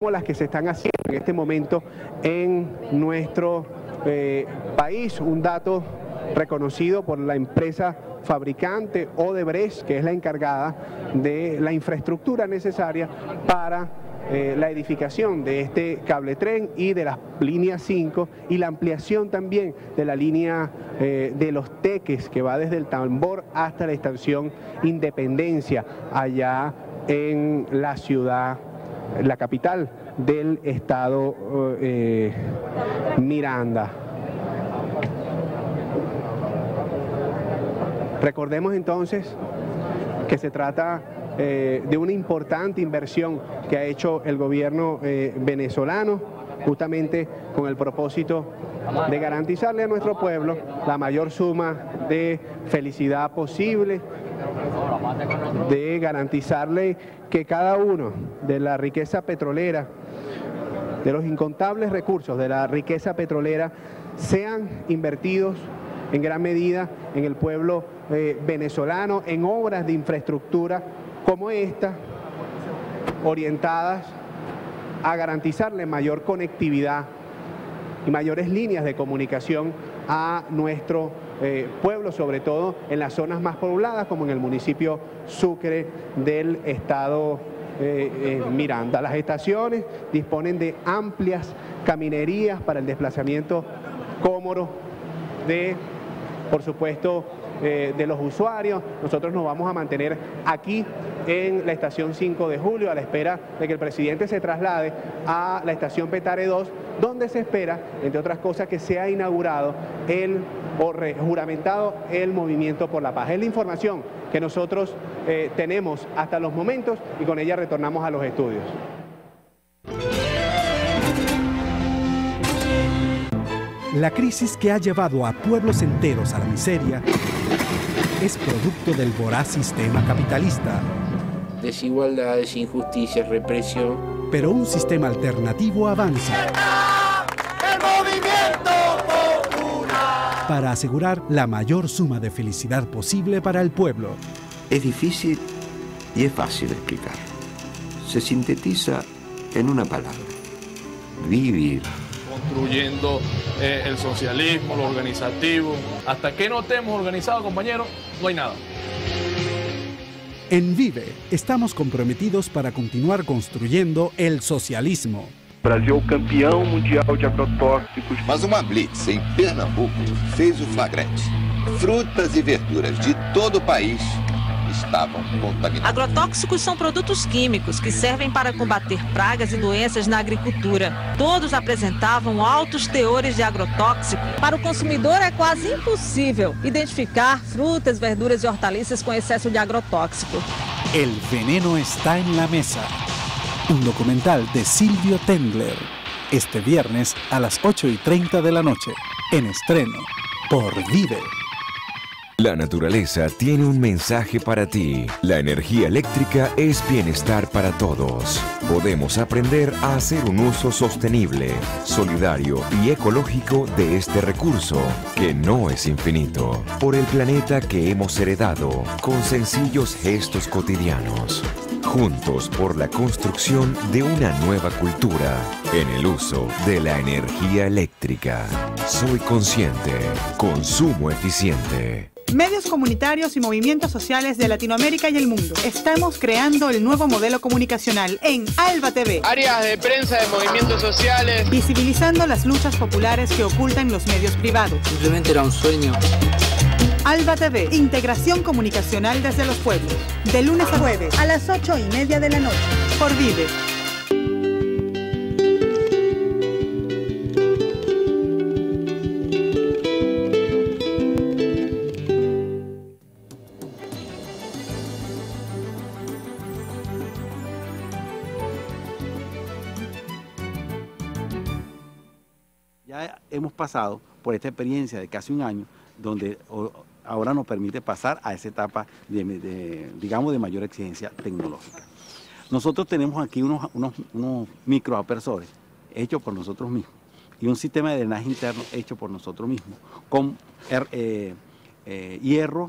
como las que se están haciendo en este momento en nuestro país, un dato reconocido por la empresa fabricante Odebrecht, que es la encargada de la infraestructura necesaria para la edificación de este cabletren y de las líneas 5 y la ampliación también de la línea de Los Teques, que va desde el Tambor hasta la estación Independencia, allá en la ciudad, la capital del estado Miranda. Recordemos entonces que se trata de una importante inversión que ha hecho el gobierno venezolano, justamente con el propósito de garantizarle a nuestro pueblo la mayor suma de felicidad posible, de garantizarle que cada uno de la riqueza petrolera, de los incontables recursos de la riqueza petrolera, sean invertidos en gran medida en el pueblo venezolano, en obras de infraestructura como esta, orientadas a garantizarle mayor conectividad y mayores líneas de comunicación a nuestro pueblo, sobre todo en las zonas más pobladas, como en el municipio Sucre del estado Miranda. Las estaciones disponen de amplias caminerías para el desplazamiento cómodo de, por supuesto, de los usuarios. Nosotros nos vamos a mantener aquí en la estación 5 de julio a la espera de que el presidente se traslade a la estación Petare 2, donde se espera, entre otras cosas, que sea inaugurado juramentado el Movimiento por la Paz. Es la información que nosotros tenemos hasta los momentos y con ella retornamos a los estudios. La crisis que ha llevado a pueblos enteros a la miseria es producto del voraz sistema capitalista. Desigualdades, injusticias, represión. Pero un sistema alternativo avanza. ¡El movimiento popular! Para asegurar la mayor suma de felicidad posible para el pueblo. Es difícil y es fácil de explicar. Se sintetiza en una palabra: vivir. Construyendo el socialismo, lo organizativo. Hasta que no estemos organizados, compañeros, no hay nada. En Vive estamos comprometidos para continuar construyendo el socialismo. Brasil campeão mundial de agrotóxicos. Mas uma blitz em Pernambuco fez o flagrante. Frutas e verduras de todo o país estavam contaminadas. Agrotóxicos são produtos químicos que servem para combater pragas e doenças na agricultura. Todos apresentavam altos teores de agrotóxico. Para o consumidor é quase impossível identificar frutas, verduras e hortaliças com excesso de agrotóxico. El veneno está en la mesa. Un documental de Silvio Tendler. Este viernes a las 8:30 de la noche. En estreno por Vive. La naturaleza tiene un mensaje para ti. La energía eléctrica es bienestar para todos. Podemos aprender a hacer un uso sostenible, solidario y ecológico de este recurso, que no es infinito, por el planeta que hemos heredado, con sencillos gestos cotidianos. Juntos por la construcción de una nueva cultura en el uso de la energía eléctrica. Soy consciente, consumo eficiente. Medios comunitarios y movimientos sociales de Latinoamérica y el mundo. Estamos creando el nuevo modelo comunicacional en Alba TV. Áreas de prensa de movimientos sociales. Visibilizando las luchas populares que ocultan los medios privados. Simplemente era un sueño. Alba TV, integración comunicacional desde los pueblos. De lunes a jueves, a las 8:30 de la noche. Por Vive. Ya hemos pasado por esta experiencia de casi un año, donde ahora nos permite pasar a esa etapa de mayor exigencia tecnológica. Nosotros tenemos aquí unos microapersores hechos por nosotros mismos y un sistema de drenaje interno hecho por nosotros mismos, con hierro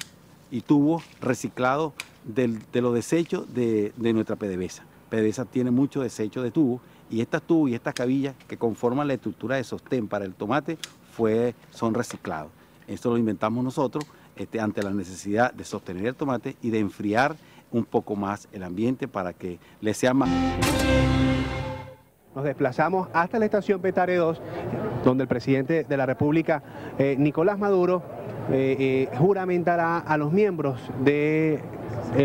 y tubos reciclados de los desechos de nuestra PDVSA. PDVSA tiene mucho desecho de tubos y estas tubos y estas cabillas que conforman la estructura de sostén para el tomate son reciclados. Esto lo inventamos nosotros ante la necesidad de sostener el tomate y de enfriar un poco más el ambiente para que le sea más. Nos desplazamos hasta la estación Petare 2, donde el presidente de la República, Nicolás Maduro, juramentará a los miembros del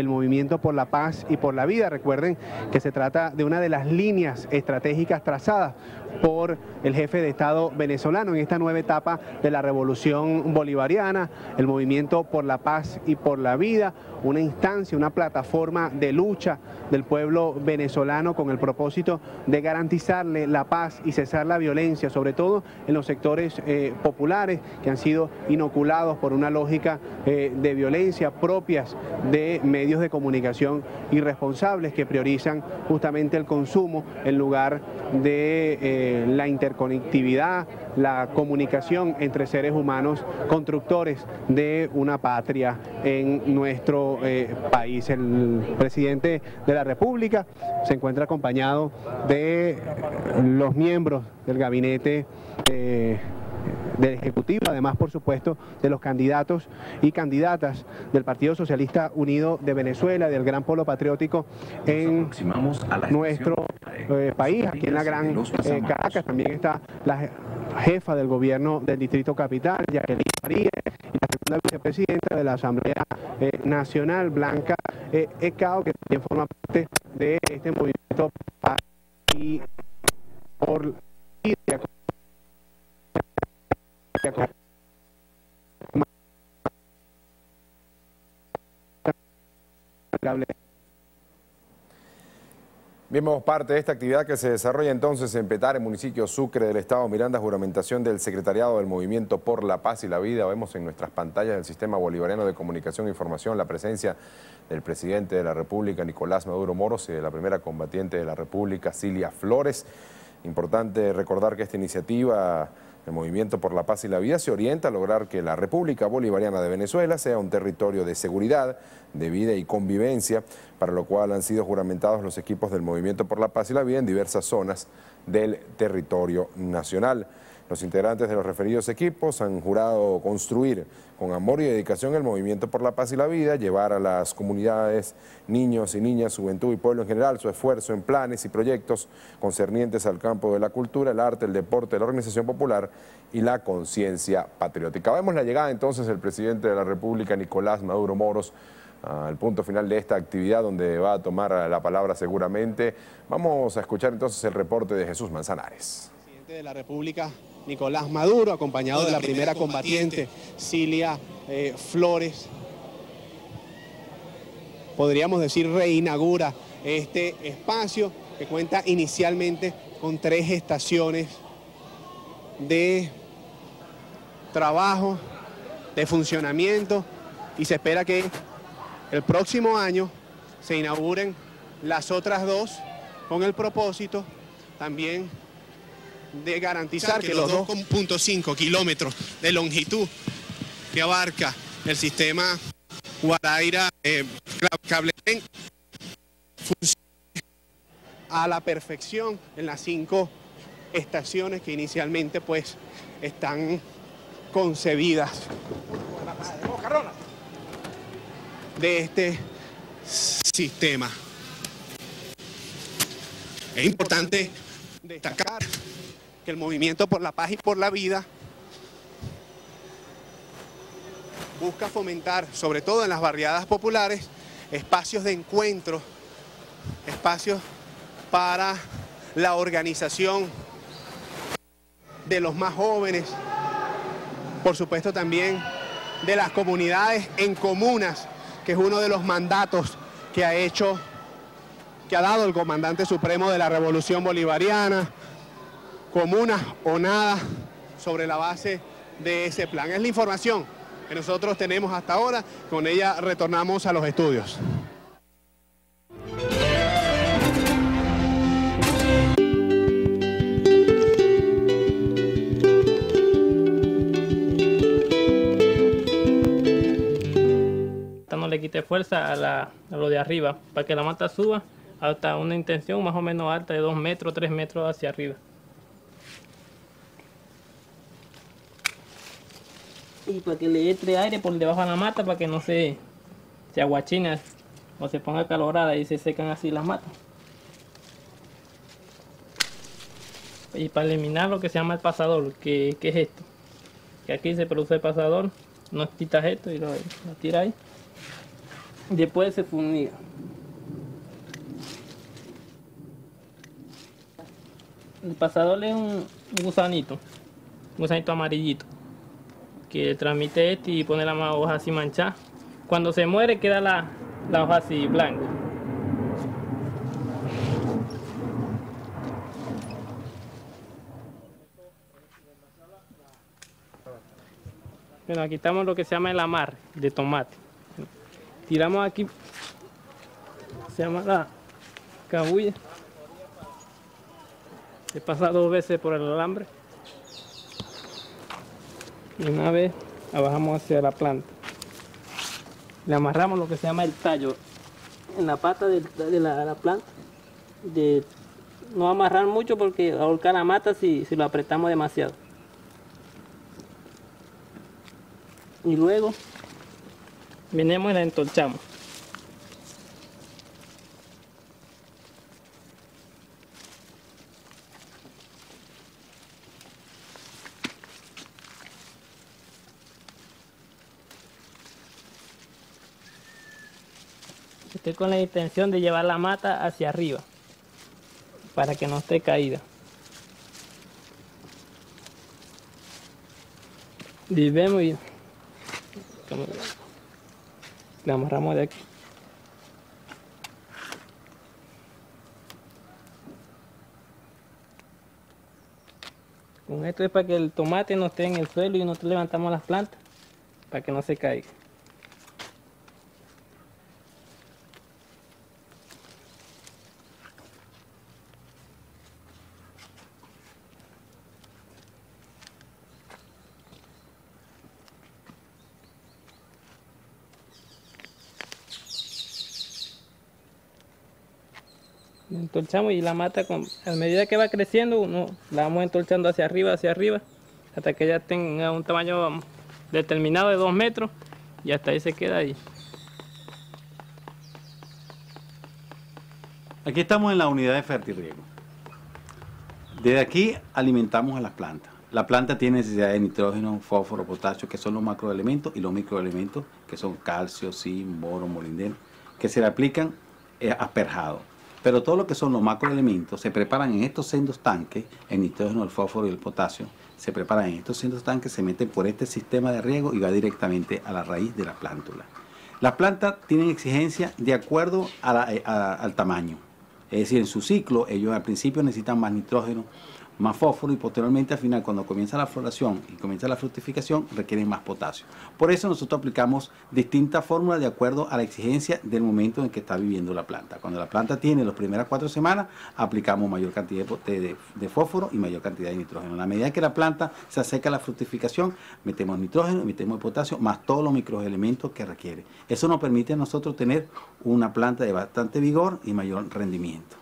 Movimiento por la Paz y por la Vida. Recuerden que se trata de una de las líneas estratégicas trazadas por el jefe de Estado venezolano en esta nueva etapa de la revolución bolivariana, el Movimiento por la Paz y por la Vida, una instancia, una plataforma de lucha del pueblo venezolano con el propósito de garantizarle la paz y cesar la violencia, sobre todo en los sectores populares que han sido inoculados por una lógica de violencia propias de medios de comunicación irresponsables que priorizan justamente el consumo en lugar de la interconectividad, la comunicación entre seres humanos constructores de una patria en nuestro país. El presidente de la República se encuentra acompañado de los miembros del gabinete del Ejecutivo, además por supuesto de los candidatos y candidatas del Partido Socialista Unido de Venezuela, del Gran Polo Patriótico en nuestro país. Aquí en la Gran Caracas también está la jefa del gobierno del Distrito Capital, Jacqueline Farías, y la segunda vicepresidenta de la Asamblea Nacional, Blanca Eekhout, que también forma parte de este movimiento por Vimos parte de esta actividad que se desarrolla entonces en Petare, municipio Sucre del estado Miranda, juramentación del secretariado del Movimiento por la Paz y la Vida. Vemos en nuestras pantallas del Sistema Bolivariano de Comunicación e Información la presencia del presidente de la República, Nicolás Maduro Moros, y de la primera combatiente de la República, Cilia Flores. Importante recordar que esta iniciativa, el Movimiento por la Paz y la Vida, se orienta a lograr que la República Bolivariana de Venezuela sea un territorio de seguridad, de vida y convivencia, para lo cual han sido juramentados los equipos del Movimiento por la Paz y la Vida en diversas zonas del territorio nacional. Los integrantes de los referidos equipos han jurado construir con amor y dedicación el Movimiento por la Paz y la Vida, llevar a las comunidades, niños y niñas, juventud y pueblo en general, su esfuerzo en planes y proyectos concernientes al campo de la cultura, el arte, el deporte, la organización popular y la conciencia patriótica. Vemos la llegada entonces del presidente de la República, Nicolás Maduro Moros, al punto final de esta actividad, donde va a tomar la palabra seguramente. Vamos a escuchar entonces el reporte de Jesús Manzanares. Presidente de la República, Nicolás Maduro, acompañado de la primera combatiente Cilia Flores, podríamos decir reinaugura este espacio que cuenta inicialmente con 3 estaciones de trabajo, de funcionamiento, y se espera que el próximo año se inauguren las otras 2 con el propósito también de garantizar que los 2,5 kilómetros de longitud que abarca el sistema Guaraira Cabletén funcione a la perfección en las 5 estaciones que inicialmente pues están concebidas de este sistema. Es importante destacar que el Movimiento por la Paz y por la Vida busca fomentar, sobre todo en las barriadas populares, espacios de encuentro, espacios para la organización de los más jóvenes, por supuesto también de las comunidades en comunas, que es uno de los mandatos que ha dado el comandante supremo de la Revolución Bolivariana. Comunas o nada, sobre la base de ese plan. Es la información que nosotros tenemos hasta ahora, con ella retornamos a los estudios. No le quite fuerza a lo de arriba, para que la mata suba hasta una intención más o menos alta de 2 metros, 3 metros hacia arriba. Y para que le entre aire por debajo de la mata para que no se aguachine o se ponga calorada y se secan así las matas. Y para eliminar lo que se llama el pasador, que es esto. Que aquí se produce el pasador, no quitas esto y lo tira ahí. Después se fumiga. El pasador es un gusanito amarillito, que transmite este y pone la hoja así manchada. Cuando se muere queda la hoja así blanca. Bueno, aquí estamos lo que se llama el amarre de tomate. Tiramos aquí, se llama la cabulla. Se pasa 2 veces por el alambre. Y una vez abajamos hacia la planta. Le amarramos lo que se llama el tallo en la pata de la planta. No amarrar mucho porque ahorca la mata si lo apretamos demasiado. Y luego venimos y la entorchamos. Estoy con la intención de llevar la mata hacia arriba para que no esté caída. Y vemos y la amarramos de aquí. Con esto es para que el tomate no esté en el suelo y nosotros levantamos las plantas para que no se caiga. Entorchamos y la mata, a medida que va creciendo, la vamos entorchando hacia arriba, hasta que ya tenga un tamaño determinado de 2 metros y hasta ahí se queda ahí. Aquí estamos en la unidad de fertirriego. Desde aquí alimentamos a las plantas. La planta tiene necesidad de nitrógeno, fósforo, potasio, que son los macroelementos, y los microelementos, que son calcio, zinc, boro, molibdeno, que se le aplican asperjado. Pero todo lo que son los macroelementos se preparan en estos sendos tanques, el nitrógeno, el fósforo y el potasio, se preparan en estos sendos tanques, se meten por este sistema de riego y va directamente a la raíz de la plántula. Las plantas tienen exigencia de acuerdo al tamaño, es decir, en su ciclo ellos al principio necesitan más nitrógeno, más fósforo y posteriormente al final cuando comienza la floración y comienza la fructificación requieren más potasio. Por eso nosotros aplicamos distintas fórmulas de acuerdo a la exigencia del momento en que está viviendo la planta. Cuando la planta tiene las primeras 4 semanas aplicamos mayor cantidad de fósforo y mayor cantidad de nitrógeno. A la medida que la planta se acerca a la fructificación metemos nitrógeno, metemos potasio más todos los microelementos que requiere. Eso nos permite a nosotros tener una planta de bastante vigor y mayor rendimiento.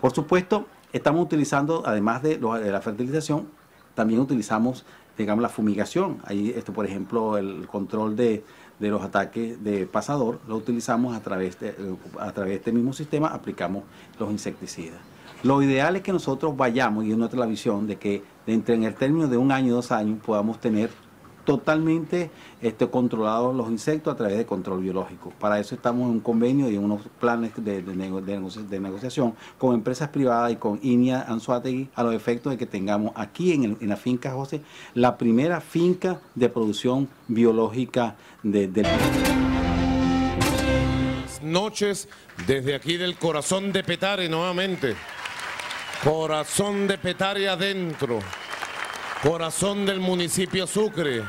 Por supuesto, estamos utilizando, además de la fertilización, también utilizamos, digamos, la fumigación. Ahí, por ejemplo, el control de los ataques de pasador lo utilizamos a través de este mismo sistema, aplicamos los insecticidas. Lo ideal es que nosotros vayamos, y es nuestra visión, de que en el término de 1 año, 2 años, podamos tener totalmente controlados los insectos a través de control biológico. Para eso estamos en un convenio y en unos planes de negociación con empresas privadas y con INIA Anzoátegui a los efectos de que tengamos aquí en la finca José la primera finca de producción biológica del noches desde aquí del corazón de Petare nuevamente. Corazón de Petare adentro. Corazón del municipio Sucre,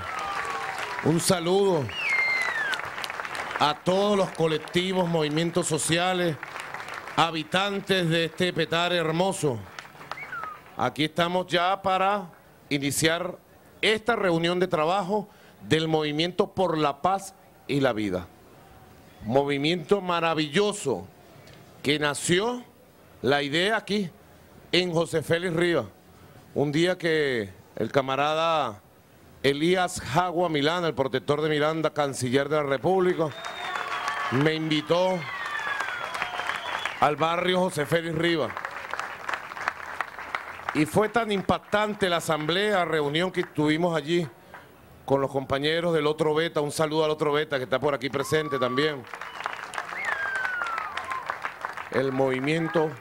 un saludo a todos los colectivos, movimientos sociales, habitantes de este Petare hermoso. Aquí estamos ya para iniciar esta reunión de trabajo del Movimiento por la Paz y la Vida. Movimiento maravilloso que nació la idea aquí, en José Félix Rivas. Un día que el camarada Elías Jaua Milán, el protector de Miranda, canciller de la República, me invitó al barrio José Félix Rivas. Y fue tan impactante la asamblea, reunión que tuvimos allí con los compañeros del Otro Beta. Un saludo al Otro Beta que está por aquí presente también. El movimiento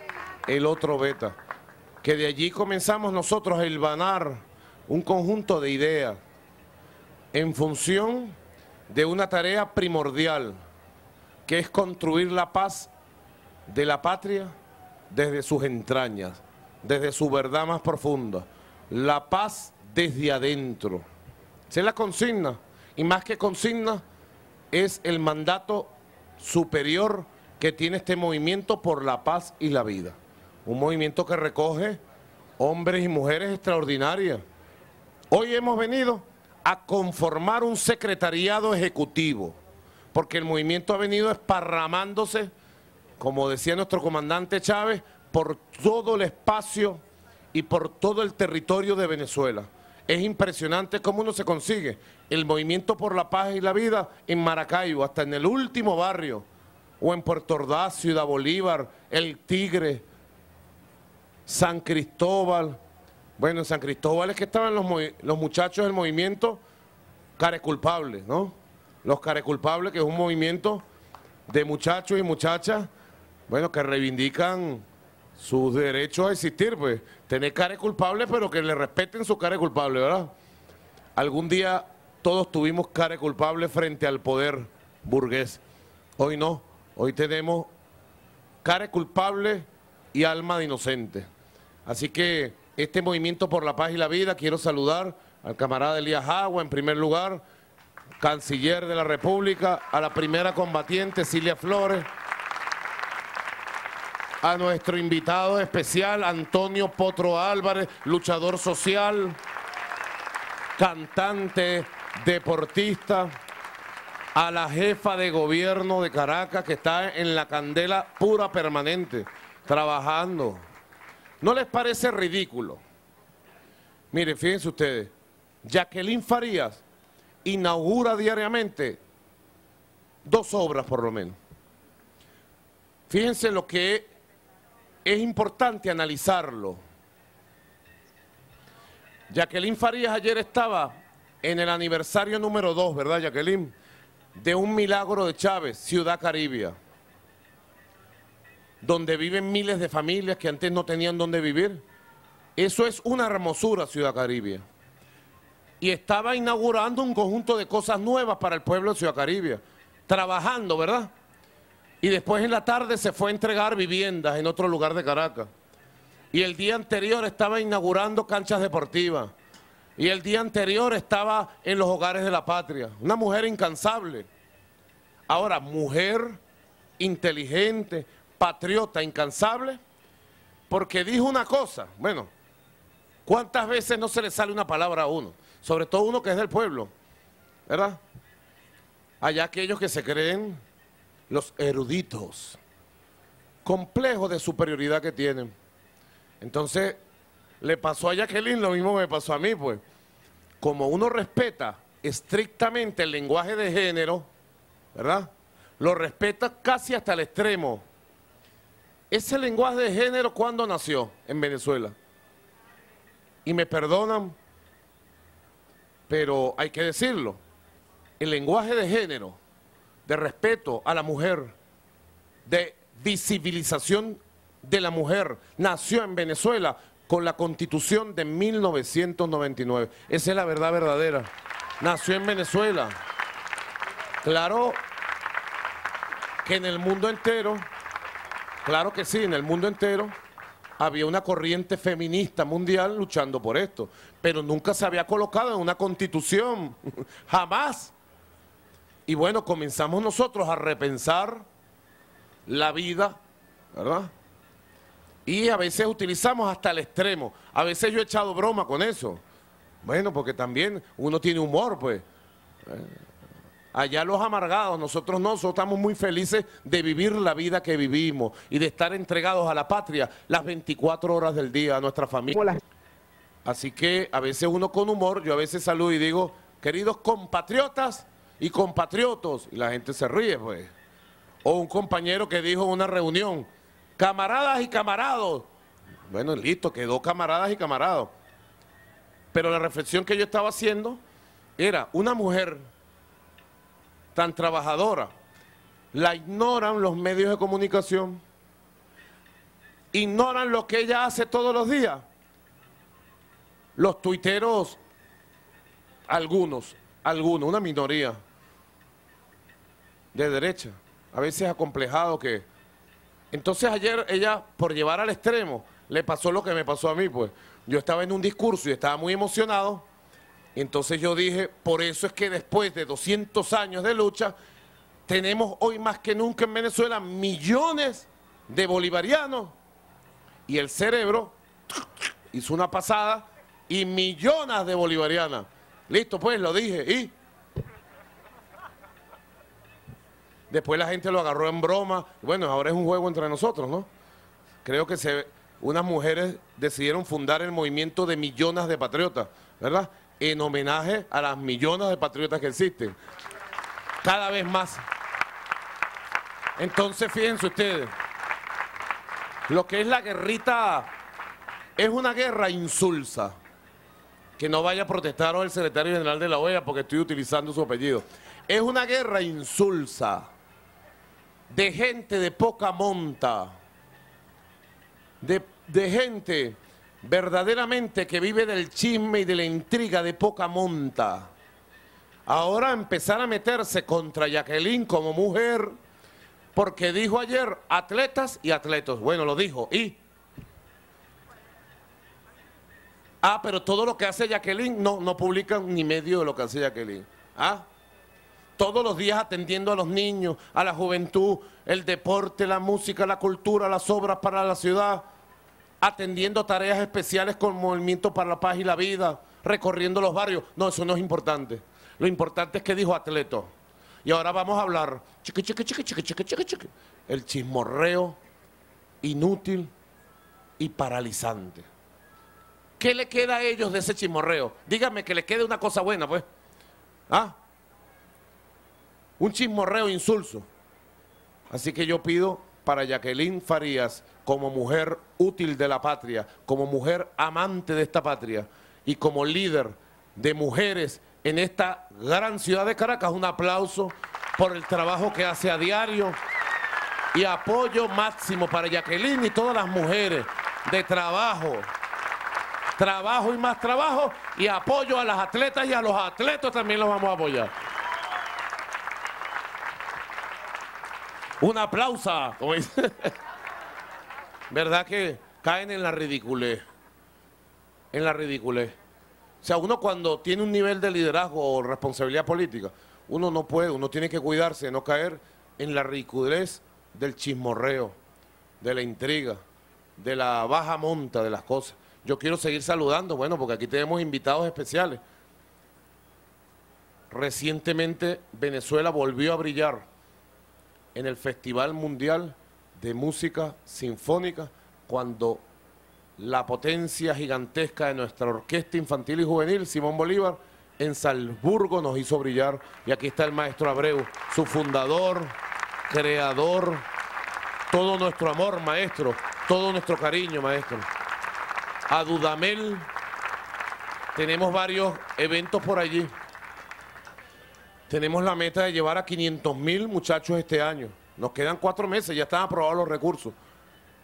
El Otro Beta, que de allí comenzamos nosotros a hilvanar un conjunto de ideas en función de una tarea primordial, que es construir la paz de la patria desde sus entrañas, desde su verdad más profunda, la paz desde adentro. Esa es la consigna, y más que consigna, es el mandato superior que tiene este movimiento por la paz y la vida. Un movimiento que recoge hombres y mujeres extraordinarias. Hoy hemos venido a conformar un secretariado ejecutivo, porque el movimiento ha venido esparramándose, como decía nuestro comandante Chávez, por todo el espacio y por todo el territorio de Venezuela. Es impresionante cómo uno se consigue el movimiento por la paz y la vida en Maracaibo, hasta en el último barrio, o en Puerto Ordaz, Ciudad Bolívar, El Tigre, San Cristóbal. Bueno, en San Cristóbal es que estaban los muchachos del movimiento Careculpables, ¿no? Los Careculpables, que es un movimiento de muchachos y muchachas, bueno, que reivindican sus derechos a existir, pues, tener cara de culpable, pero que le respeten su cara de culpable, ¿verdad? Algún día todos tuvimos cara de culpable frente al poder burgués. Hoy no, hoy tenemos cara de culpable y alma de inocente. Así que este movimiento por la paz y la vida, quiero saludar al camarada Elías Jaua, en primer lugar, canciller de la República, a la primera combatiente Cilia Flores, a nuestro invitado especial Antonio Potro Álvarez, luchador social, cantante, deportista, a la jefa de gobierno de Caracas, que está en la candela pura permanente, trabajando. ¿No les parece ridículo? Miren, fíjense ustedes, Jacqueline Farías inaugura diariamente 2 obras por lo menos. Fíjense lo que es importante analizarlo. Jacqueline Farías ayer estaba en el aniversario número 2, ¿verdad, Jacqueline? De un milagro de Chávez, Ciudad Caribia, donde viven miles de familias que antes no tenían dónde vivir. Eso es una hermosura, Ciudad Caribia. Y estaba inaugurando un conjunto de cosas nuevas para el pueblo de Ciudad Caribia, trabajando, ¿verdad? Y después en la tarde se fue a entregar viviendas en otro lugar de Caracas. Y el día anterior estaba inaugurando canchas deportivas. Y el día anterior estaba en los hogares de la patria. Una mujer incansable. Ahora, mujer inteligente, patriota, incansable, porque dijo una cosa. Bueno, ¿cuántas veces no se le sale una palabra a uno? Sobre todo uno que es del pueblo, ¿verdad? Allá aquellos que se creen los eruditos, complejos de superioridad que tienen. Entonces, le pasó a Jacqueline lo mismo que me pasó a mí, pues. Como uno respeta estrictamente el lenguaje de género, ¿verdad? Lo respeta casi hasta el extremo. Ese lenguaje de género, ¿cuándo nació? En Venezuela. Y me perdonan, pero hay que decirlo. El lenguaje de género, de respeto a la mujer, de visibilización de la mujer, nació en Venezuela con la Constitución de 1999. Esa es la verdad verdadera. Nació en Venezuela. Claro que en el mundo entero, claro que sí, en el mundo entero había una corriente feminista mundial luchando por esto, pero nunca se había colocado en una constitución, jamás. Y bueno, comenzamos nosotros a repensar la vida, ¿verdad? Y a veces utilizamos hasta el extremo. A veces yo he echado broma con eso. Bueno, porque también uno tiene humor, pues. Allá los amargados, nosotros estamos muy felices de vivir la vida que vivimos y de estar entregados a la patria las 24 horas del día, a nuestra familia. Hola. Así que a veces uno con humor, yo a veces saludo y digo, queridos compatriotas y compatriotos, y la gente se ríe, pues. O un compañero que dijo en una reunión, camaradas y camarados. Bueno, listo, quedó camaradas y camarados. Pero la reflexión que yo estaba haciendo era, una mujer tan trabajadora, la ignoran los medios de comunicación, ignoran lo que ella hace todos los días. Los tuiteros, algunos, una minoría de derecha, a veces acomplejado que... Entonces ayer ella, por llevar al extremo, le pasó lo que me pasó a mí, pues. Yo estaba en un discurso y estaba muy emocionado, entonces yo dije, por eso es que después de 200 años de lucha, tenemos hoy más que nunca en Venezuela millones de bolivarianos, y el cerebro hizo una pasada y millones de bolivarianas. Listo, pues, lo dije, y... Después la gente lo agarró en broma. Bueno, ahora es un juego entre nosotros, ¿no? Creo que unas mujeres decidieron fundar el movimiento de millones de patriotas, ¿verdad? En homenaje a las millones de patriotas que existen. Cada vez más. Entonces, fíjense ustedes, lo que es la guerrita es una guerra insulsa. Que no vaya a protestar hoy el secretario general de la OEA porque estoy utilizando su apellido. Es una guerra insulsa, de gente de poca monta, de gente verdaderamente que vive del chisme y de la intriga de poca monta. Ahora empezar a meterse contra Jacqueline como mujer, porque dijo ayer atletas y atletos. Bueno, lo dijo, y... Ah, pero todo lo que hace Jacqueline, no publican ni medio de lo que hace Jacqueline. Ah, todos los días atendiendo a los niños, a la juventud, el deporte, la música, la cultura, las obras para la ciudad, atendiendo tareas especiales con Movimiento por la Paz y la Vida, recorriendo los barrios. No, eso no es importante. Lo importante es que dijo atleto. Y ahora vamos a hablar, el chismorreo inútil y paralizante. ¿Qué le queda a ellos de ese chismorreo? Dígame que le quede una cosa buena, pues. ¿Ah? Un chismorreo insulso. Así que yo pido para Jacqueline Farías, como mujer útil de la patria, como mujer amante de esta patria y como líder de mujeres en esta gran ciudad de Caracas, un aplauso por el trabajo que hace a diario y apoyo máximo para Jacqueline y todas las mujeres de trabajo. Trabajo y más trabajo, y apoyo a las atletas, y a los atletas también los vamos a apoyar. ¡Un aplauso! ¿Verdad que caen en la ridiculez? En la ridiculez. O sea, uno cuando tiene un nivel de liderazgo o responsabilidad política, uno no puede, uno tiene que cuidarse de no caer en la ridiculez del chismorreo, de la intriga, de la baja monta de las cosas. Yo quiero seguir saludando, bueno, porque aquí tenemos invitados especiales. Recientemente Venezuela volvió a brillar en el Festival Mundial de Música Sinfónica, cuando la potencia gigantesca de nuestra Orquesta Infantil y Juvenil, Simón Bolívar, en Salzburgo nos hizo brillar. Y aquí está el maestro Abreu, su fundador, creador, todo nuestro amor, maestro, todo nuestro cariño, maestro. A Dudamel, tenemos varios eventos por allí. Tenemos la meta de llevar a 500.000 muchachos este año. Nos quedan 4 meses, ya están aprobados los recursos.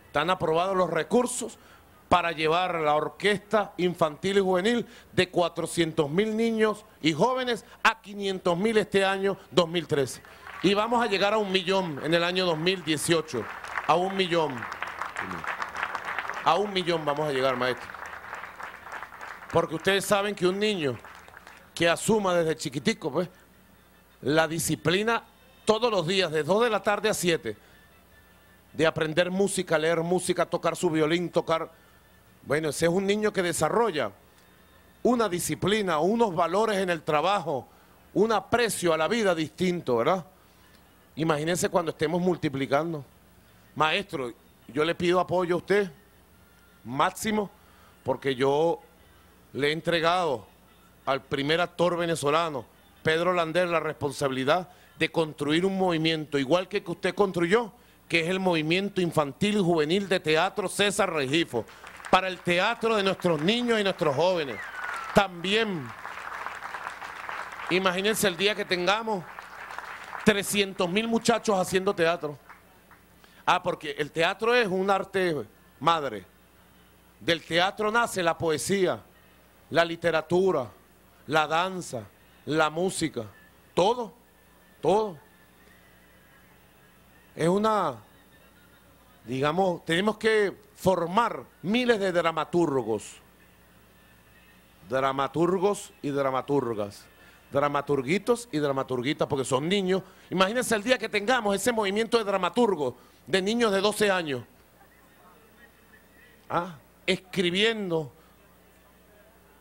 Están aprobados los recursos para llevar la orquesta infantil y juvenil de 400.000 niños y jóvenes a 500.000 este año 2013. Y vamos a llegar a 1 millón en el año 2018, a 1 millón. A 1 millón vamos a llegar, maestro. Porque ustedes saben que un niño que asuma desde chiquitico, pues, la disciplina todos los días, de 2 de la tarde a 7, de aprender música, leer música, tocar su violín, tocar... Bueno, ese es un niño que desarrolla una disciplina, unos valores en el trabajo, un aprecio a la vida distinto, ¿verdad? Imagínense cuando estemos multiplicando. Maestro, yo le pido apoyo a usted, máximo, porque yo le he entregado al primer actor venezolano, Pedro Lander, la responsabilidad de construir un movimiento, igual que usted construyó, que es el movimiento infantil y juvenil de teatro César Rengifo, para el teatro de nuestros niños y nuestros jóvenes. También, imagínense el día que tengamos 300.000 muchachos haciendo teatro. Ah, porque el teatro es un arte madre. Del teatro nace la poesía, la literatura, la danza, la música, todo, todo. Es una, digamos, tenemos que formar miles de dramaturgos, dramaturgos y dramaturgas, dramaturguitos y dramaturguitas, porque son niños. Imagínense el día que tengamos ese movimiento de dramaturgos, de niños de 12 años, escribiendo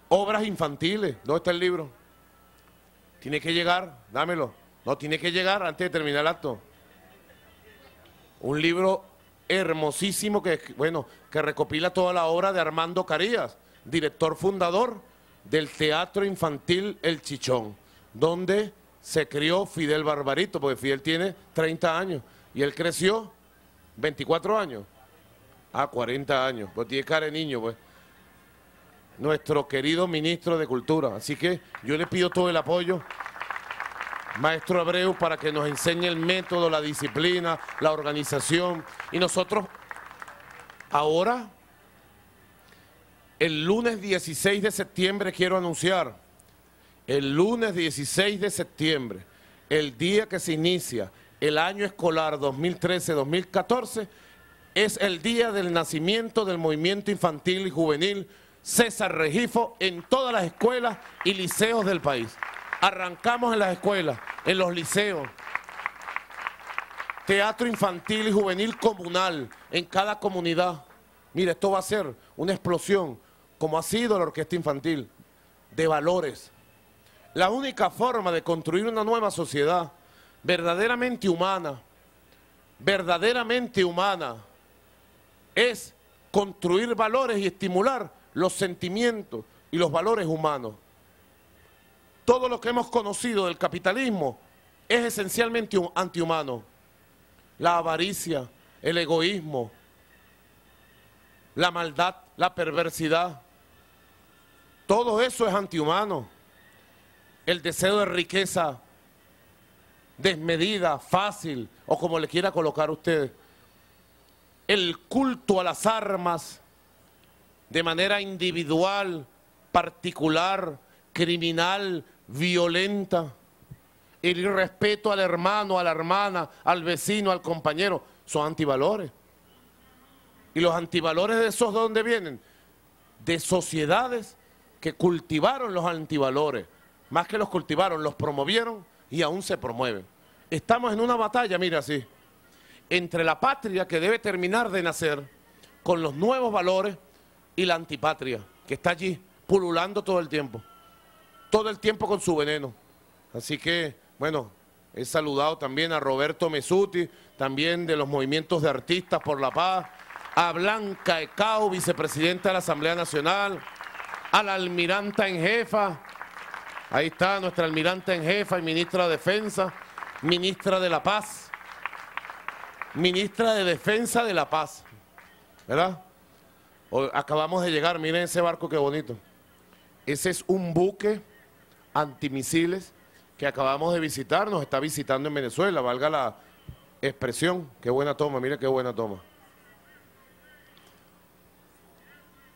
obras infantiles. ¿Dónde está el libro? Tiene que llegar, dámelo. No, tiene que llegar antes de terminar el acto. Un libro hermosísimo que, bueno, que recopila toda la obra de Armando Carías, director fundador del Teatro Infantil El Chichón, donde se crió Fidel Barbarito, porque Fidel tiene 30 años y él creció 24 años. 40 años, pues tiene cara de niño, pues. Nuestro querido ministro de Cultura. Así que yo le pido todo el apoyo, maestro Abreu, para que nos enseñe el método, la disciplina, la organización. Y nosotros ahora, el lunes 16 de septiembre quiero anunciar, el lunes 16 de septiembre, el día que se inicia el año escolar 2013-2014, es el día del nacimiento del movimiento infantil y juvenil César Rengifo en todas las escuelas y liceos del país. Arrancamos en las escuelas, en los liceos. Teatro infantil y juvenil comunal en cada comunidad. Mire, esto va a ser una explosión, como ha sido la orquesta infantil, de valores. La única forma de construir una nueva sociedad verdaderamente humana, es construir valores y estimular los sentimientos y los valores humanos. Todo lo que hemos conocido del capitalismo es esencialmente antihumano. La avaricia, el egoísmo, la maldad, la perversidad, todo eso es antihumano. El deseo de riqueza desmedida, fácil, o como le quiera colocar usted. El culto a las armas, de manera individual, particular, criminal, violenta, el irrespeto al hermano, a la hermana, al vecino, al compañero, son antivalores. ¿Y los antivalores de esos de dónde vienen? De sociedades que cultivaron los antivalores, más que los cultivaron, los promovieron y aún se promueven. Estamos en una batalla, mira así, entre la patria que debe terminar de nacer con los nuevos valores, y la antipatria, que está allí, pululando todo el tiempo con su veneno. Así que, bueno, he saludado también a Roberto Mesuti, también de los movimientos de artistas por la paz, a Blanca Eekhout, vicepresidenta de la Asamblea Nacional, a la almiranta en jefa, ahí está nuestra almiranta en jefa y ministra de Defensa, ministra de la Paz, ministra de Defensa de la Paz, ¿verdad? Acabamos de llegar, miren ese barco qué bonito. Ese es un buque antimisiles que acabamos de visitar, nos está visitando en Venezuela, valga la expresión. Qué buena toma, mira qué buena toma.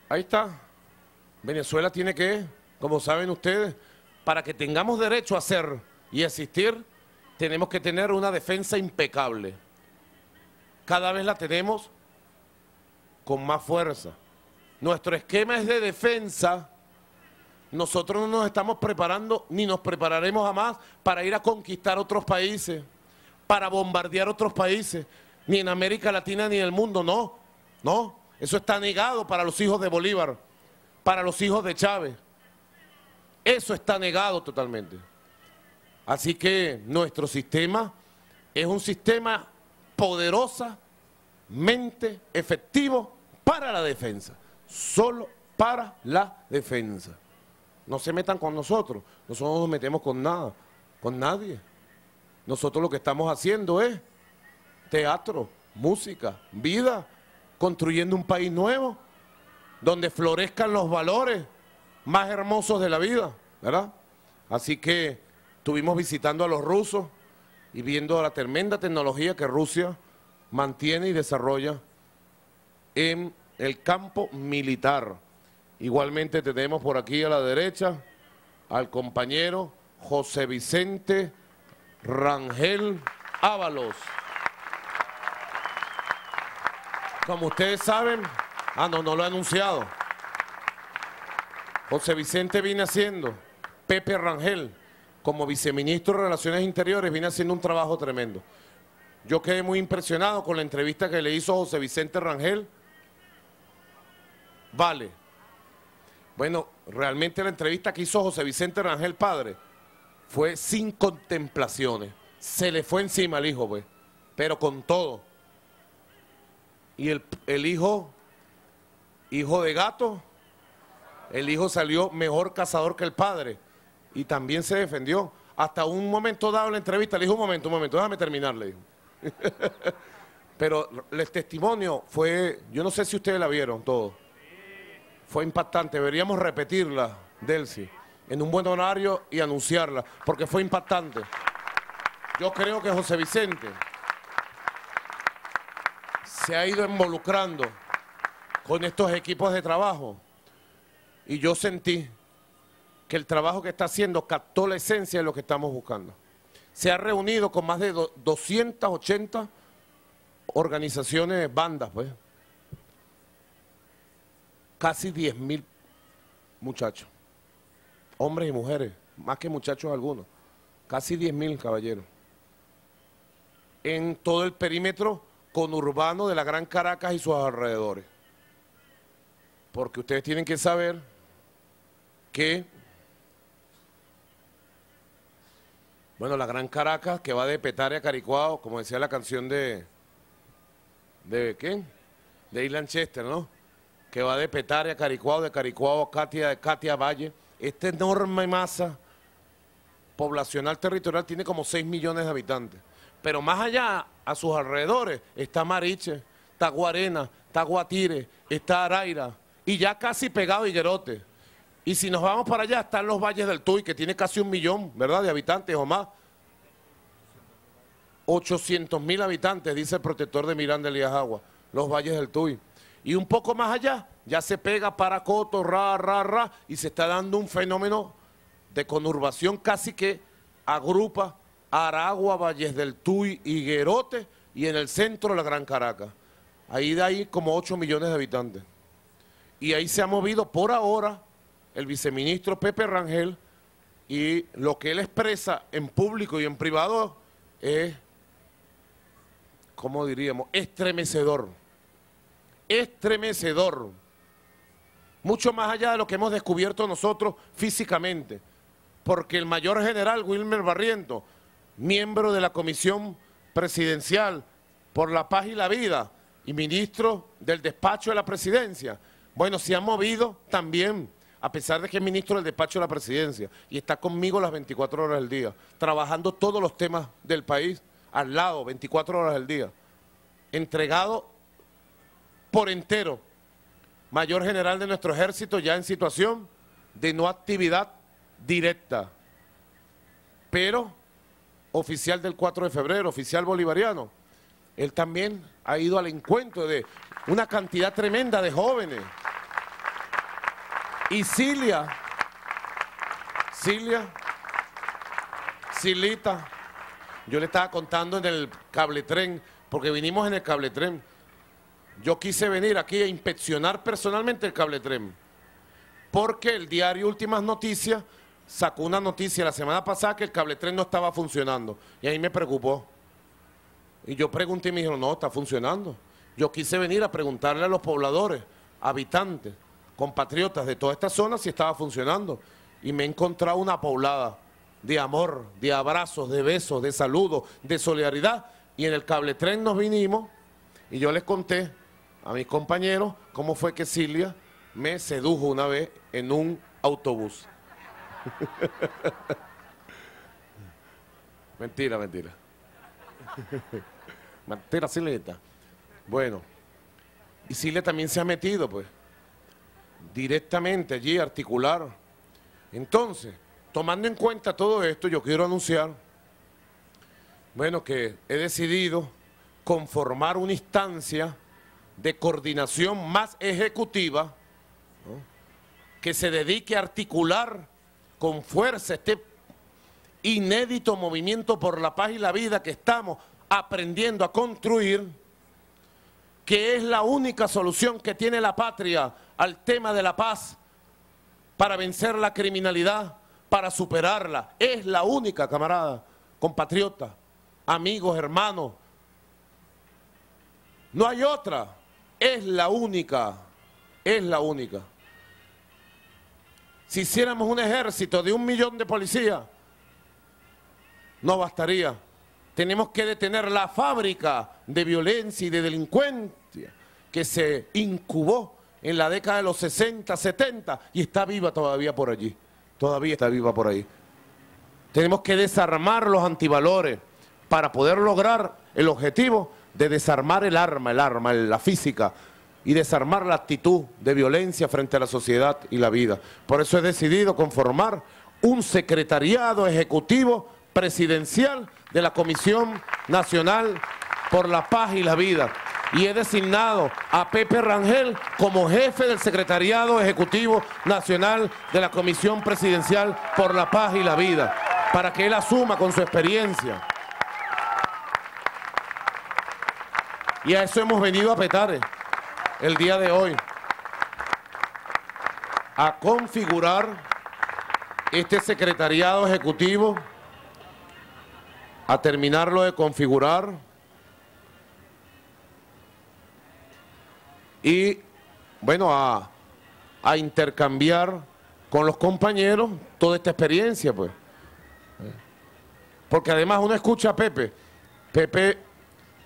Ahí está. Venezuela tiene que, como saben ustedes, para que tengamos derecho a ser y existir, tenemos que tener una defensa impecable. Cada vez la tenemos con más fuerza. Nuestro esquema es de defensa. Nosotros no nos estamos preparando, ni nos prepararemos jamás para ir a conquistar otros países, para bombardear otros países, ni en América Latina ni en el mundo, no, no. Eso está negado para los hijos de Bolívar, para los hijos de Chávez. Eso está negado totalmente. Así que nuestro sistema es un sistema poderosamente efectivo para la defensa, solo para la defensa. No se metan con nosotros, nosotros no nos metemos con nada, con nadie. Nosotros lo que estamos haciendo es teatro, música, vida, construyendo un país nuevo, donde florezcan los valores más hermosos de la vida, ¿verdad? Así que estuvimos visitando a los rusos y viendo la tremenda tecnología que Rusia mantiene y desarrolla en el campo militar. Igualmente tenemos por aquí a la derecha al compañero José Vicente Rangel Ábalos. Como ustedes saben, no lo he anunciado. José Vicente viene haciendo, Pepe Rangel, como viceministro de Relaciones Interiores, viene haciendo un trabajo tremendo. Yo quedé muy impresionado con la entrevista que le hizo José Vicente Rangel. Vale. Bueno, realmente la entrevista que hizo José Vicente Rangel padre fue sin contemplaciones. Se le fue encima al hijo, pues, pero con todo. Y el hijo, hijo de gato, el hijo salió mejor cazador que el padre. Y también se defendió. Hasta un momento dado en la entrevista, le dijo, un momento, déjame terminar, le dijo. Pero el testimonio fue, yo no sé si ustedes la vieron todo. Fue impactante, deberíamos repetirla, Delcy, en un buen horario y anunciarla, porque fue impactante. Yo creo que José Vicente se ha ido involucrando con estos equipos de trabajo y yo sentí que el trabajo que está haciendo captó la esencia de lo que estamos buscando. Se ha reunido con más de 280 organizaciones, bandas, pues. Casi 10.000 muchachos, hombres y mujeres, más que muchachos algunos. Casi 10.000 caballeros. En todo el perímetro conurbano de la Gran Caracas y sus alrededores. Porque ustedes tienen que saber que... Bueno, la Gran Caracas, que va de Petare a Caricuao, como decía la canción ¿de quién? De Ilan Chester, ¿no? Que va de Petare a Caricuao, de Caricuao a Catia, de Catia a Valle. Esta enorme masa poblacional territorial tiene como 6 millones de habitantes. Pero más allá, a sus alrededores, está Mariche, está Guarena, está Guatire, está Araira, y ya casi pegado a Higuerote. Y si nos vamos para allá, están los valles del Tuy, que tiene casi 1 millón, ¿verdad?, de habitantes o más. 800.000 habitantes, dice el protector de Miranda, Elías Jaua, los valles del Tuy. Y un poco más allá, ya se pega para Coto, y se está dando un fenómeno de conurbación casi que agrupa Aragua, Valles del Tuy, Higuerote, y en el centro la Gran Caracas. Ahí de ahí como 8 millones de habitantes. Y ahí se ha movido por ahora el viceministro Pepe Rangel, y lo que él expresa en público y en privado es, ¿cómo diríamos?, estremecedor. Estremecedor. Mucho más allá de lo que hemos descubierto nosotros físicamente, porque el mayor general Wilmer Barrientos, miembro de la Comisión Presidencial por la Paz y la Vida y ministro del despacho de la presidencia, bueno, se ha movido también, a pesar de que es ministro del despacho de la presidencia y está conmigo las 24 horas del día, trabajando todos los temas del país al lado, 24 horas del día, entregado por entero, mayor general de nuestro ejército ya en situación de no actividad directa, pero oficial del 4 de febrero, oficial bolivariano. Él también ha ido al encuentro de una cantidad tremenda de jóvenes. Y Silita, yo le estaba contando en el cabletren, porque vinimos en el cabletren. Yo quise venir aquí a inspeccionar personalmente el cabletren, porque el diario Últimas Noticias sacó una noticia la semana pasada que el cabletren no estaba funcionando. Y ahí me preocupó. Y yo pregunté y me dijeron, no, está funcionando. Yo quise venir a preguntarle a los pobladores, habitantes, compatriotas de toda esta zona si estaba funcionando, y me he encontrado una poblada de amor, de abrazos, de besos, de saludos, de solidaridad. Y en el cabletren nos vinimos y yo les conté a mis compañeros cómo fue que Cilia me sedujo una vez en un autobús. Mentira, mentira. Mentira, Cilia. Bueno, y Cilia también se ha metido, pues, directamente allí a articular. Entonces, tomando en cuenta todo esto, yo quiero anunciar, bueno, que he decidido conformar una instancia de coordinación más ejecutiva, ¿no?, que se dedique a articular con fuerza este inédito movimiento por la paz y la vida que estamos aprendiendo a construir, que es la única solución que tiene la patria al tema de la paz, para vencer la criminalidad, para superarla. Es la única, camarada, compatriota, amigos, hermanos. No hay otra. Es la única. Es la única. Si hiciéramos un ejército de 1 millón de policías, no bastaría. Tenemos que detener la fábrica de violencia y de delincuencia que se incubó en la década de los 60, 70 y está viva todavía por allí. Todavía está viva por ahí. Tenemos que desarmar los antivalores para poder lograr el objetivo de desarmar el arma, la física, y desarmar la actitud de violencia frente a la sociedad y la vida. Por eso he decidido conformar un secretariado ejecutivo presidencial de la Comisión Nacional por la Paz y la Vida. Y he designado a Pepe Rangel como jefe del Secretariado Ejecutivo Nacional de la Comisión Presidencial por la Paz y la Vida, para que él asuma con su experiencia. Y a eso hemos venido a Petare el día de hoy, a configurar este Secretariado Ejecutivo, a terminarlo de configurar y, bueno, a intercambiar con los compañeros toda esta experiencia, pues. Porque además uno escucha a Pepe. Pepe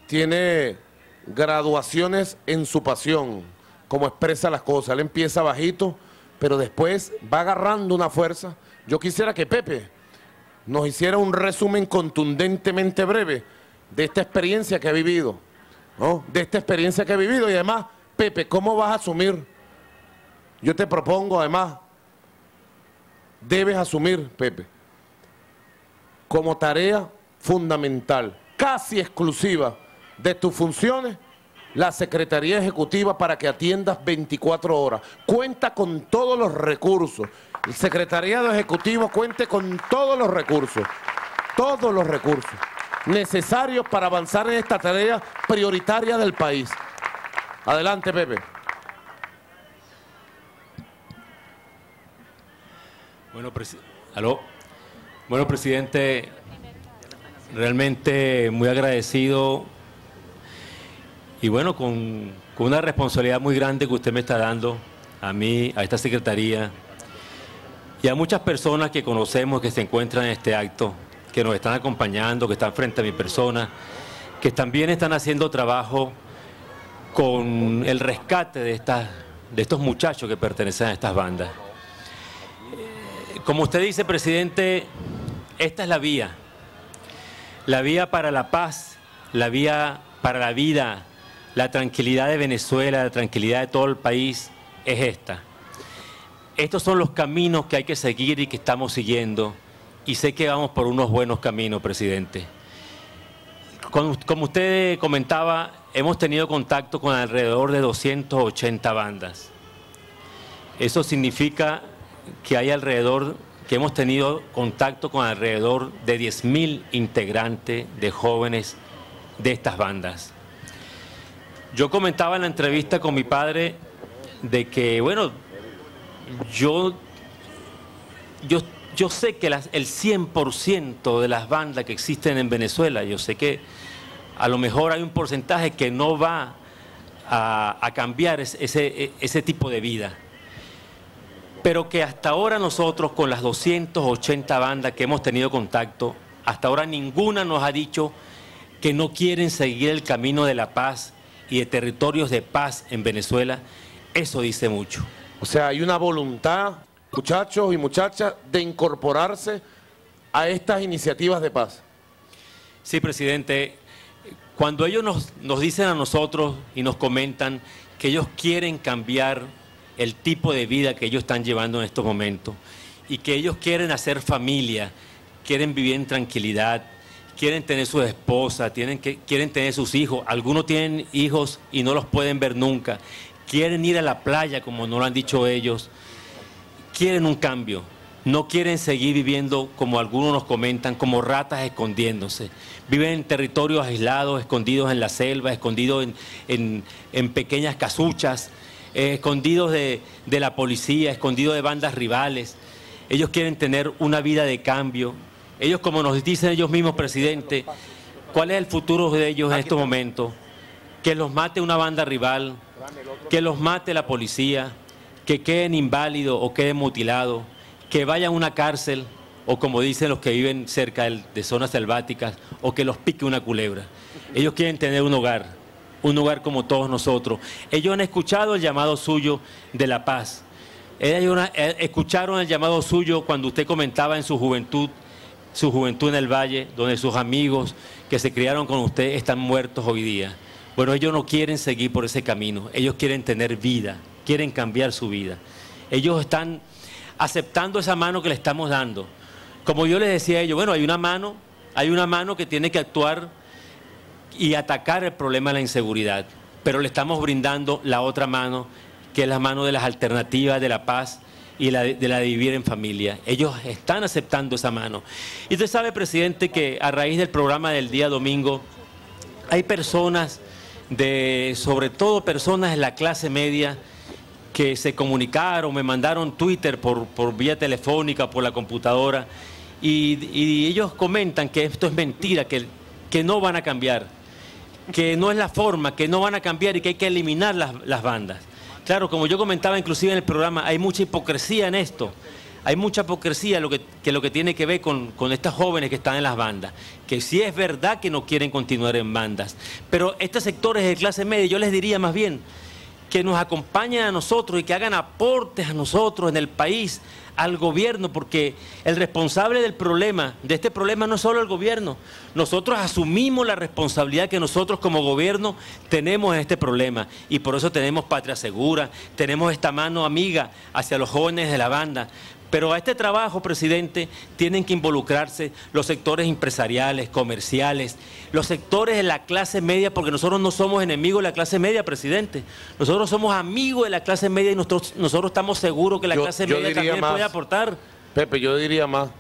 tiene graduaciones en su pasión, como expresa las cosas. Él empieza bajito, pero después va agarrando una fuerza. Yo quisiera que Pepe nos hiciera un resumen contundentemente breve de esta experiencia que ha vivido, ¿no? De esta experiencia que ha vivido. Y además, Pepe, ¿cómo vas a asumir? Yo te propongo, además, debes asumir, Pepe, como tarea fundamental, casi exclusiva de tus funciones, la Secretaría Ejecutiva, para que atiendas 24 horas. Cuenta con todos los recursos. El Secretariado Ejecutivo cuente con todos los recursos necesarios para avanzar en esta tarea prioritaria del país. Adelante, Pepe. Bueno, ¿aló? Bueno, presidente, realmente muy agradecido y, bueno, con una responsabilidad muy grande que usted me está dando a mí, a esta secretaría y a muchas personas que conocemos, que se encuentran en este acto, que nos están acompañando, que están frente a mi persona, que también están haciendo trabajo con el rescate de estos muchachos que pertenecen a estas bandas. Como usted dice, presidente, esta es la vía para la paz, la vía para la vida, la tranquilidad de Venezuela, la tranquilidad de todo el país es esta. Estos son los caminos que hay que seguir y que estamos siguiendo, y sé que vamos por unos buenos caminos, presidente. Como usted comentaba, hemos tenido contacto con alrededor de 280 bandas. Eso significa que hemos tenido contacto con alrededor de 10.000 integrantes de jóvenes de estas bandas. Yo comentaba en la entrevista con mi padre de que, bueno, yo sé que el 100% de las bandas que existen en Venezuela, yo sé que a lo mejor hay un porcentaje que no va a cambiar ese tipo de vida. pero que hasta ahora nosotros, con las 280 bandas que hemos tenido contacto, hasta ahora ninguna nos ha dicho que no quieren seguir el camino de la paz y de territorios de paz en Venezuela. Eso dice mucho. O sea, hay una voluntad, muchachos y muchachas, de incorporarse a estas iniciativas de paz. Sí, presidente. Cuando ellos nos dicen a nosotros y nos comentan que ellos quieren cambiar el tipo de vida que ellos están llevando en estos momentos y que ellos quieren hacer familia, quieren vivir en tranquilidad, quieren tener sus esposas, quieren tener sus hijos, algunos tienen hijos y no los pueden ver nunca, quieren ir a la playa como nos lo han dicho ellos, quieren un cambio, no quieren seguir viviendo como algunos nos comentan, como ratas escondiéndose, viven en territorios aislados, escondidos en la selva, escondidos en pequeñas casuchas, escondidos de la policía, escondidos de bandas rivales. Ellos quieren tener una vida de cambio. Ellos, como nos dicen ellos mismos, presidente, ¿cuál es el futuro de ellos en estos momentos? Que los mate una banda rival, que los mate la policía, que queden inválidos o queden mutilados, que vayan a una cárcel, o como dicen los que viven cerca de zonas selváticas, o que los pique una culebra. Ellos quieren tener un hogar como todos nosotros. Ellos han escuchado el llamado suyo de la paz. Ellos escucharon el llamado suyo cuando usted comentaba en su juventud en el Valle, donde sus amigos que se criaron con usted están muertos hoy día. Bueno, ellos no quieren seguir por ese camino. Ellos quieren tener vida, quieren cambiar su vida. Ellos están aceptando esa mano que le estamos dando. Como yo les decía a ellos, bueno, hay una mano que tiene que actuar y atacar el problema de la inseguridad, pero le estamos brindando la otra mano, que es la mano de las alternativas, de la paz y de la de vivir en familia. Ellos están aceptando esa mano. Y usted sabe, presidente, que a raíz del programa del día domingo, hay personas, sobre todo personas de la clase media, que se comunicaron, me mandaron Twitter por vía telefónica, por la computadora, y ellos comentan que esto es mentira, que no van a cambiar, que no es la forma, que no van a cambiar y que hay que eliminar las bandas. Claro, como yo comentaba inclusive en el programa, hay mucha hipocresía en esto. Hay mucha hipocresía lo que tiene que ver con estas jóvenes que están en las bandas. Que sí es verdad que no quieren continuar en bandas. Pero estos sectores de clase media, yo les diría más bien que nos acompañen a nosotros y que hagan aportes a nosotros en el país, al gobierno, porque el responsable del problema, de este problema, no es solo el gobierno. Nosotros asumimos la responsabilidad que nosotros como gobierno tenemos en este problema, y por eso tenemos Patria Segura, tenemos esta mano amiga hacia los jóvenes de la banda. Pero a este trabajo, presidente, tienen que involucrarse los sectores empresariales, comerciales, los sectores de la clase media, porque nosotros no somos enemigos de la clase media, presidente. Nosotros somos amigos de la clase media y nosotros estamos seguros que la clase media también puede aportar. Pepe, yo diría más.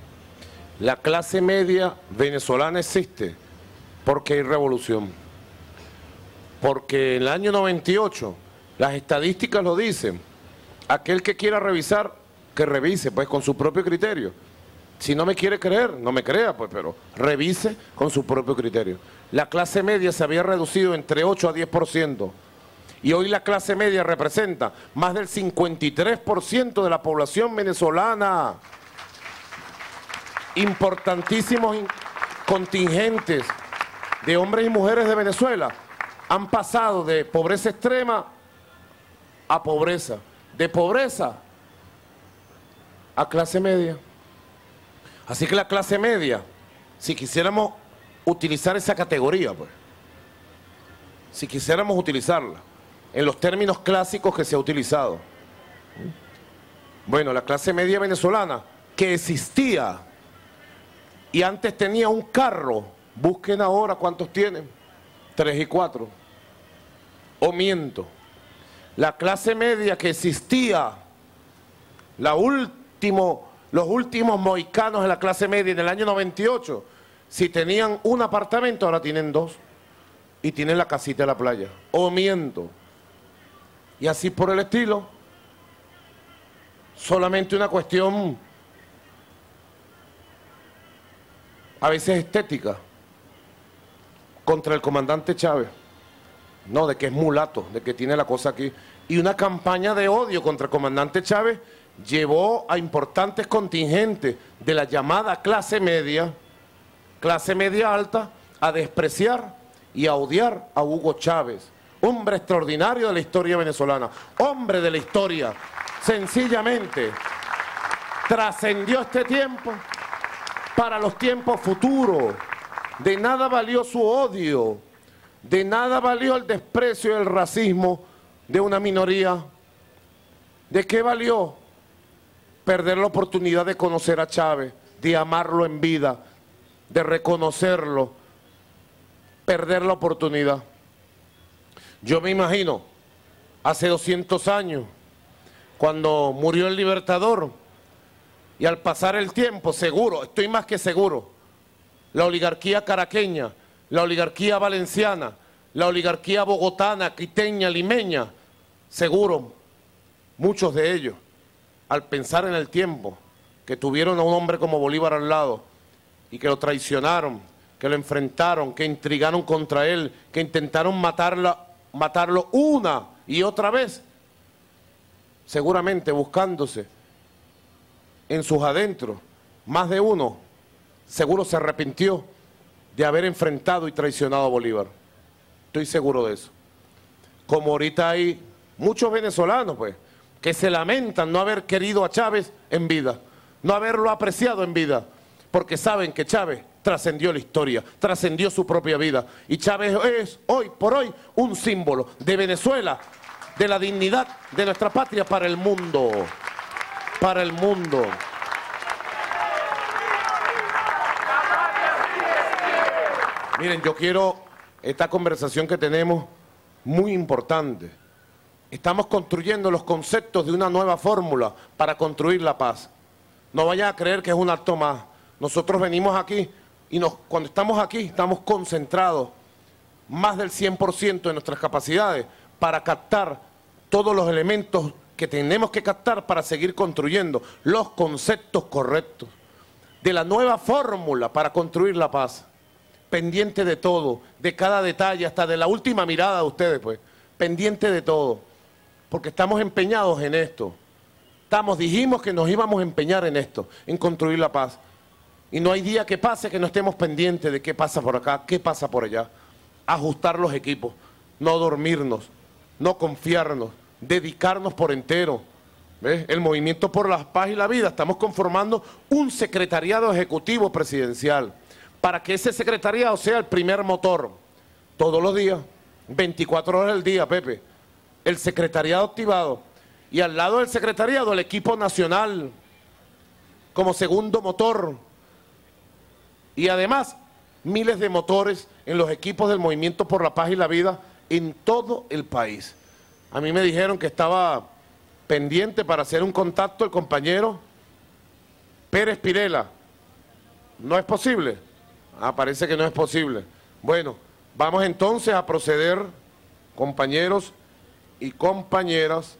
La clase media venezolana existe porque hay revolución. Porque en el año 98, las estadísticas lo dicen, aquel que quiera revisar, que revise, pues, con su propio criterio. Si no me quiere creer, no me crea, pues, pero revise con su propio criterio. La clase media se había reducido entre 8 a 10%. Y hoy la clase media representa más del 53% de la población venezolana. Importantísimos contingentes de hombres y mujeres de Venezuela han pasado de pobreza extrema a pobreza. De pobreza a clase media. Así que la clase media, si quisiéramos utilizar esa categoría, pues, si quisiéramos utilizarla en los términos clásicos que se ha utilizado, bueno, la clase media venezolana que existía y antes tenía un carro, busquen ahora cuántos tienen, 3 y 4, o miento, la clase media que existía, la última, los últimos mohicanos de la clase media en el año 98, si tenían un apartamento, ahora tienen 2 y tienen la casita de la playa. O miento. Y así por el estilo. Solamente una cuestión a veces estética contra el comandante Chávez. No, de que es mulato, de que tiene la cosa aquí. Y una campaña de odio contra el comandante Chávez llevó a importantes contingentes de la llamada clase media alta, a despreciar y a odiar a Hugo Chávez, hombre extraordinario de la historia venezolana, hombre de la historia, sencillamente trascendió este tiempo para los tiempos futuros. De nada valió su odio, de nada valió el desprecio y el racismo de una minoría. ¿De qué valió? Perder la oportunidad de conocer a Chávez, de amarlo en vida, de reconocerlo, perder la oportunidad. Yo me imagino, hace 200 años, cuando murió el Libertador, y al pasar el tiempo, seguro, estoy más que seguro, la oligarquía caraqueña, la oligarquía valenciana, la oligarquía bogotana, quiteña, limeña, seguro, muchos de ellos, al pensar en el tiempo, que tuvieron a un hombre como Bolívar al lado, y que lo traicionaron, que lo enfrentaron, que intrigaron contra él, que intentaron matarlo una y otra vez, seguramente buscándose en sus adentros, más de uno, seguro se arrepintió de haber enfrentado y traicionado a Bolívar. Estoy seguro de eso. Como ahorita hay muchos venezolanos, pues, que se lamentan no haber querido a Chávez en vida, no haberlo apreciado en vida, porque saben que Chávez trascendió la historia, trascendió su propia vida. Y Chávez es, hoy por hoy, un símbolo de Venezuela, de la dignidad de nuestra patria para el mundo. Para el mundo. Miren, yo quiero esta conversación que tenemos muy importante. Estamos construyendo los conceptos de una nueva fórmula para construir la paz. No vayan a creer que es un acto más. Nosotros venimos aquí y cuando estamos aquí estamos concentrados más del 100% de nuestras capacidades para captar todos los elementos que tenemos que captar para seguir construyendo los conceptos correctos de la nueva fórmula para construir la paz. Pendiente de todo, de cada detalle, hasta de la última mirada de ustedes, pues, pendiente de todo, porque estamos empeñados en esto, dijimos que nos íbamos a empeñar en esto, en construir la paz, y no hay día que pase que no estemos pendientes de qué pasa por acá, qué pasa por allá, ajustar los equipos, no dormirnos, no confiarnos, dedicarnos por entero. ¿Ves? El Movimiento por la Paz y la Vida, estamos conformando un secretariado ejecutivo presidencial, para que ese secretariado sea el primer motor, todos los días, 24 horas al día, Pepe, el secretariado activado, y al lado del secretariado el equipo nacional, como segundo motor, y además, miles de motores en los equipos del Movimiento por la Paz y la Vida en todo el país. A mí me dijeron que estaba pendiente para hacer un contacto el compañero Pérez Pirela, ¿no es posible? Ah, parece que no es posible. Bueno, vamos entonces a proceder, compañeros y compañeras.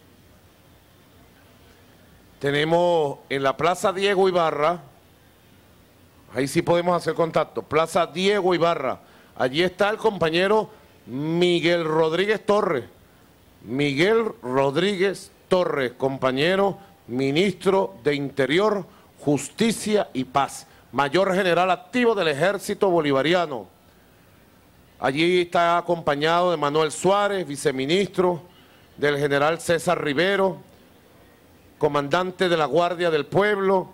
Tenemos en la Plaza Diego Ibarra, ahí sí podemos hacer contacto, Plaza Diego Ibarra. Allí está el compañero Miguel Rodríguez Torres. Miguel Rodríguez Torres, compañero ministro de Interior, Justicia y Paz. Mayor general activo del Ejército Bolivariano. Allí está acompañado de Manuel Suárez, viceministro, del general César Rivero, comandante de la Guardia del Pueblo,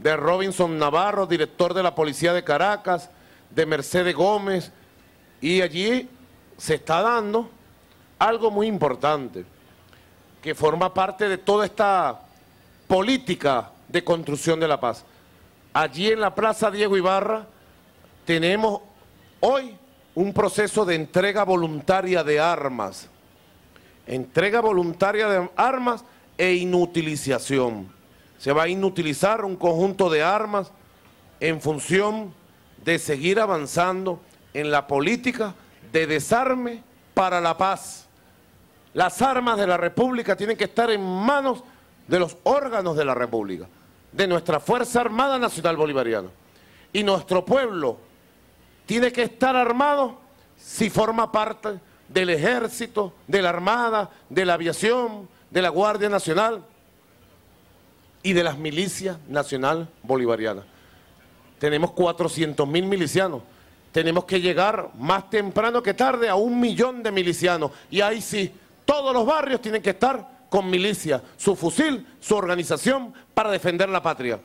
de Robinson Navarro, director de la Policía de Caracas, de Mercedes Gómez. Y allí se está dando algo muy importante, que forma parte de toda esta política de construcción de la paz. Allí en la Plaza Diego Ibarra tenemos hoy un proceso de entrega voluntaria de armas. Entrega voluntaria de armas e inutilización. Se va a inutilizar un conjunto de armas en función de seguir avanzando en la política de desarme para la paz. Las armas de la República tienen que estar en manos de los órganos de la República, de nuestra Fuerza Armada Nacional Bolivariana. Y nuestro pueblo tiene que estar armado si forma parte del Ejército, de la Armada, de la Aviación, de la Guardia Nacional. y de las milicias nacional bolivarianas. Tenemos 400.000 milicianos. Tenemos que llegar más temprano que tarde a 1 millón de milicianos. Y ahí sí, todos los barrios tienen que estar con milicia, su fusil, su organización para defender la patria.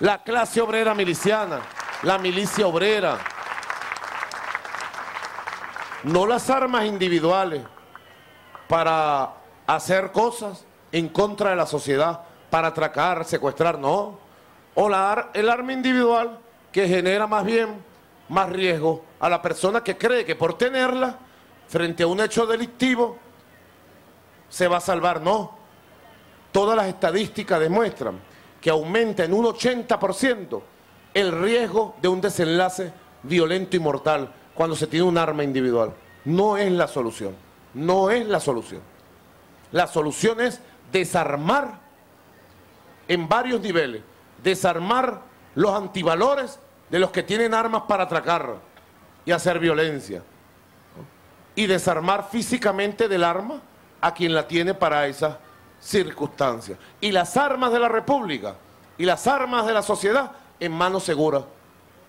La clase obrera miliciana, la milicia obrera. No las armas individuales para hacer cosas en contra de la sociedad, para atracar, secuestrar, no. O el arma individual que genera más bien más riesgo a la persona que cree que por tenerla, frente a un hecho delictivo, se va a salvar. No. Todas las estadísticas demuestran que aumenta en un 80% el riesgo de un desenlace violento y mortal cuando se tiene un arma individual. No es la solución, no es la solución. La solución es desarmar en varios niveles, desarmar los antivalores de los que tienen armas para atracar y hacer violencia, y desarmar físicamente del arma a quien la tiene para esas circunstancias. Y las armas de la República y las armas de la sociedad en manos seguras,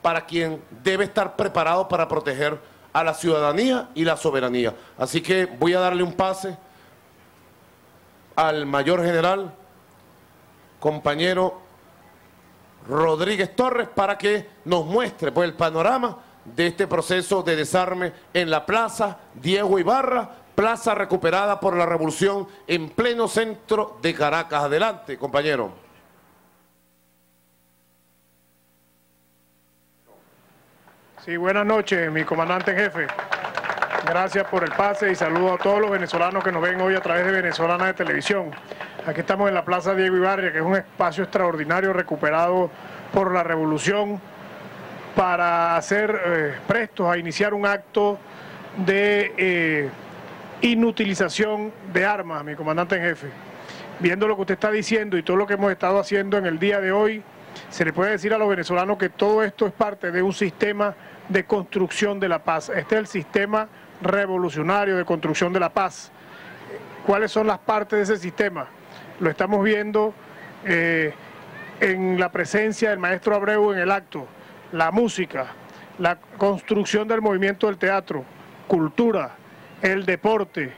para quien debe estar preparado para proteger a la ciudadanía y la soberanía. Así que voy a darle un pase al mayor general, compañero Rodríguez Torres, para que nos muestre pues el panorama de este proceso de desarme en la Plaza Diego Ibarra, plaza recuperada por la revolución en pleno centro de Caracas. Adelante, compañero. Sí, buenas noches, mi comandante en jefe. Gracias por el pase y saludo a todos los venezolanos que nos ven hoy a través de Venezolana de Televisión. Aquí estamos en la Plaza Diego Ibarra, que es un espacio extraordinario recuperado por la revolución para hacer prestos a iniciar un acto de inutilización de armas, mi comandante en jefe. Viendo lo que usted está diciendo y todo lo que hemos estado haciendo en el día de hoy, se le puede decir a los venezolanos que todo esto es parte de un sistema de construcción de la paz. Este es el sistema revolucionario de construcción de la paz. ¿Cuáles son las partes de ese sistema? Lo estamos viendo en la presencia del maestro Abreu en el acto. La música, la construcción del movimiento del teatro, cultura, el deporte,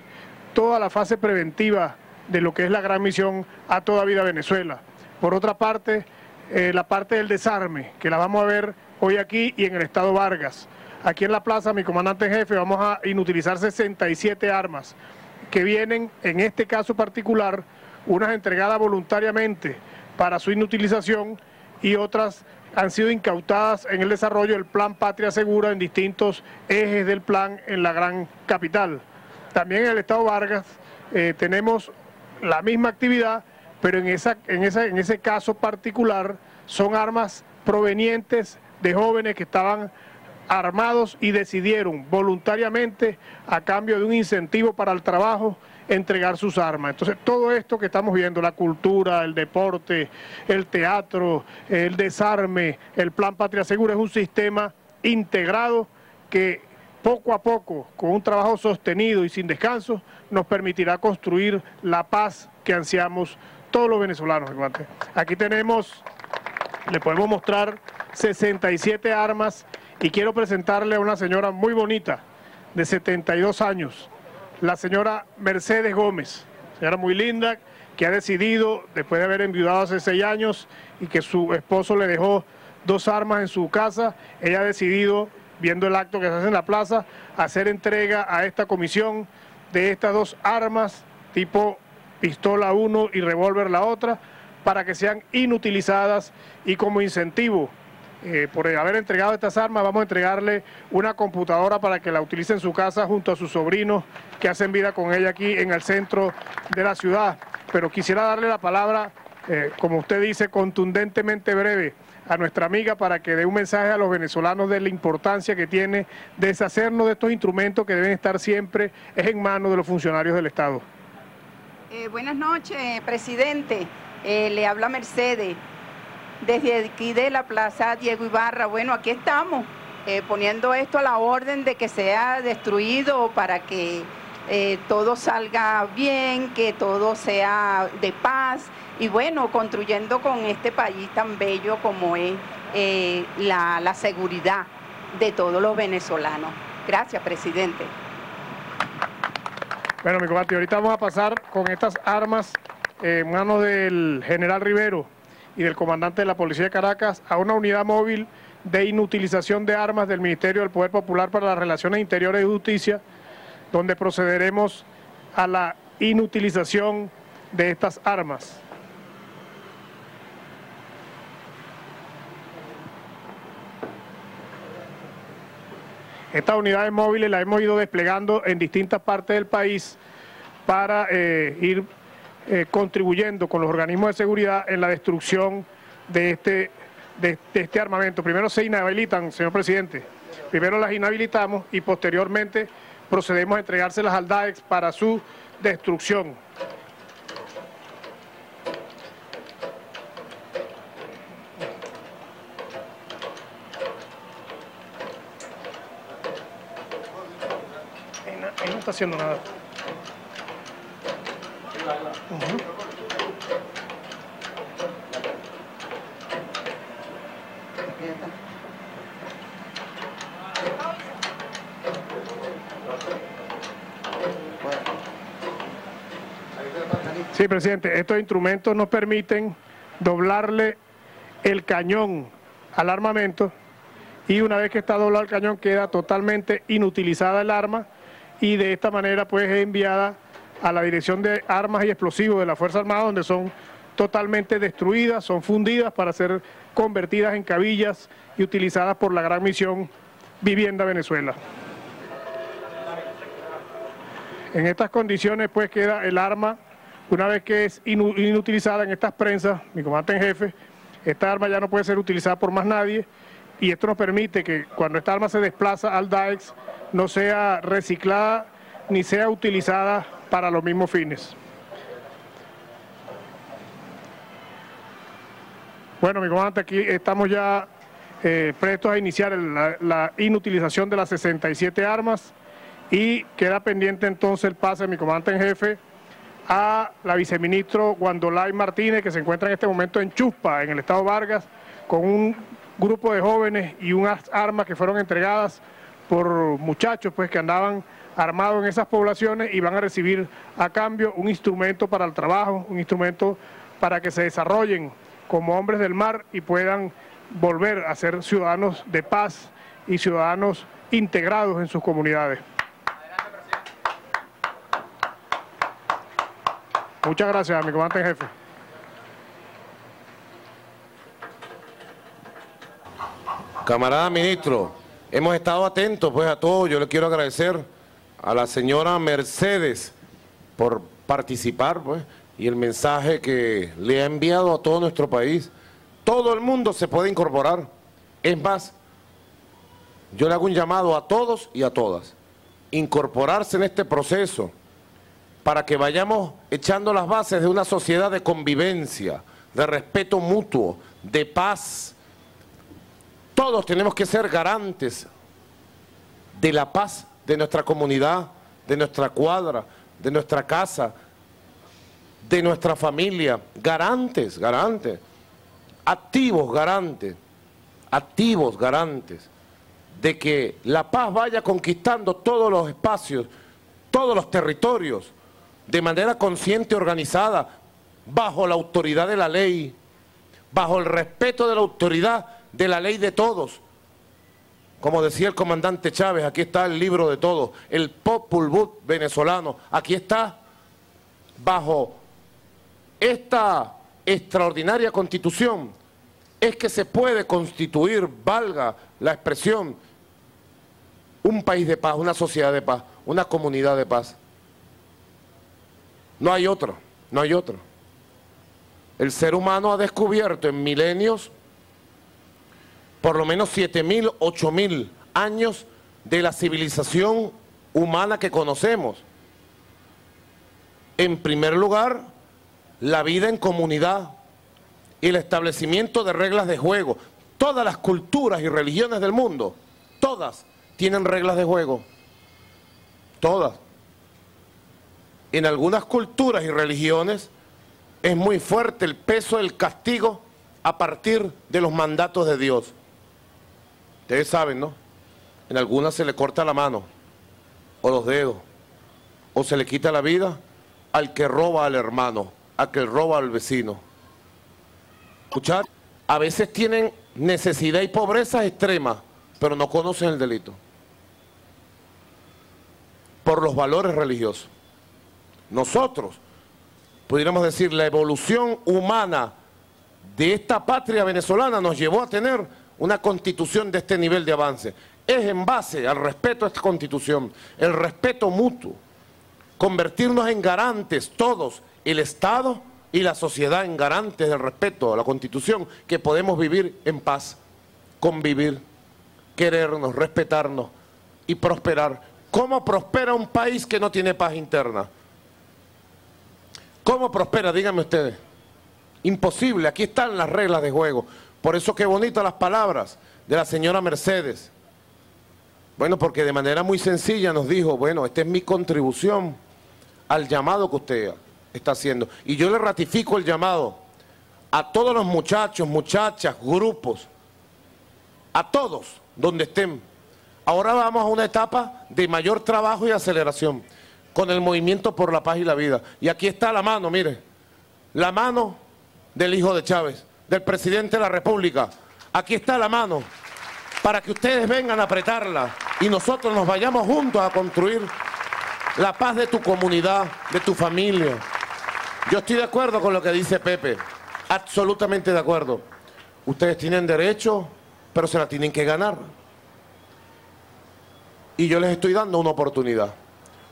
toda la fase preventiva de lo que es la gran misión A Toda Vida Venezuela. Por otra parte, la parte del desarme, que la vamos a ver hoy aquí y en el estado Vargas. Aquí en la plaza, mi comandante en jefe, vamos a inutilizar 67 armas que vienen, en este caso particular, unas entregadas voluntariamente para su inutilización y otras han sido incautadas en el desarrollo del Plan Patria Segura en distintos ejes del plan en la gran capital. También en el estado Vargas tenemos la misma actividad, pero en ese caso particular son armas provenientes de jóvenes que estaban armados y decidieron voluntariamente, a cambio de un incentivo para el trabajo, entregar sus armas. Entonces todo esto que estamos viendo, la cultura, el deporte, el teatro, el desarme, el Plan Patria Segura, es un sistema integrado que poco a poco, con un trabajo sostenido y sin descanso, nos permitirá construir la paz que ansiamos todos los venezolanos. Aquí tenemos, le podemos mostrar 67 armas y quiero presentarle a una señora muy bonita de 72 años, la señora Mercedes Gómez, señora muy linda, que ha decidido, después de haber enviudado hace 6 años y que su esposo le dejó 2 armas en su casa, ella ha decidido, viendo el acto que se hace en la plaza, hacer entrega a esta comisión de estas 2 armas tipo pistola 1 y revólver la otra, para que sean inutilizadas, y como incentivo por haber entregado estas armas vamos a entregarle una computadora para que la utilice en su casa junto a sus sobrinos que hacen vida con ella aquí en el centro de la ciudad. Pero quisiera darle la palabra, como usted dice, contundentemente breve, a nuestra amiga para que dé un mensaje a los venezolanos de la importancia que tiene deshacernos de estos instrumentos que deben estar siempre en manos de los funcionarios del Estado. Buenas noches, presidente. Le habla Mercedes, desde aquí de la Plaza Diego Ibarra. Bueno, aquí estamos, poniendo esto a la orden de que sea destruido para que todo salga bien, que todo sea de paz, y bueno, construyendo con este país tan bello como es la seguridad de todos los venezolanos. Gracias, presidente. Bueno, mi combate, ahorita vamos a pasar con estas armas en manos del general Rivero y del comandante de la Policía de Caracas a una unidad móvil de inutilización de armas del Ministerio del Poder Popular para las Relaciones Interiores y Justicia, donde procederemos a la inutilización de estas armas. Estas unidades móviles las hemos ido desplegando en distintas partes del país para ir contribuyendo con los organismos de seguridad en la destrucción de este armamento. Primero se inhabilitan, señor presidente, primero las inhabilitamos y posteriormente procedemos a entregárselas al DAEX para su destrucción. Ahí no está haciendo nada. Sí, presidente, estos instrumentos nos permiten doblarle el cañón al armamento y una vez que está doblado el cañón queda totalmente inutilizada el arma y de esta manera pues es enviada a la Dirección de Armas y Explosivos de la Fuerza Armada, donde son totalmente destruidas, son fundidas para ser convertidas en cabillas y utilizadas por la gran misión Vivienda Venezuela. En estas condiciones pues queda el arma, una vez que es inutilizada en estas prensas, mi comandante en jefe, esta arma ya no puede ser utilizada por más nadie y esto nos permite que cuando esta arma se desplaza al DAEX no sea reciclada ni sea utilizada para los mismos fines. Bueno, mi comandante, aquí estamos ya prestos a iniciar la inutilización de las 67 armas y queda pendiente entonces el pase, mi comandante en jefe, a la viceministro Gwendolay Martínez, que se encuentra en este momento en Chuspa, en el estado Vargas, con un grupo de jóvenes y unas armas que fueron entregadas por muchachos pues que andaban armados en esas poblaciones y van a recibir a cambio un instrumento para el trabajo, un instrumento para que se desarrollen como hombres del mar y puedan volver a ser ciudadanos de paz y ciudadanos integrados en sus comunidades. Muchas gracias, mi comandante en jefe. Camarada ministro, hemos estado atentos pues a todo. Yo le quiero agradecer a la señora Mercedes por participar pues, y el mensaje que le ha enviado a todo nuestro país. Todo el mundo se puede incorporar. Es más, yo le hago un llamado a todos y a todas. Incorporarse en este proceso, para que vayamos echando las bases de una sociedad de convivencia, de respeto mutuo, de paz. Todos tenemos que ser garantes de la paz de nuestra comunidad, de nuestra cuadra, de nuestra casa, de nuestra familia. Garantes, garantes. Activos garantes. Activos garantes de que la paz vaya conquistando todos los espacios, todos los territorios, de manera consciente y organizada, bajo la autoridad de la ley, bajo el respeto de la autoridad de la ley de todos. Como decía el comandante Chávez, aquí está el libro de todos, el Popol Vuh venezolano, aquí está, bajo esta extraordinaria constitución, es que se puede constituir, valga la expresión, un país de paz, una sociedad de paz, una comunidad de paz. No hay otro, no hay otro. El ser humano ha descubierto en milenios por lo menos 7.000, 8.000 años de la civilización humana que conocemos. En primer lugar, la vida en comunidad y el establecimiento de reglas de juego. Todas las culturas y religiones del mundo, todas tienen reglas de juego. Todas. En algunas culturas y religiones, es muy fuerte el peso del castigo a partir de los mandatos de Dios. Ustedes saben, ¿no? En algunas se le corta la mano, o los dedos, o se le quita la vida al que roba al hermano, al que roba al vecino. Escuchad, a veces tienen necesidad y pobrezas extremas, pero no conocen el delito. Por los valores religiosos. Nosotros, pudiéramos decir, la evolución humana de esta patria venezolana nos llevó a tener una constitución de este nivel de avance. Es en base al respeto a esta constitución, el respeto mutuo, convertirnos en garantes todos, el Estado y la sociedad en garantes del respeto a la constitución, que podemos vivir en paz, convivir, querernos, respetarnos y prosperar. ¿Cómo prospera un país que no tiene paz interna? ¿Cómo prospera? Díganme ustedes. Imposible, aquí están las reglas de juego. Por eso qué bonitas las palabras de la señora Mercedes. Bueno, porque de manera muy sencilla nos dijo, bueno, esta es mi contribución al llamado que usted está haciendo. Y yo le ratifico el llamado a todos los muchachos, muchachas, grupos, a todos donde estén. Ahora vamos a una etapa de mayor trabajo y aceleración con el Movimiento por la Paz y la Vida. Y aquí está la mano, mire, la mano del hijo de Chávez, del presidente de la República. Aquí está la mano para que ustedes vengan a apretarla y nosotros nos vayamos juntos a construir la paz de tu comunidad, de tu familia. Yo estoy de acuerdo con lo que dice Pepe, absolutamente de acuerdo. Ustedes tienen derecho, pero se la tienen que ganar. Y yo les estoy dando una oportunidad.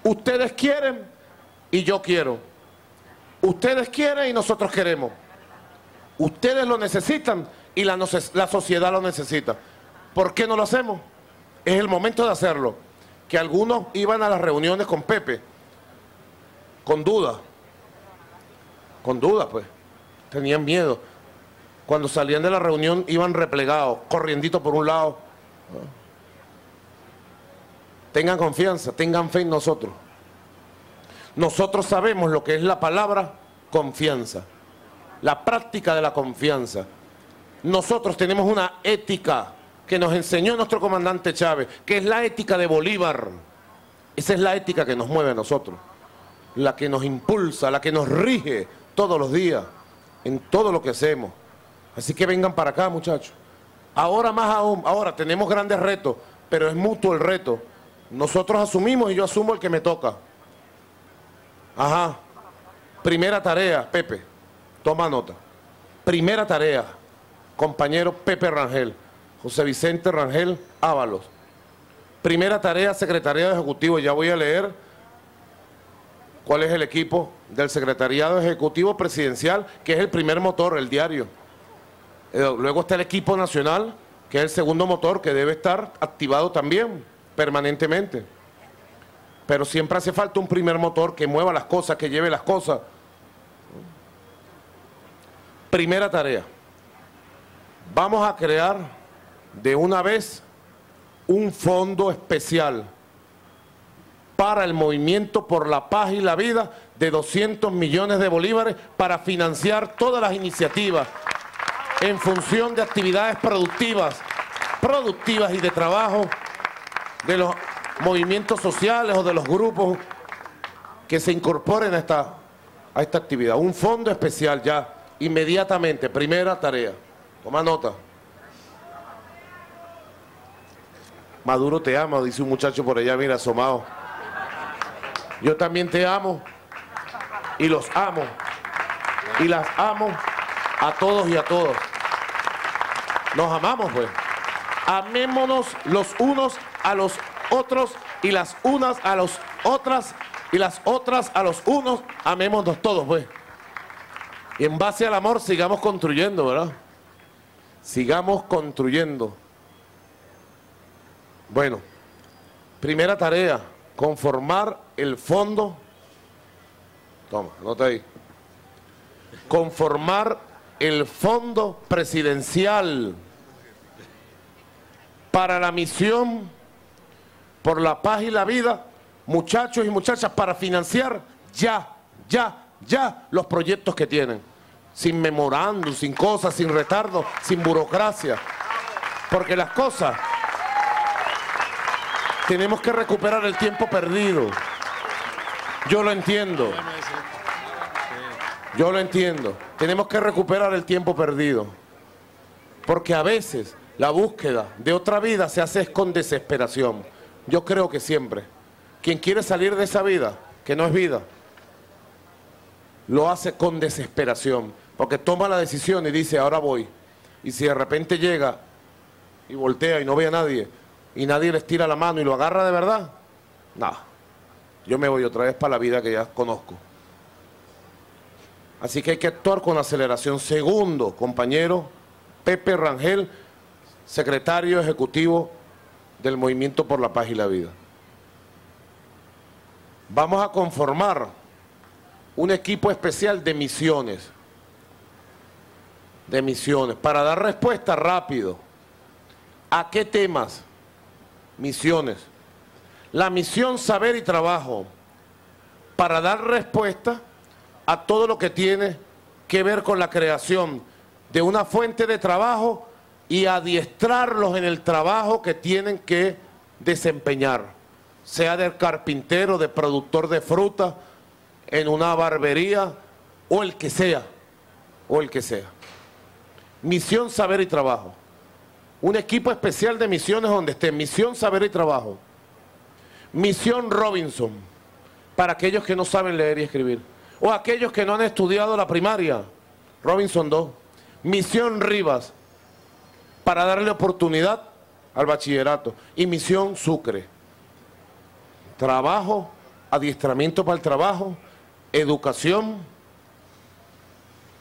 Ustedes quieren y yo quiero. Ustedes quieren y nosotros queremos. Ustedes lo necesitan y la sociedad lo necesita. ¿Por qué no lo hacemos? Es el momento de hacerlo. Que algunos iban a las reuniones con Pepe, con dudas pues, tenían miedo. Cuando salían de la reunión iban replegados, corrienditos por un lado. Tengan confianza, tengan fe en nosotros. Nosotros sabemos lo que es la palabra confianza, la práctica de la confianza. Nosotros tenemos una ética que nos enseñó nuestro comandante Chávez, que es la ética de Bolívar. Esa es la ética que nos mueve a nosotros, la que nos impulsa, la que nos rige todos los días, en todo lo que hacemos. Así que vengan para acá, muchachos. Ahora más aún, ahora tenemos grandes retos, pero es mutuo el reto. Nosotros asumimos y yo asumo el que me toca. Ajá. Primera tarea, Pepe, toma nota. Primera tarea, compañero Pepe Rangel. José Vicente Rangel Ábalos. Primera tarea, Secretariado Ejecutivo. Ya voy a leer cuál es el equipo del Secretariado Ejecutivo Presidencial, que es el primer motor, el diario. Luego está el equipo nacional, que es el segundo motor, que debe estar activado también, permanentemente. Pero siempre hace falta un primer motor que mueva las cosas, que lleve las cosas. Primera tarea. Vamos a crear de una vez un fondo especial para el Movimiento por la Paz y la Vida de 200 millones de bolívares para financiar todas las iniciativas en función de actividades productivas y de trabajo de los movimientos sociales o de los grupos que se incorporen a esta actividad. Un fondo especial ya, inmediatamente, primera tarea. Toma nota. Maduro te ama, dice un muchacho por allá, mira, asomado. Yo también te amo y los amo y las amo a todos y a todas. Nos amamos, pues. Amémonos los unos a los otros y las unas a las otras y las otras a los unos. Amémonos todos, pues. Y en base al amor sigamos construyendo, ¿verdad? Sigamos construyendo. Bueno, primera tarea, conformar el fondo, toma, anota ahí, conformar el fondo presidencial para la misión por la paz y la vida, muchachos y muchachas, para financiar ya, ya, ya los proyectos que tienen, sin memorándum, sin cosas, sin retardo, sin burocracia, porque las cosas, tenemos que recuperar el tiempo perdido. Yo lo entiendo. Yo lo entiendo. Tenemos que recuperar el tiempo perdido. Porque a veces la búsqueda de otra vida se hace con desesperación. Yo creo que siempre. Quien quiere salir de esa vida, que no es vida, lo hace con desesperación. Porque toma la decisión y dice, ahora voy. Y si de repente llega y voltea y no ve a nadie, y nadie les tira la mano y lo agarra de verdad, nada. Yo me voy otra vez para la vida que ya conozco. Así que hay que actuar con aceleración. Segundo, compañero, Pepe Rangel, secretario ejecutivo del Movimiento por la Paz y la Vida. Vamos a conformar un equipo especial de misiones. De misiones, para dar respuesta rápido. ¿A qué temas? Misiones. La misión Saber y Trabajo, para dar respuesta a todo lo que tiene que ver con la creación de una fuente de trabajo y adiestrarlos en el trabajo que tienen que desempeñar, sea del carpintero, de productor de fruta, en una barbería o el que sea, o el que sea. Misión Saber y Trabajo. Un equipo especial de misiones donde esté Misión Saber y Trabajo. Misión Robinson, para aquellos que no saben leer y escribir, o aquellos que no han estudiado la primaria, Robinson 2. Misión Rivas, para darle oportunidad al bachillerato. Y Misión Sucre. Trabajo, adiestramiento para el trabajo, educación.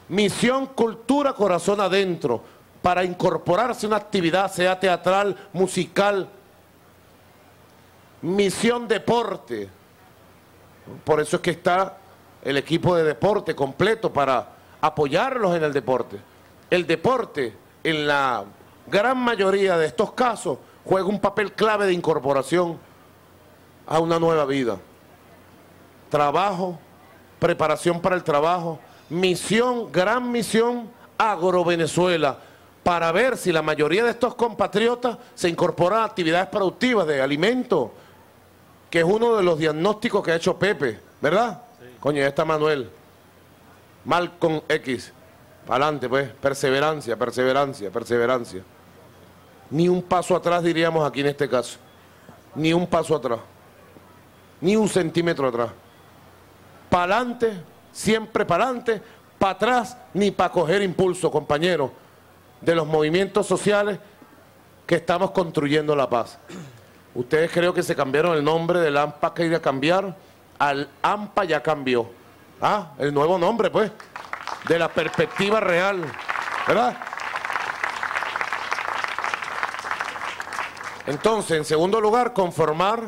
Misión Cultura Corazón Adentro, para incorporarse a una actividad, sea teatral, musical. Misión Deporte, por eso es que está el equipo de deporte completo, para apoyarlos en el deporte. El deporte, en la gran mayoría de estos casos, juega un papel clave de incorporación a una nueva vida. Trabajo, preparación para el trabajo. Misión, gran misión, AgroVenezuela, para ver si la mayoría de estos compatriotas se incorporan a actividades productivas de alimentos, que es uno de los diagnósticos que ha hecho Pepe, ¿verdad? Sí. Coño, ya está Manuel. Malcolm X. Para adelante, pues. Perseverancia, perseverancia, perseverancia. Ni un paso atrás, diríamos aquí en este caso. Ni un paso atrás. Ni un centímetro atrás. Para adelante, siempre para adelante. Para atrás, ni para coger impulso, compañeros, de los movimientos sociales que estamos construyendo la paz. Ustedes creo que se cambiaron el nombre del AMPA, que iba a cambiar al AMPA ya cambió. Ah, el nuevo nombre, pues, de la perspectiva real, ¿verdad? Entonces, en segundo lugar, conformar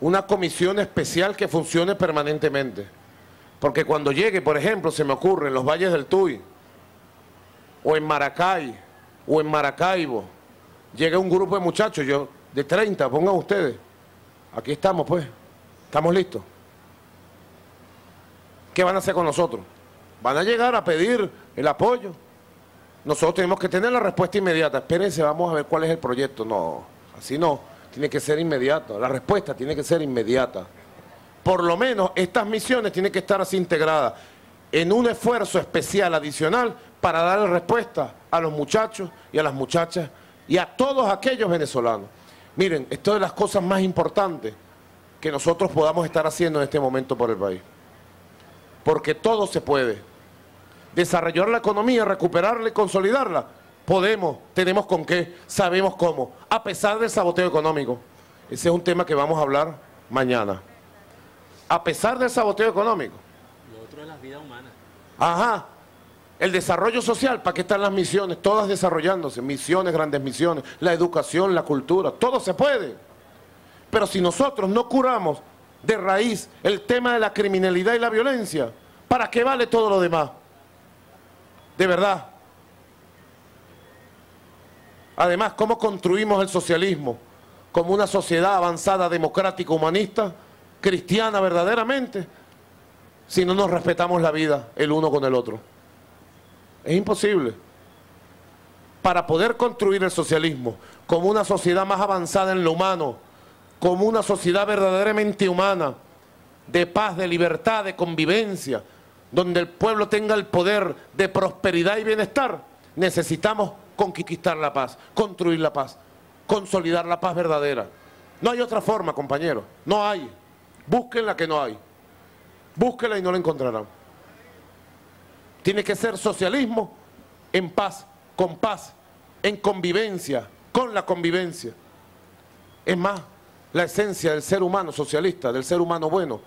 una comisión especial que funcione permanentemente. Porque cuando llegue, por ejemplo, se me ocurre en los valles del Tuy, o en Maracay, o en Maracaibo, llega un grupo de muchachos, yo de 30, pongan ustedes, aquí estamos pues, estamos listos. ¿Qué van a hacer con nosotros? Van a llegar a pedir el apoyo. Nosotros tenemos que tener la respuesta inmediata. Espérense, vamos a ver cuál es el proyecto. No, así no, tiene que ser inmediato, la respuesta tiene que ser inmediata. Por lo menos estas misiones tienen que estar así integradas, en un esfuerzo especial adicional para darle respuesta a los muchachos y a las muchachas y a todos aquellos venezolanos. Miren, esto es las cosas más importantes que nosotros podamos estar haciendo en este momento por el país. Porque todo se puede. Desarrollar la economía, recuperarla y consolidarla, podemos, tenemos con qué, sabemos cómo, a pesar del saboteo económico. Ese es un tema que vamos a hablar mañana. A pesar del saboteo económico. De las vidas humanas. Ajá, el desarrollo social, ¿para qué están las misiones? Todas desarrollándose, misiones, grandes misiones, la educación, la cultura, todo se puede. Pero si nosotros no curamos de raíz el tema de la criminalidad y la violencia, ¿para qué vale todo lo demás? De verdad. Además, ¿cómo construimos el socialismo? Como una sociedad avanzada, democrática, humanista, cristiana verdaderamente, si no nos respetamos la vida el uno con el otro. Es imposible. Para poder construir el socialismo como una sociedad más avanzada en lo humano, como una sociedad verdaderamente humana, de paz, de libertad, de convivencia, donde el pueblo tenga el poder de prosperidad y bienestar, necesitamos conquistar la paz, construir la paz, consolidar la paz verdadera. No hay otra forma, compañeros, no hay. Busquen la que no hay. Búsquenla y no la encontrarán. Tiene que ser socialismo en paz, con paz, en convivencia, con la convivencia. Es más, la esencia del ser humano socialista, del ser humano bueno,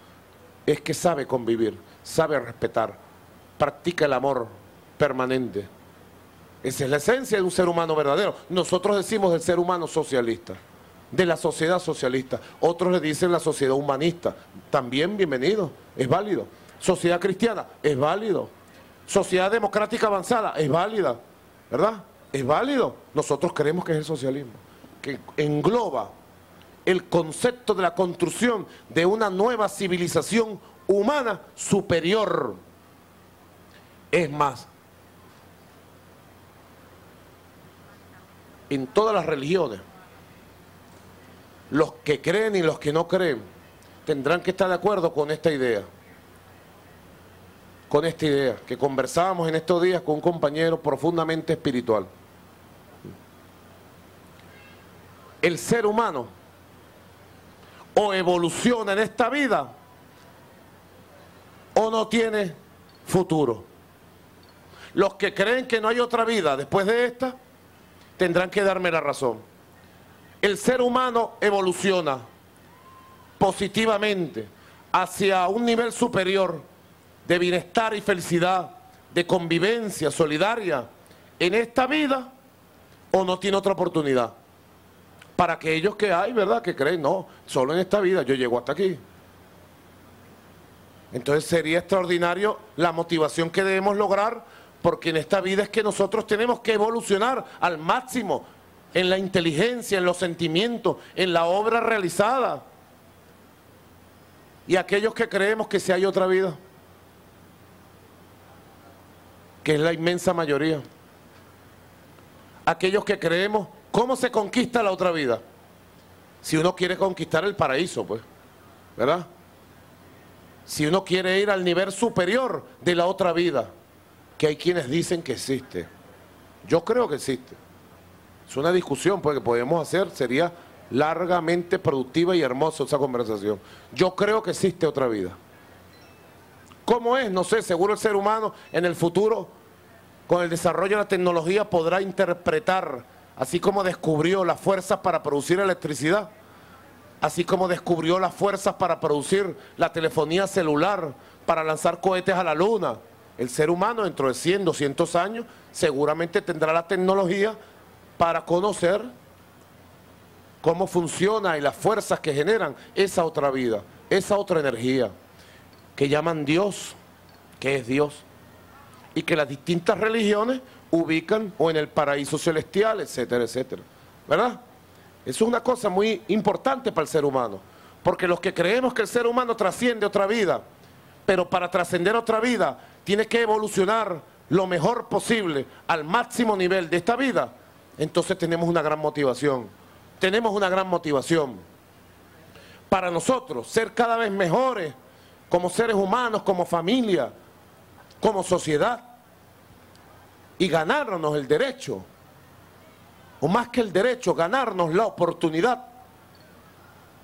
es que sabe convivir, sabe respetar, practica el amor permanente. Esa es la esencia de un ser humano verdadero. Nosotros decimos del ser humano socialista, de la sociedad socialista. Otros le dicen la sociedad humanista. También bienvenido, es válido. Sociedad cristiana, es válido. Sociedad democrática avanzada, es válida, ¿verdad? Es válido. Nosotros creemos que es el socialismo, que engloba el concepto de la construcción de una nueva civilización humana superior. Es más, en todas las religiones, los que creen y los que no creen tendrán que estar de acuerdo con esta idea. Con esta idea que conversábamos en estos días con un compañero profundamente espiritual. El ser humano o evoluciona en esta vida o no tiene futuro. Los que creen que no hay otra vida después de esta tendrán que darme la razón. El ser humano evoluciona positivamente hacia un nivel superior de bienestar y felicidad, de convivencia solidaria en esta vida, o no tiene otra oportunidad. Para aquellos que hay, ¿verdad?, que creen, no, solo en esta vida, yo llego hasta aquí. Entonces sería extraordinario la motivación que debemos lograr, porque en esta vida es que nosotros tenemos que evolucionar al máximo, en la inteligencia, en los sentimientos, en la obra realizada. Y aquellos que creemos que si hay otra vida, que es la inmensa mayoría. Aquellos que creemos, ¿cómo se conquista la otra vida? Si uno quiere conquistar el paraíso, pues, ¿verdad? Si uno quiere ir al nivel superior de la otra vida, que hay quienes dicen que existe. Yo creo que existe. Es una discusión, pues, que podemos hacer, sería largamente productiva y hermosa esa conversación. Yo creo que existe otra vida. ¿Cómo es? No sé, seguro el ser humano en el futuro, con el desarrollo de la tecnología, podrá interpretar, así como descubrió las fuerzas para producir electricidad, así como descubrió las fuerzas para producir la telefonía celular, para lanzar cohetes a la luna. El ser humano dentro de 100, 200 años seguramente tendrá la tecnología para conocer cómo funciona y las fuerzas que generan esa otra vida, esa otra energía que llaman Dios, que es Dios, y que las distintas religiones ubican o en el paraíso celestial, etcétera, etcétera, ¿verdad? Eso es una cosa muy importante para el ser humano, porque los que creemos que el ser humano trasciende otra vida, pero para trascender otra vida tiene que evolucionar lo mejor posible al máximo nivel de esta vida, entonces tenemos una gran motivación, para nosotros ser cada vez mejores como seres humanos, como familia, como sociedad, y ganarnos el derecho, o más que el derecho, ganarnos la oportunidad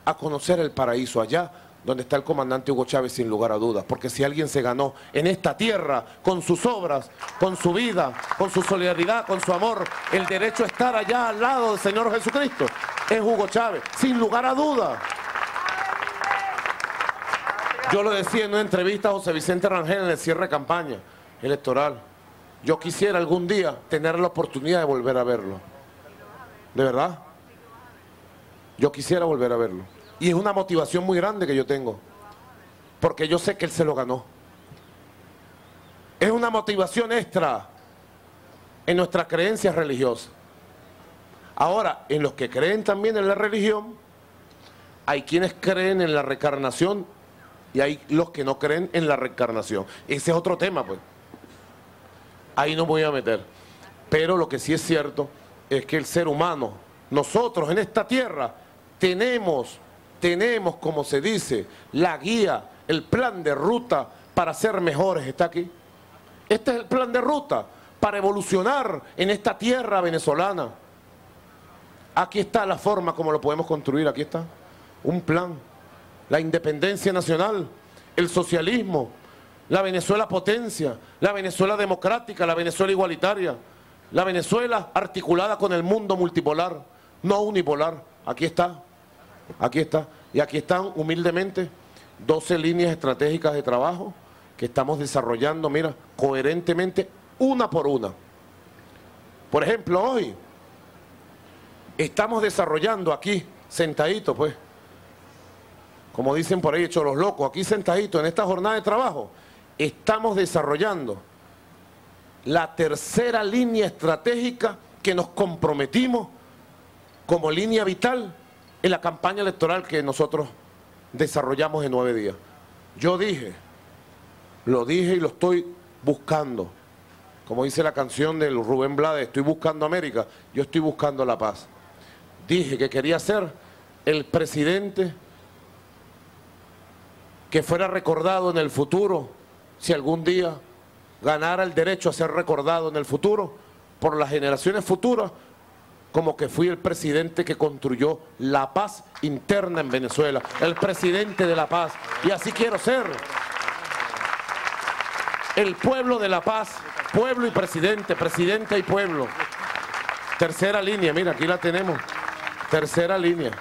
a conocer el paraíso allá donde está el comandante Hugo Chávez, sin lugar a dudas, porque si alguien se ganó en esta tierra, con sus obras, con su vida, con su solidaridad, con su amor, el derecho a estar allá al lado del Señor Jesucristo, es Hugo Chávez, sin lugar a dudas. Yo lo decía en una entrevista a José Vicente Rangel en el cierre de campaña electoral. Yo quisiera algún día tener la oportunidad de volver a verlo. ¿De verdad? Yo quisiera volver a verlo. Y es una motivación muy grande que yo tengo, porque yo sé que él se lo ganó. Es una motivación extra en nuestras creencias religiosas. Ahora, en los que creen también en la religión, hay quienes creen en la reencarnación y hay los que no creen en la reencarnación. Ese es otro tema, pues. Ahí no voy a meter. Pero lo que sí es cierto es que el ser humano, nosotros en esta tierra, tenemos, como se dice, la guía, el plan de ruta para ser mejores. Está aquí. Este es el plan de ruta para evolucionar en esta tierra venezolana. Aquí está la forma como lo podemos construir, aquí está. Un plan, la independencia nacional, el socialismo, la Venezuela potencia, la Venezuela democrática, la Venezuela igualitaria, la Venezuela articulada con el mundo multipolar, no unipolar. Aquí está, aquí está. Y aquí están humildemente 12 líneas estratégicas de trabajo que estamos desarrollando, mira, coherentemente, una por una. Por ejemplo, hoy estamos desarrollando aquí, sentaditos, pues, como dicen por ahí, hechos los locos, aquí sentaditos en esta jornada de trabajo, estamos desarrollando la tercera línea estratégica que nos comprometimos como línea vital en la campaña electoral que nosotros desarrollamos en 9 días. Yo dije, lo dije y lo estoy buscando. Como dice la canción de Rubén Blades, estoy buscando América, yo estoy buscando la paz. Dije que quería ser el presidente que fuera recordado en el futuro, si algún día ganara el derecho a ser recordado en el futuro, por las generaciones futuras, como que fui el presidente que construyó la paz interna en Venezuela, el presidente de la paz, y así quiero ser. El pueblo de la paz, pueblo y presidente, presidente y pueblo. Tercera línea, mira, aquí la tenemos. Tercera línea.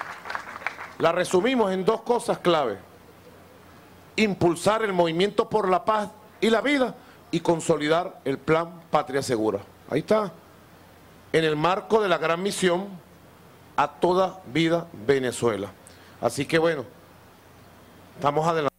La resumimos en 2 cosas clave. Impulsar el movimiento por la paz y la vida y consolidar el plan Patria Segura. Ahí está. En el marco de la gran misión a toda vida Venezuela. Así que bueno, estamos adelante.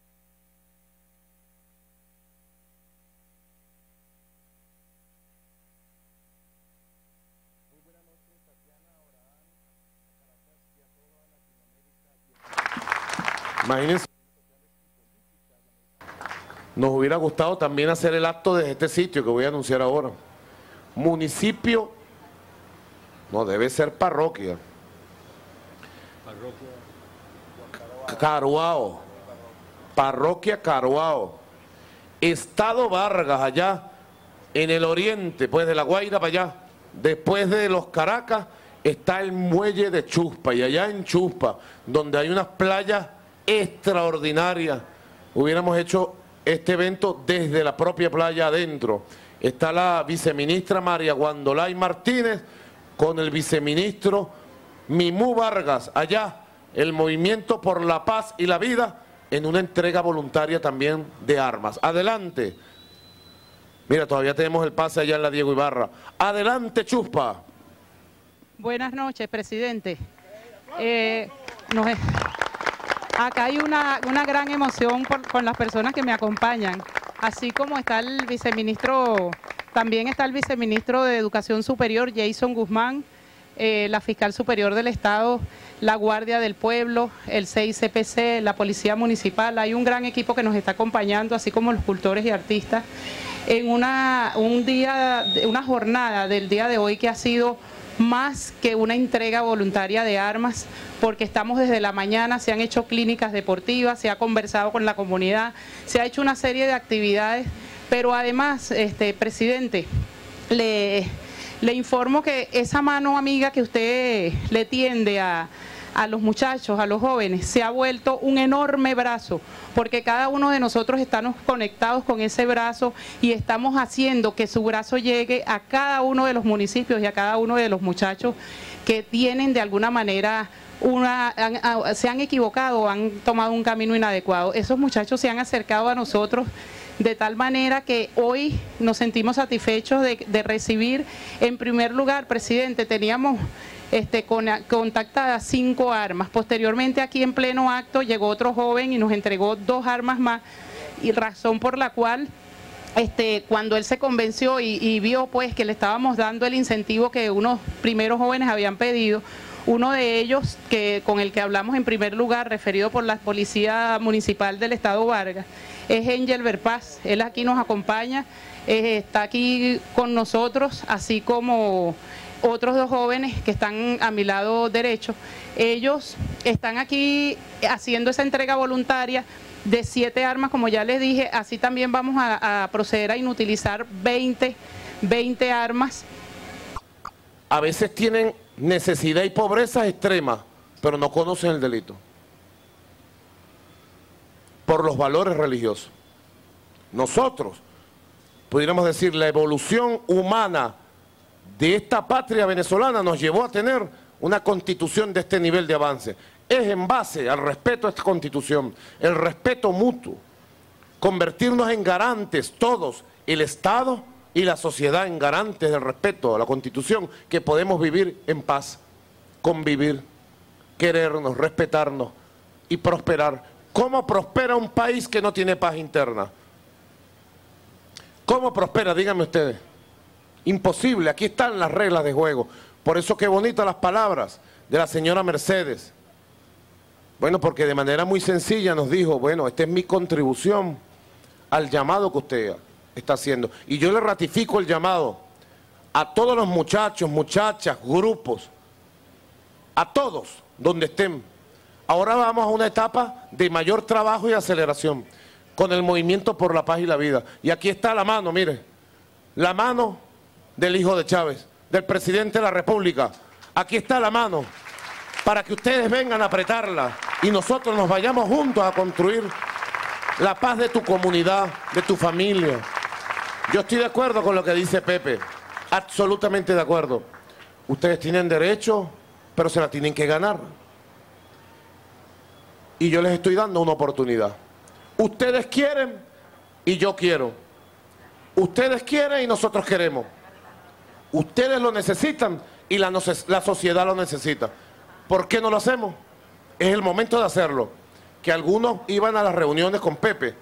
Imagínense, nos hubiera gustado también hacer el acto desde este sitio que voy a anunciar ahora. Municipio, no, debe ser parroquia. Caruao, parroquia Caruao. Estado Vargas, allá en el oriente, pues de La Guaira para allá, después de los Caracas, está el muelle de Chuspa, y allá en Chuspa, donde hay unas playas extraordinaria. Hubiéramos hecho este evento desde la propia playa adentro. Está la viceministra María Gwendolay Martínez con el viceministro Mimú Vargas, allá el Movimiento por la Paz y la Vida, en una entrega voluntaria también de armas. Adelante. Mira, todavía tenemos el pase allá en la Diego Ibarra. Adelante, Chuspa. Buenas noches, presidente. Acá hay una gran emoción con las personas que me acompañan, así como está el viceministro, también está el viceministro de Educación Superior, Jason Guzmán, la fiscal superior del Estado, la Guardia del Pueblo, el CICPC, la Policía Municipal. Hay un gran equipo que nos está acompañando, así como los cultores y artistas, en una jornada del día de hoy que ha sido más que una entrega voluntaria de armas, porque estamos desde la mañana, se han hecho clínicas deportivas, se ha conversado con la comunidad, se ha hecho una serie de actividades, pero además, presidente, le informo que esa mano amiga que usted le tiende a los muchachos, a los jóvenes, se ha vuelto un enorme brazo, porque cada uno de nosotros estamos conectados con ese brazo y estamos haciendo que su brazo llegue a cada uno de los municipios y a cada uno de los muchachos que tienen de alguna manera se han equivocado, han tomado un camino inadecuado. Esos muchachos se han acercado a nosotros de tal manera que hoy nos sentimos satisfechos de recibir. En primer lugar, presidente, teníamos contactadas 5 armas. Posteriormente, aquí en pleno acto, llegó otro joven y nos entregó 2 armas más, y razón por la cual cuando él se convenció y vio pues que le estábamos dando el incentivo que unos primeros jóvenes habían pedido, Uno de ellos, con el que hablamos en primer lugar, referido por la Policía Municipal del Estado Vargas, es Ángel Verpaz. Él aquí nos acompaña, está aquí con nosotros, así como otros dos jóvenes que están a mi lado derecho. Ellos están aquí haciendo esa entrega voluntaria de 7 armas, como ya les dije. Así también vamos a proceder a inutilizar 20 armas. A veces tienen necesidad y pobreza extrema, pero no conocen el delito. Por los valores religiosos. Nosotros, pudiéramos decir, la evolución humana de esta patria venezolana nos llevó a tener una constitución de este nivel de avance. Es en base al respeto a esta constitución, el respeto mutuo, convertirnos en garantes todos, el Estado y la sociedad, en garantes del respeto a la Constitución, que podemos vivir en paz, convivir, querernos, respetarnos y prosperar. ¿Cómo prospera un país que no tiene paz interna? ¿Cómo prospera? Díganme ustedes. Imposible. Aquí están las reglas de juego. Por eso qué bonitas las palabras de la señora Mercedes. Bueno, porque de manera muy sencilla nos dijo, bueno, esta es mi contribución al llamado que usted está haciendo. Y yo le ratifico el llamado a todos los muchachos, muchachas, grupos, a todos donde estén. Ahora vamos a una etapa de mayor trabajo y aceleración con el Movimiento por la Paz y la Vida. Y aquí está la mano, mire, la mano del hijo de Chávez, del presidente de la República. Aquí está la mano para que ustedes vengan a apretarla y nosotros nos vayamos juntos a construir la paz de tu comunidad, de tu familia. Yo estoy de acuerdo con lo que dice Pepe, absolutamente de acuerdo. Ustedes tienen derecho, pero se la tienen que ganar. Y yo les estoy dando una oportunidad. Ustedes quieren y yo quiero. Ustedes quieren y nosotros queremos. Ustedes lo necesitan y la sociedad lo necesita. ¿Por qué no lo hacemos? Es el momento de hacerlo. Que algunos iban a las reuniones con Pepe,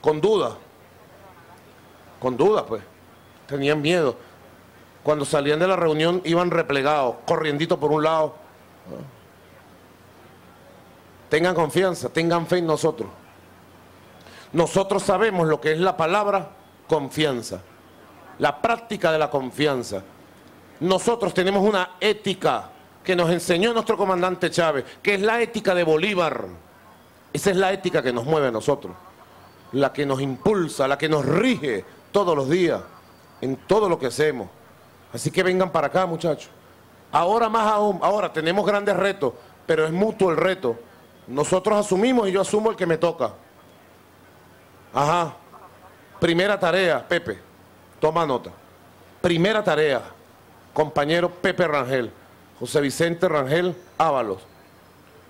con dudas. Con dudas, pues, tenían miedo. Cuando salían de la reunión iban replegados, corrienditos por un lado. Tengan confianza, tengan fe en nosotros. Nosotros sabemos lo que es la palabra confianza, la práctica de la confianza. Nosotros tenemos una ética que nos enseñó nuestro comandante Chávez, que es la ética de Bolívar. Esa es la ética que nos mueve a nosotros, la que nos impulsa, la que nos rige todos los días, en todo lo que hacemos. Así que vengan para acá, muchachos. Ahora más aún, ahora tenemos grandes retos, pero es mutuo el reto. Nosotros asumimos y yo asumo el que me toca. Ajá. Primera tarea, Pepe, toma nota. Primera tarea, compañero Pepe Rangel, José Vicente Rangel Ábalos.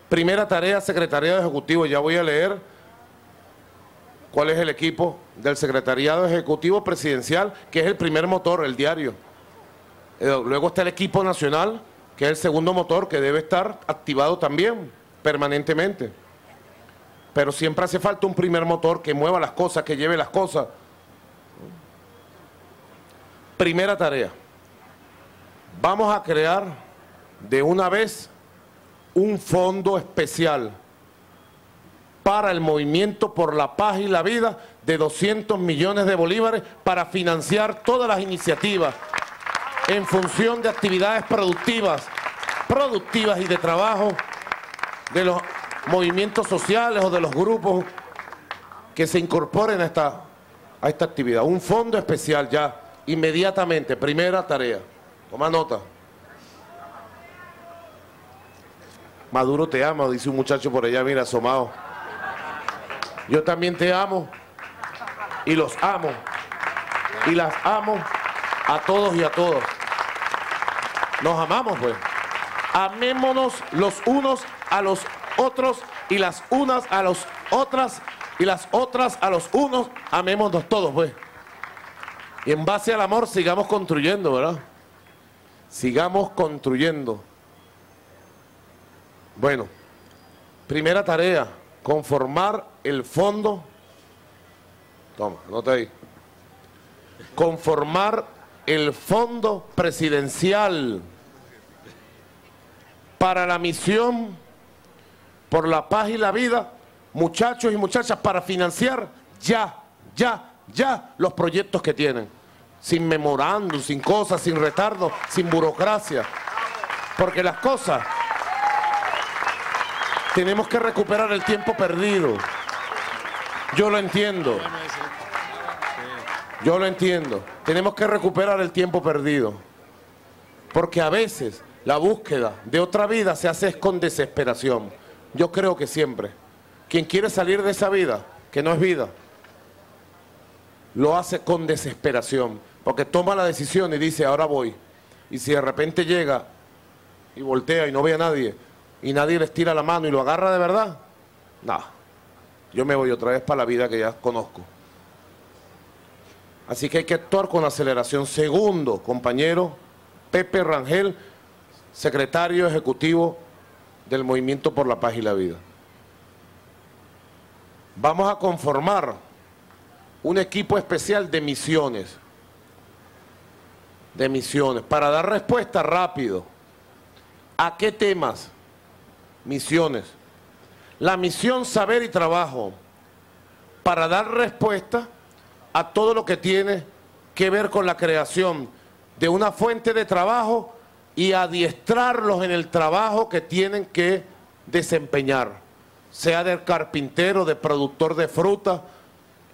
Primera tarea, Secretariado Ejecutivo. Ya voy a leer cuál es el equipo del Secretariado Ejecutivo Presidencial, que es el primer motor, el diario. Luego está el equipo nacional, que es el segundo motor, que debe estar activado también, permanentemente. Pero siempre hace falta un primer motor que mueva las cosas, que lleve las cosas. Primera tarea. Vamos a crear de una vez un fondo especial para el Movimiento por la Paz y la Vida de 200 millones de bolívares para financiar todas las iniciativas en función de actividades productivas y de trabajo de los movimientos sociales o de los grupos que se incorporen a esta actividad. Un fondo especial ya, inmediatamente, primera tarea. Toma nota. Maduro te ama, dice un muchacho por allá, mira, asomado. Yo también te amo y los amo y las amo a todos y a todas. Nos amamos, pues. Amémonos los unos a los otros y las unas a los otras y las otras a los unos. Amémonos todos, pues. Y en base al amor sigamos construyendo, ¿verdad? Sigamos construyendo. Bueno, primera tarea, conformar el fondo. Toma, anota ahí. Conformar el fondo presidencial para la Misión por la Paz y la Vida, muchachos y muchachas, para financiar ya los proyectos que tienen, sin memorándum, sin cosas, sin retardo, sin burocracia, porque las cosas tenemos que recuperar el tiempo perdido. Yo lo entiendo, yo lo entiendo. Tenemos que recuperar el tiempo perdido, porque a veces la búsqueda de otra vida se hace con desesperación. Yo creo que siempre quien quiere salir de esa vida, que no es vida, lo hace con desesperación, porque toma la decisión y dice, ahora voy. Y si de repente llega y voltea y no ve a nadie, y nadie le estira la mano y lo agarra de verdad, nada, yo me voy otra vez para la vida que ya conozco. Así que hay que actuar con aceleración. Segundo, compañero Pepe Rangel, secretario ejecutivo del Movimiento por la Paz y la Vida, vamos a conformar un equipo especial de misiones, para dar respuesta rápido. ¿A qué temas? Misiones. La Misión Saber y Trabajo, para dar respuesta a todo lo que tiene que ver con la creación de una fuente de trabajo y adiestrarlos en el trabajo que tienen que desempeñar, sea de carpintero, de productor de fruta,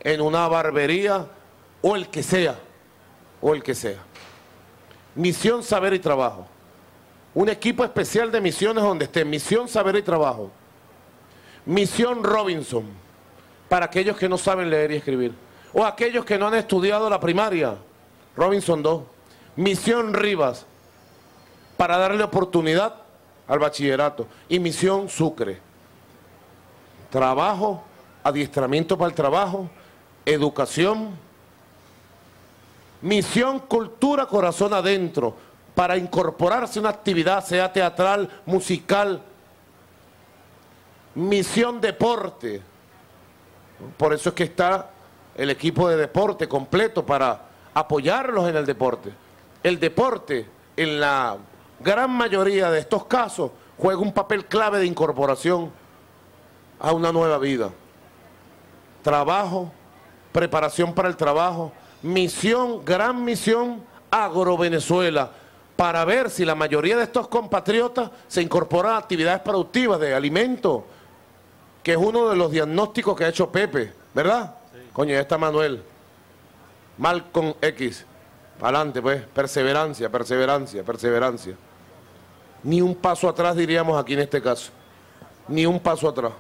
en una barbería, o el que sea, Misión Saber y Trabajo. Un equipo especial de misiones donde esté Misión Saber y Trabajo. Misión Robinson, para aquellos que no saben leer y escribir, o aquellos que no han estudiado la primaria, Robinson 2. Misión Rivas, para darle oportunidad al bachillerato. Y Misión Sucre, trabajo, adiestramiento para el trabajo, educación. Misión Cultura Corazón Adentro, para incorporarse a una actividad, sea teatral, musical. Misión Deporte, por eso es que está el equipo de deporte completo, para apoyarlos en el deporte. El deporte, en la gran mayoría de estos casos, juega un papel clave de incorporación a una nueva vida. Trabajo, preparación para el trabajo. Misión, gran misión, AgroVenezuela, para ver si la mayoría de estos compatriotas se incorporan a actividades productivas de alimentos, que es uno de los diagnósticos que ha hecho Pepe, ¿verdad? Sí. Coño, ya está Manuel. Malcolm X. Adelante, pues. Perseverancia, perseverancia, perseverancia. Ni un paso atrás, diríamos aquí en este caso. Ni un paso atrás.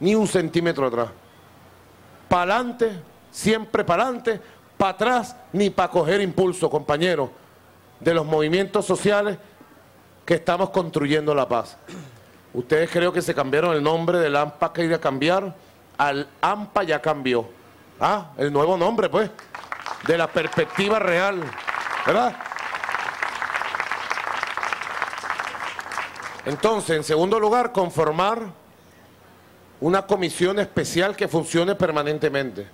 Ni un centímetro atrás. Para adelante, siempre para adelante, para atrás, ni para coger impulso, compañeros de los movimientos sociales que estamos construyendo la paz. Ustedes creo que se cambiaron el nombre del AMPA que iba a cambiar al AMPA ya cambió. Ah, el nuevo nombre, pues, de la perspectiva real, ¿verdad? Entonces, en segundo lugar, conformar una comisión especial que funcione permanentemente.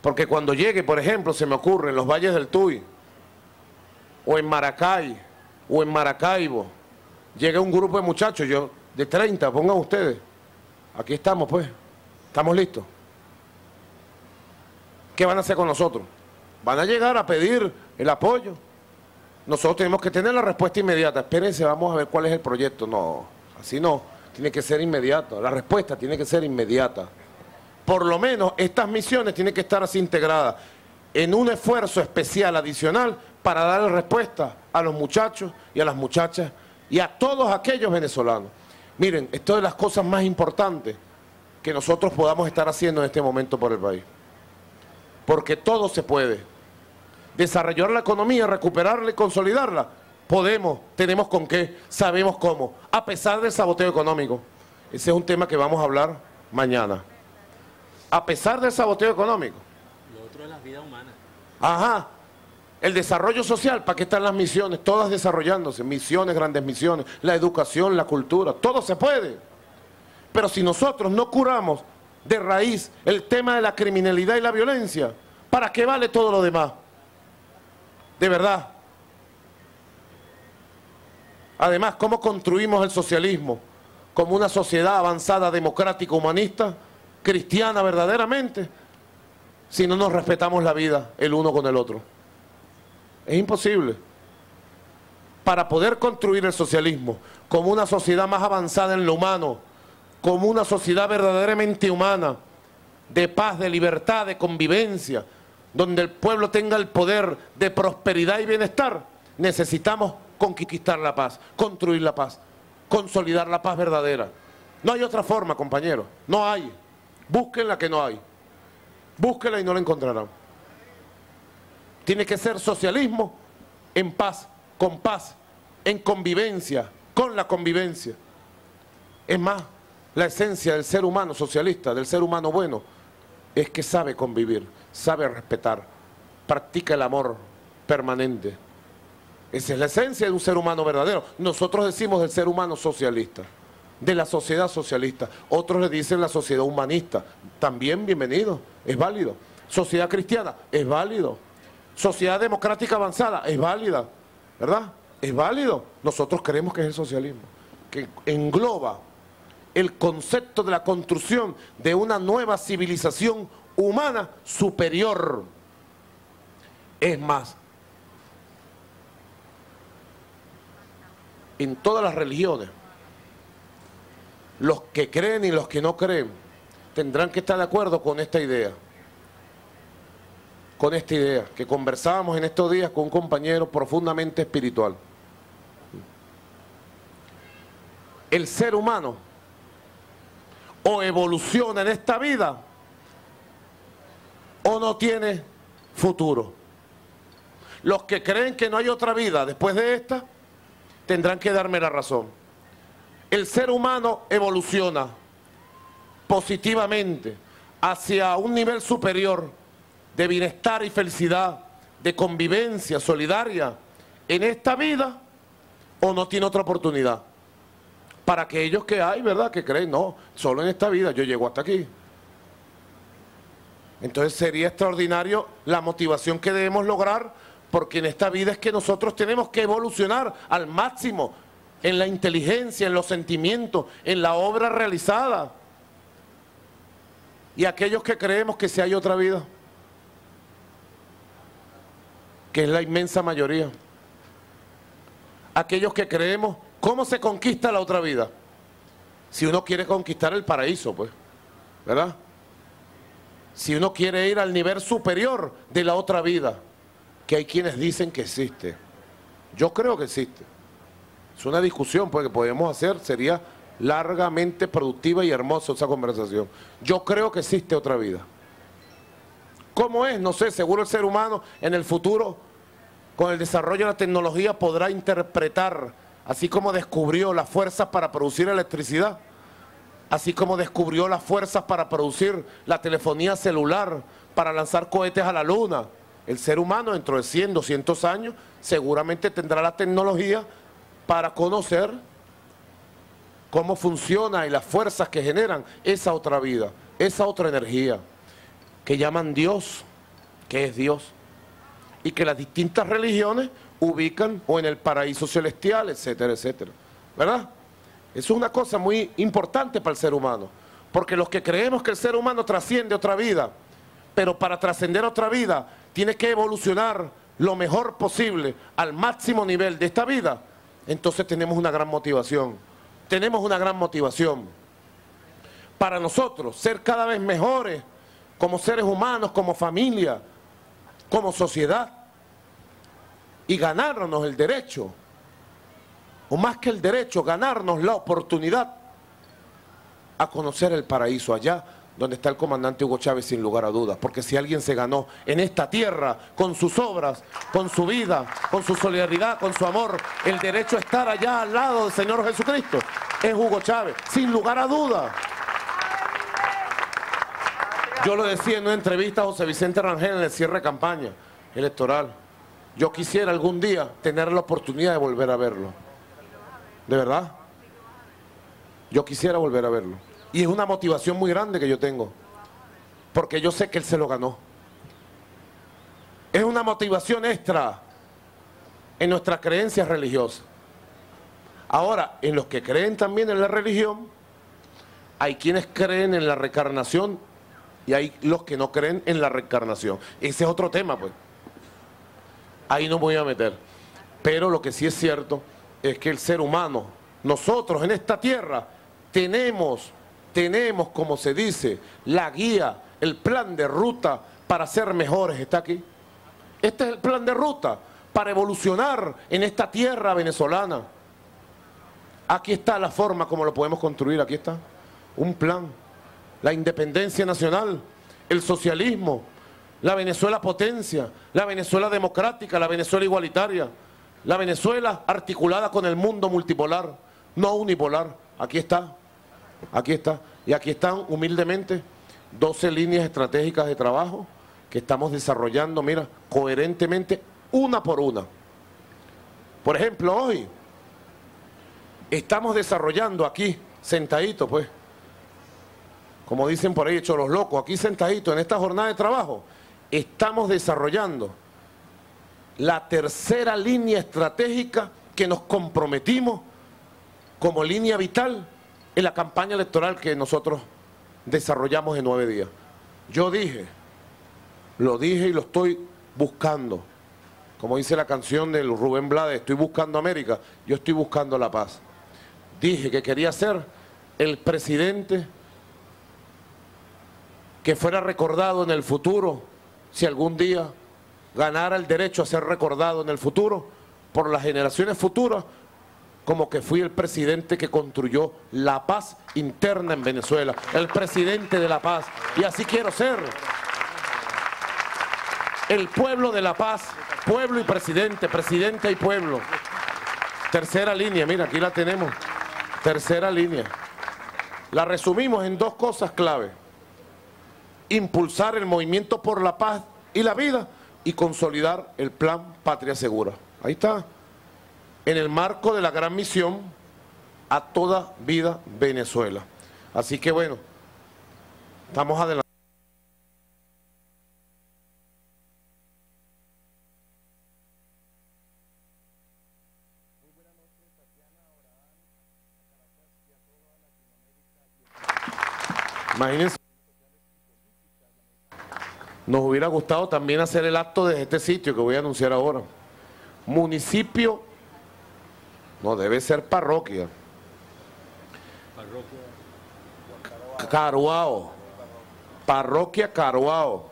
Porque cuando llegue, por ejemplo, se me ocurre en los valles del Tuy, o en Maracay, o en Maracaibo, llega un grupo de muchachos, yo de 30, pongan ustedes, aquí estamos pues, estamos listos. ¿Qué van a hacer con nosotros? Van a llegar a pedir el apoyo. Nosotros tenemos que tener la respuesta inmediata. Espérense, vamos a ver cuál es el proyecto. No, así no, tiene que ser inmediato, la respuesta tiene que ser inmediata. Por lo menos estas misiones tienen que estar así integradas, en un esfuerzo especial adicional para dar respuesta a los muchachos y a las muchachas y a todos aquellos venezolanos. Miren, esto es las cosas más importantes que nosotros podamos estar haciendo en este momento por el país. Porque todo se puede. Desarrollar la economía, recuperarla y consolidarla, podemos, tenemos con qué, sabemos cómo, a pesar del saboteo económico. Ese es un tema que vamos a hablar mañana. A pesar del saboteo económico. Lo otro es las vidas humanas. Ajá. El desarrollo social, ¿para qué están las misiones? Todas desarrollándose, misiones, grandes misiones, la educación, la cultura, todo se puede. Pero si nosotros no curamos de raíz el tema de la criminalidad y la violencia, ¿para qué vale todo lo demás? De verdad. Además, ¿cómo construimos el socialismo? Como una sociedad avanzada, democrática, humanista, cristiana verdaderamente, si no nos respetamos la vida el uno con el otro. Es imposible. Para poder construir el socialismo como una sociedad más avanzada en lo humano, como una sociedad verdaderamente humana, de paz, de libertad, de convivencia, donde el pueblo tenga el poder de prosperidad y bienestar, necesitamos conquistar la paz, construir la paz, consolidar la paz verdadera. No hay otra forma, compañeros, no hay. Búsquenla, que no hay. Búsquenla y no la encontrarán. Tiene que ser socialismo en paz, en convivencia, con la convivencia. Es más, la esencia del ser humano socialista, del ser humano bueno, es que sabe convivir, sabe respetar, practica el amor permanente. Esa es la esencia de un ser humano verdadero. Nosotros decimos del ser humano socialista, de la sociedad socialista. Otros le dicen la sociedad humanista. También bienvenido, es válido. Sociedad cristiana, es válido. Sociedad democrática avanzada, es válida, ¿verdad? Es válido. Nosotros creemos que es el socialismo, que engloba el concepto de la construcción de una nueva civilización humana superior. Es más, en todas las religiones, los que creen y los que no creen tendrán que estar de acuerdo con esta idea. Con esta idea que conversábamos en estos días con un compañero profundamente espiritual. El ser humano o evoluciona en esta vida o no tiene futuro. Los que creen que no hay otra vida después de esta tendrán que darme la razón. El ser humano evoluciona positivamente hacia un nivel superior de bienestar y felicidad, de convivencia solidaria en esta vida, o no tiene otra oportunidad. Para aquellos que hay, ¿verdad?, que creen, no, solo en esta vida, yo llego hasta aquí. Entonces sería extraordinario la motivación que debemos lograr, porque en esta vida es que nosotros tenemos que evolucionar al máximo en la inteligencia, en los sentimientos, en la obra realizada. Y aquellos que creemos que si hay otra vida, que es la inmensa mayoría, aquellos que creemos, ¿cómo se conquista la otra vida? Si uno quiere conquistar el paraíso, pues, ¿verdad? Si uno quiere ir al nivel superior de la otra vida, que hay quienes dicen que existe. Yo creo que existe. Es una discusión, pues, que podemos hacer, sería largamente productiva y hermosa esa conversación. Yo creo que existe otra vida. ¿Cómo es? No sé, seguro el ser humano en el futuro, con el desarrollo de la tecnología, podrá interpretar. Así como descubrió las fuerzas para producir electricidad, así como descubrió las fuerzas para producir la telefonía celular, para lanzar cohetes a la luna, el ser humano dentro de 100, 200 años seguramente tendrá la tecnología para conocer cómo funciona y las fuerzas que generan esa otra vida, esa otra energía que llaman Dios, que es Dios, y que las distintas religiones ubican o en el paraíso celestial, etcétera, etcétera, ¿verdad? Eso es una cosa muy importante para el ser humano, porque los que creemos que el ser humano trasciende otra vida, pero para trascender otra vida tiene que evolucionar lo mejor posible al máximo nivel de esta vida, entonces tenemos una gran motivación, para nosotros ser cada vez mejores como seres humanos, como familia, como sociedad, y ganarnos el derecho, o más que el derecho, ganarnos la oportunidad a conocer el paraíso allá donde está el comandante Hugo Chávez, sin lugar a dudas, porque si alguien se ganó en esta tierra con sus obras, con su vida, con su solidaridad, con su amor, el derecho a estar allá al lado del Señor Jesucristo, es Hugo Chávez, sin lugar a dudas. Yo lo decía en una entrevista a José Vicente Rangel en el cierre de campaña electoral. Yo quisiera algún día tener la oportunidad de volver a verlo. ¿De verdad? Yo quisiera volver a verlo. Y es una motivación muy grande que yo tengo, porque yo sé que él se lo ganó. Es una motivación extra en nuestras creencias religiosas. Ahora, en los que creen también en la religión, hay quienes creen en la reencarnación y hay los que no creen en la reencarnación. Ese es otro tema, pues. Ahí no me voy a meter. Pero lo que sí es cierto es que el ser humano, nosotros en esta tierra, tenemos, como se dice, la guía, el plan de ruta para ser mejores. Está aquí. Este es el plan de ruta para evolucionar en esta tierra venezolana. Aquí está la forma como lo podemos construir. Aquí está un plan. La independencia nacional, el socialismo, la Venezuela potencia, la Venezuela democrática, la Venezuela igualitaria, la Venezuela articulada con el mundo multipolar, no unipolar. Aquí está, aquí está. Y aquí están humildemente 12 líneas estratégicas de trabajo que estamos desarrollando, mira, coherentemente, una por una. Por ejemplo, hoy estamos desarrollando aquí, sentadito pues, como dicen por ahí, hechos los locos, aquí sentaditos en esta jornada de trabajo, estamos desarrollando la tercera línea estratégica que nos comprometimos como línea vital en la campaña electoral que nosotros desarrollamos en 9 días. Yo dije, lo dije y lo estoy buscando. Como dice la canción de Rubén Blades, estoy buscando América, yo estoy buscando la paz. Dije que quería ser el presidente que fuera recordado en el futuro, si algún día ganara el derecho a ser recordado en el futuro, por las generaciones futuras, como que fui el presidente que construyó la paz interna en Venezuela, el presidente de la paz, y así quiero ser. El pueblo de la paz, pueblo y presidente, presidente y pueblo. Tercera línea, mira, aquí la tenemos, tercera línea. La resumimos en 2 cosas clave. Impulsar el movimiento por la paz y la vida y consolidar el plan Patria Segura. Ahí está. En el marco de la gran misión a toda vida Venezuela. Así que bueno, estamos adelante. Imagínense. Nos hubiera gustado también hacer el acto desde este sitio que voy a anunciar ahora. Municipio, no, debe ser parroquia. Caruao. Parroquia Caruao.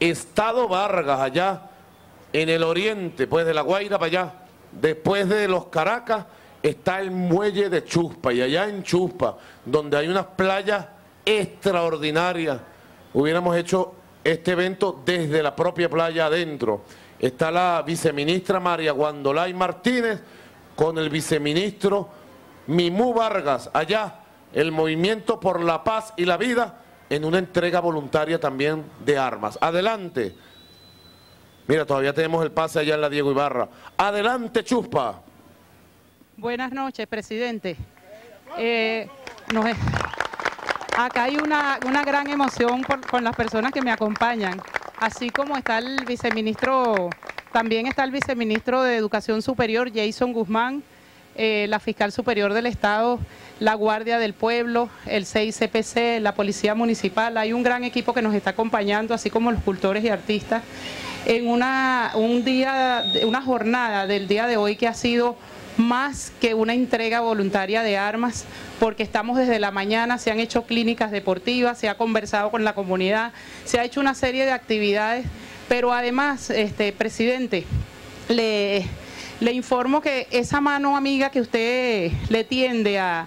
Estado Vargas, allá en el oriente, pues de La Guaira para allá. Después de los Caracas está el muelle de Chuspa. Y allá en Chuspa, donde hay unas playas extraordinarias, hubiéramos hecho este evento desde la propia playa adentro. Está la viceministra María Gwendolay Martínez con el viceministro Mimú Vargas, allá el Movimiento por la Paz y la Vida, en una entrega voluntaria también de armas. Adelante. Mira, todavía tenemos el pase allá en la Diego Ibarra. Adelante, Chuspa. Buenas noches, presidente. Acá hay una gran emoción con las personas que me acompañan, así como está el viceministro, también está el viceministro de Educación Superior, Jason Guzmán, la fiscal superior del Estado, la Guardia del Pueblo, el CICPC, la Policía Municipal. Hay un gran equipo que nos está acompañando, así como los cultores y artistas, en una jornada del día de hoy que ha sido más que una entrega voluntaria de armas, porque estamos desde la mañana, se han hecho clínicas deportivas, se ha conversado con la comunidad, se ha hecho una serie de actividades, pero además, presidente, le informo que esa mano amiga que usted le tiende a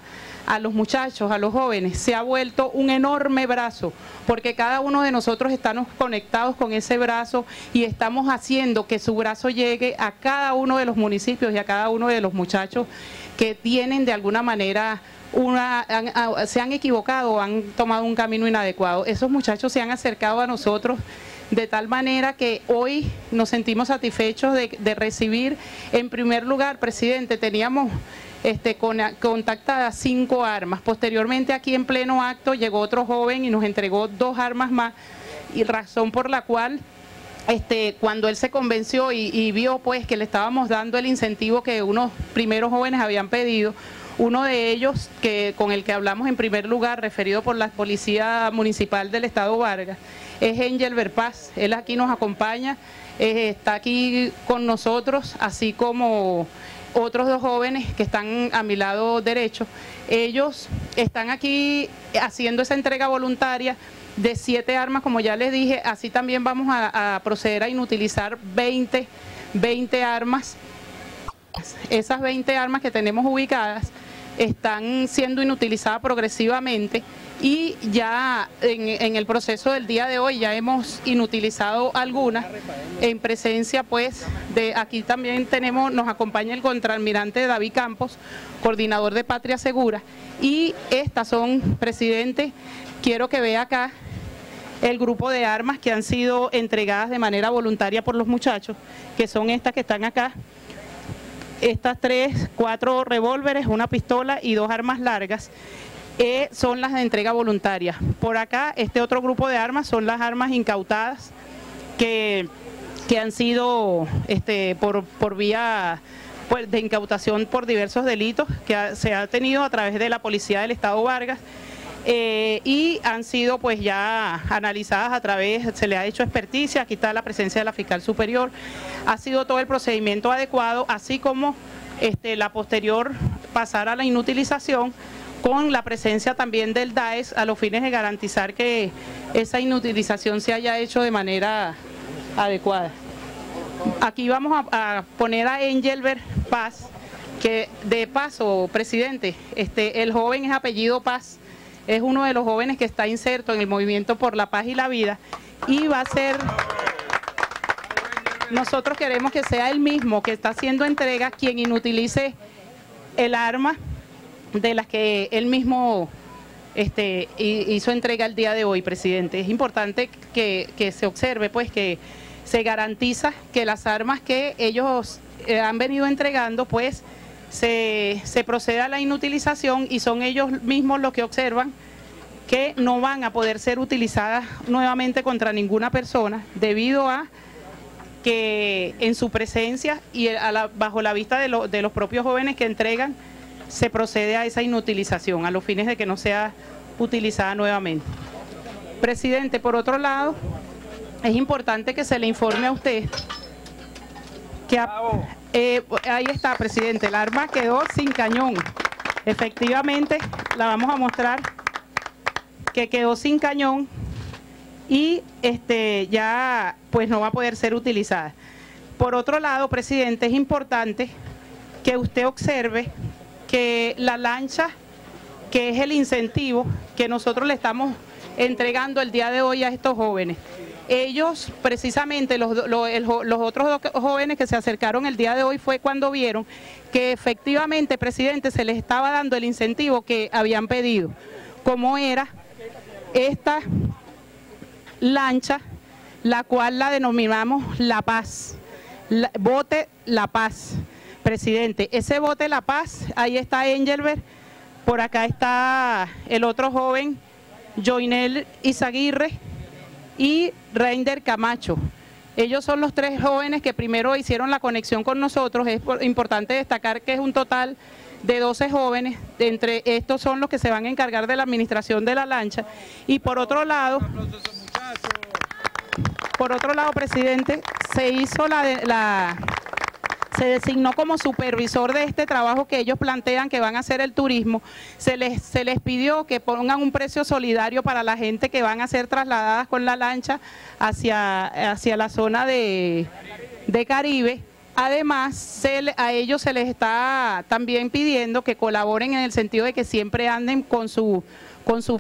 los muchachos, a los jóvenes, se ha vuelto un enorme brazo, porque cada uno de nosotros estamos conectados con ese brazo y estamos haciendo que su brazo llegue a cada uno de los municipios y a cada uno de los muchachos que tienen de alguna manera se han equivocado, han tomado un camino inadecuado. Esos muchachos se han acercado a nosotros de tal manera que hoy nos sentimos satisfechos de recibir. En primer lugar, presidente, teníamos contactadas 5 armas. Posteriormente, aquí en pleno acto, llegó otro joven y nos entregó 2 armas más, y razón por la cual cuando él se convenció y vio pues que le estábamos dando el incentivo que unos primeros jóvenes habían pedido, uno de ellos que con el que hablamos en primer lugar, referido por la Policía Municipal del Estado Vargas, es Ángel Verpaz. Él aquí nos acompaña, está aquí con nosotros, así como otros dos jóvenes que están a mi lado derecho. Ellos están aquí haciendo esa entrega voluntaria de 7 armas, como ya les dije. Así también vamos a proceder a inutilizar 20 armas. Esas 20 armas que tenemos ubicadas están siendo inutilizadas progresivamente y ya en el proceso del día de hoy ya hemos inutilizado algunas en presencia pues de aquí. También tenemos, nos acompaña el contraalmirante David Campos, coordinador de Patria Segura, y estas son, presidente, quiero que vea acá el grupo de armas que han sido entregadas de manera voluntaria por los muchachos, que son estas que están acá. Estas 4 revólveres, una pistola y 2 armas largas son las de entrega voluntaria. Por acá, este otro grupo de armas son las armas incautadas que han sido por vía de incautación por diversos delitos que se ha tenido a través de la Policía del Estado Vargas. Y han sido pues ya analizadas a través, se le ha hecho experticia, aquí está la presencia de la fiscal superior, ha sido todo el procedimiento adecuado, así como la posterior pasar a la inutilización con la presencia también del DAES a los fines de garantizar que esa inutilización se haya hecho de manera adecuada. Aquí vamos a poner a Ángel Verpaz, que de paso, presidente, el joven es apellido Paz. Es uno de los jóvenes que está inserto en el Movimiento por la Paz y la Vida y va a ser, nosotros queremos que sea el mismo que está haciendo entrega quien inutilice el arma de las que él mismo hizo entrega el día de hoy, presidente. Es importante que se observe pues que se garantiza que las armas que ellos han venido entregando pues se procede a la inutilización y son ellos mismos los que observan que no van a poder ser utilizadas nuevamente contra ninguna persona debido a que en su presencia y bajo la vista de los propios jóvenes que entregan se procede a esa inutilización a los fines de que no sea utilizada nuevamente. Presidente, por otro lado, es importante que se le informe a usted que ahí está, presidente, el arma quedó sin cañón. Efectivamente, la vamos a mostrar que quedó sin cañón y ya pues no va a poder ser utilizada. Por otro lado, presidente, es importante que usted observe que la lancha, que es el incentivo que nosotros le estamos entregando el día de hoy a estos jóvenes, ellos precisamente, los otros jóvenes que se acercaron el día de hoy fue cuando vieron que efectivamente, presidente, se les estaba dando el incentivo que habían pedido, como era esta lancha, la cual la denominamos La Paz, bote La Paz, presidente. Ese bote La Paz, ahí está Engelbert, por acá está el otro joven, Joinel Izaguirre, y Reinder Camacho. Ellos son los 3 jóvenes que primero hicieron la conexión con nosotros. Es importante destacar que es un total de 12 jóvenes, entre estos son los que se van a encargar de la administración de la lancha. Y por otro lado, presidente, se designó como supervisor de este trabajo que ellos plantean que van a hacer el turismo. Se les pidió que pongan un precio solidario para la gente que van a ser trasladadas con la lancha hacia la zona de Caribe. Además, a ellos se les está también pidiendo que colaboren en el sentido de que siempre anden con sus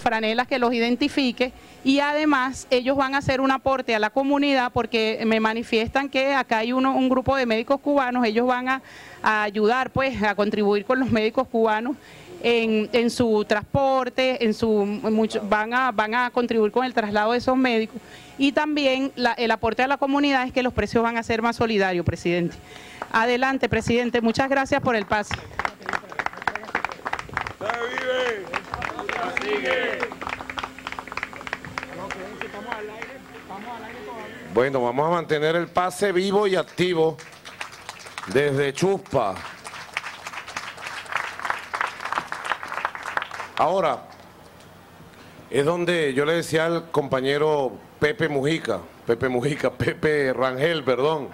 franelas que los identifique, y además ellos van a hacer un aporte a la comunidad porque me manifiestan que acá hay un grupo de médicos cubanos. Ellos van a ayudar pues a contribuir con los médicos cubanos en su transporte, van a contribuir con el traslado de esos médicos, y también el aporte a la comunidad es que los precios van a ser más solidarios, presidente. Adelante, presidente, muchas gracias por el pase. Sigue. No, que estamos al aire todavía. Bueno, vamos a mantener el pase vivo y activo desde Chuspa. Ahora, es donde yo le decía al compañero Pepe Rangel, perdón.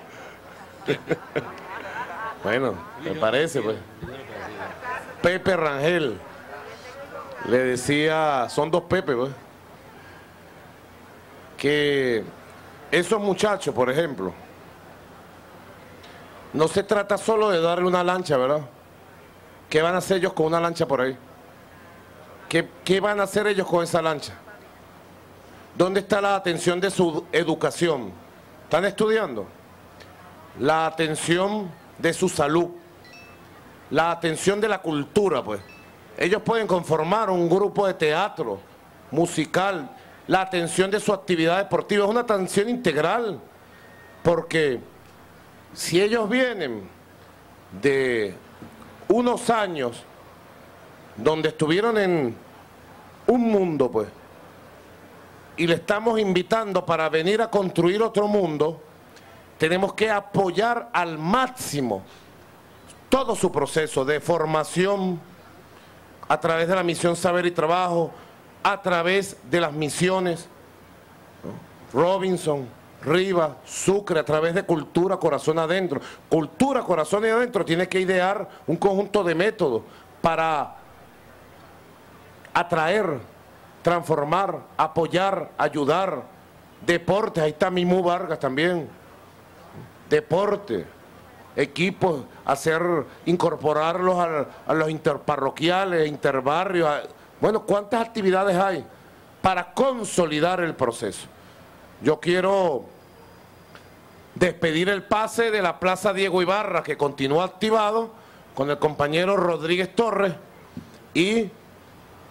Bueno, me parece, pues. Pepe Rangel, le decía, son dos Pepe, pues, que esos muchachos, por ejemplo, no se trata solo de darle una lancha, ¿verdad? ¿Qué van a hacer ellos con una lancha por ahí? ¿Qué van a hacer ellos con esa lancha? ¿Dónde está la atención de su educación? ¿Están estudiando? La atención de su salud, la atención de la cultura, pues. Ellos pueden conformar un grupo de teatro, musical, la atención de su actividad deportiva. Es una atención integral, porque si ellos vienen de unos años donde estuvieron en un mundo, pues, y le estamos invitando para venir a construir otro mundo, tenemos que apoyar al máximo todo su proceso de formación a través de la Misión Saber y Trabajo, a través de las misiones Robinson, Rivas, Sucre, a través de Cultura Corazón Adentro. Cultura Corazón Adentro tiene que idear un conjunto de métodos para atraer, transformar, apoyar, ayudar. Deportes, ahí está Mimú Vargas también. Deporte, equipos, hacer, incorporarlos a los interparroquiales, interbarrios. Bueno, ¿cuántas actividades hay para consolidar el proceso? Yo quiero despedir el pase de la Plaza Diego Ibarra, que continúa activado, con el compañero Rodríguez Torres, y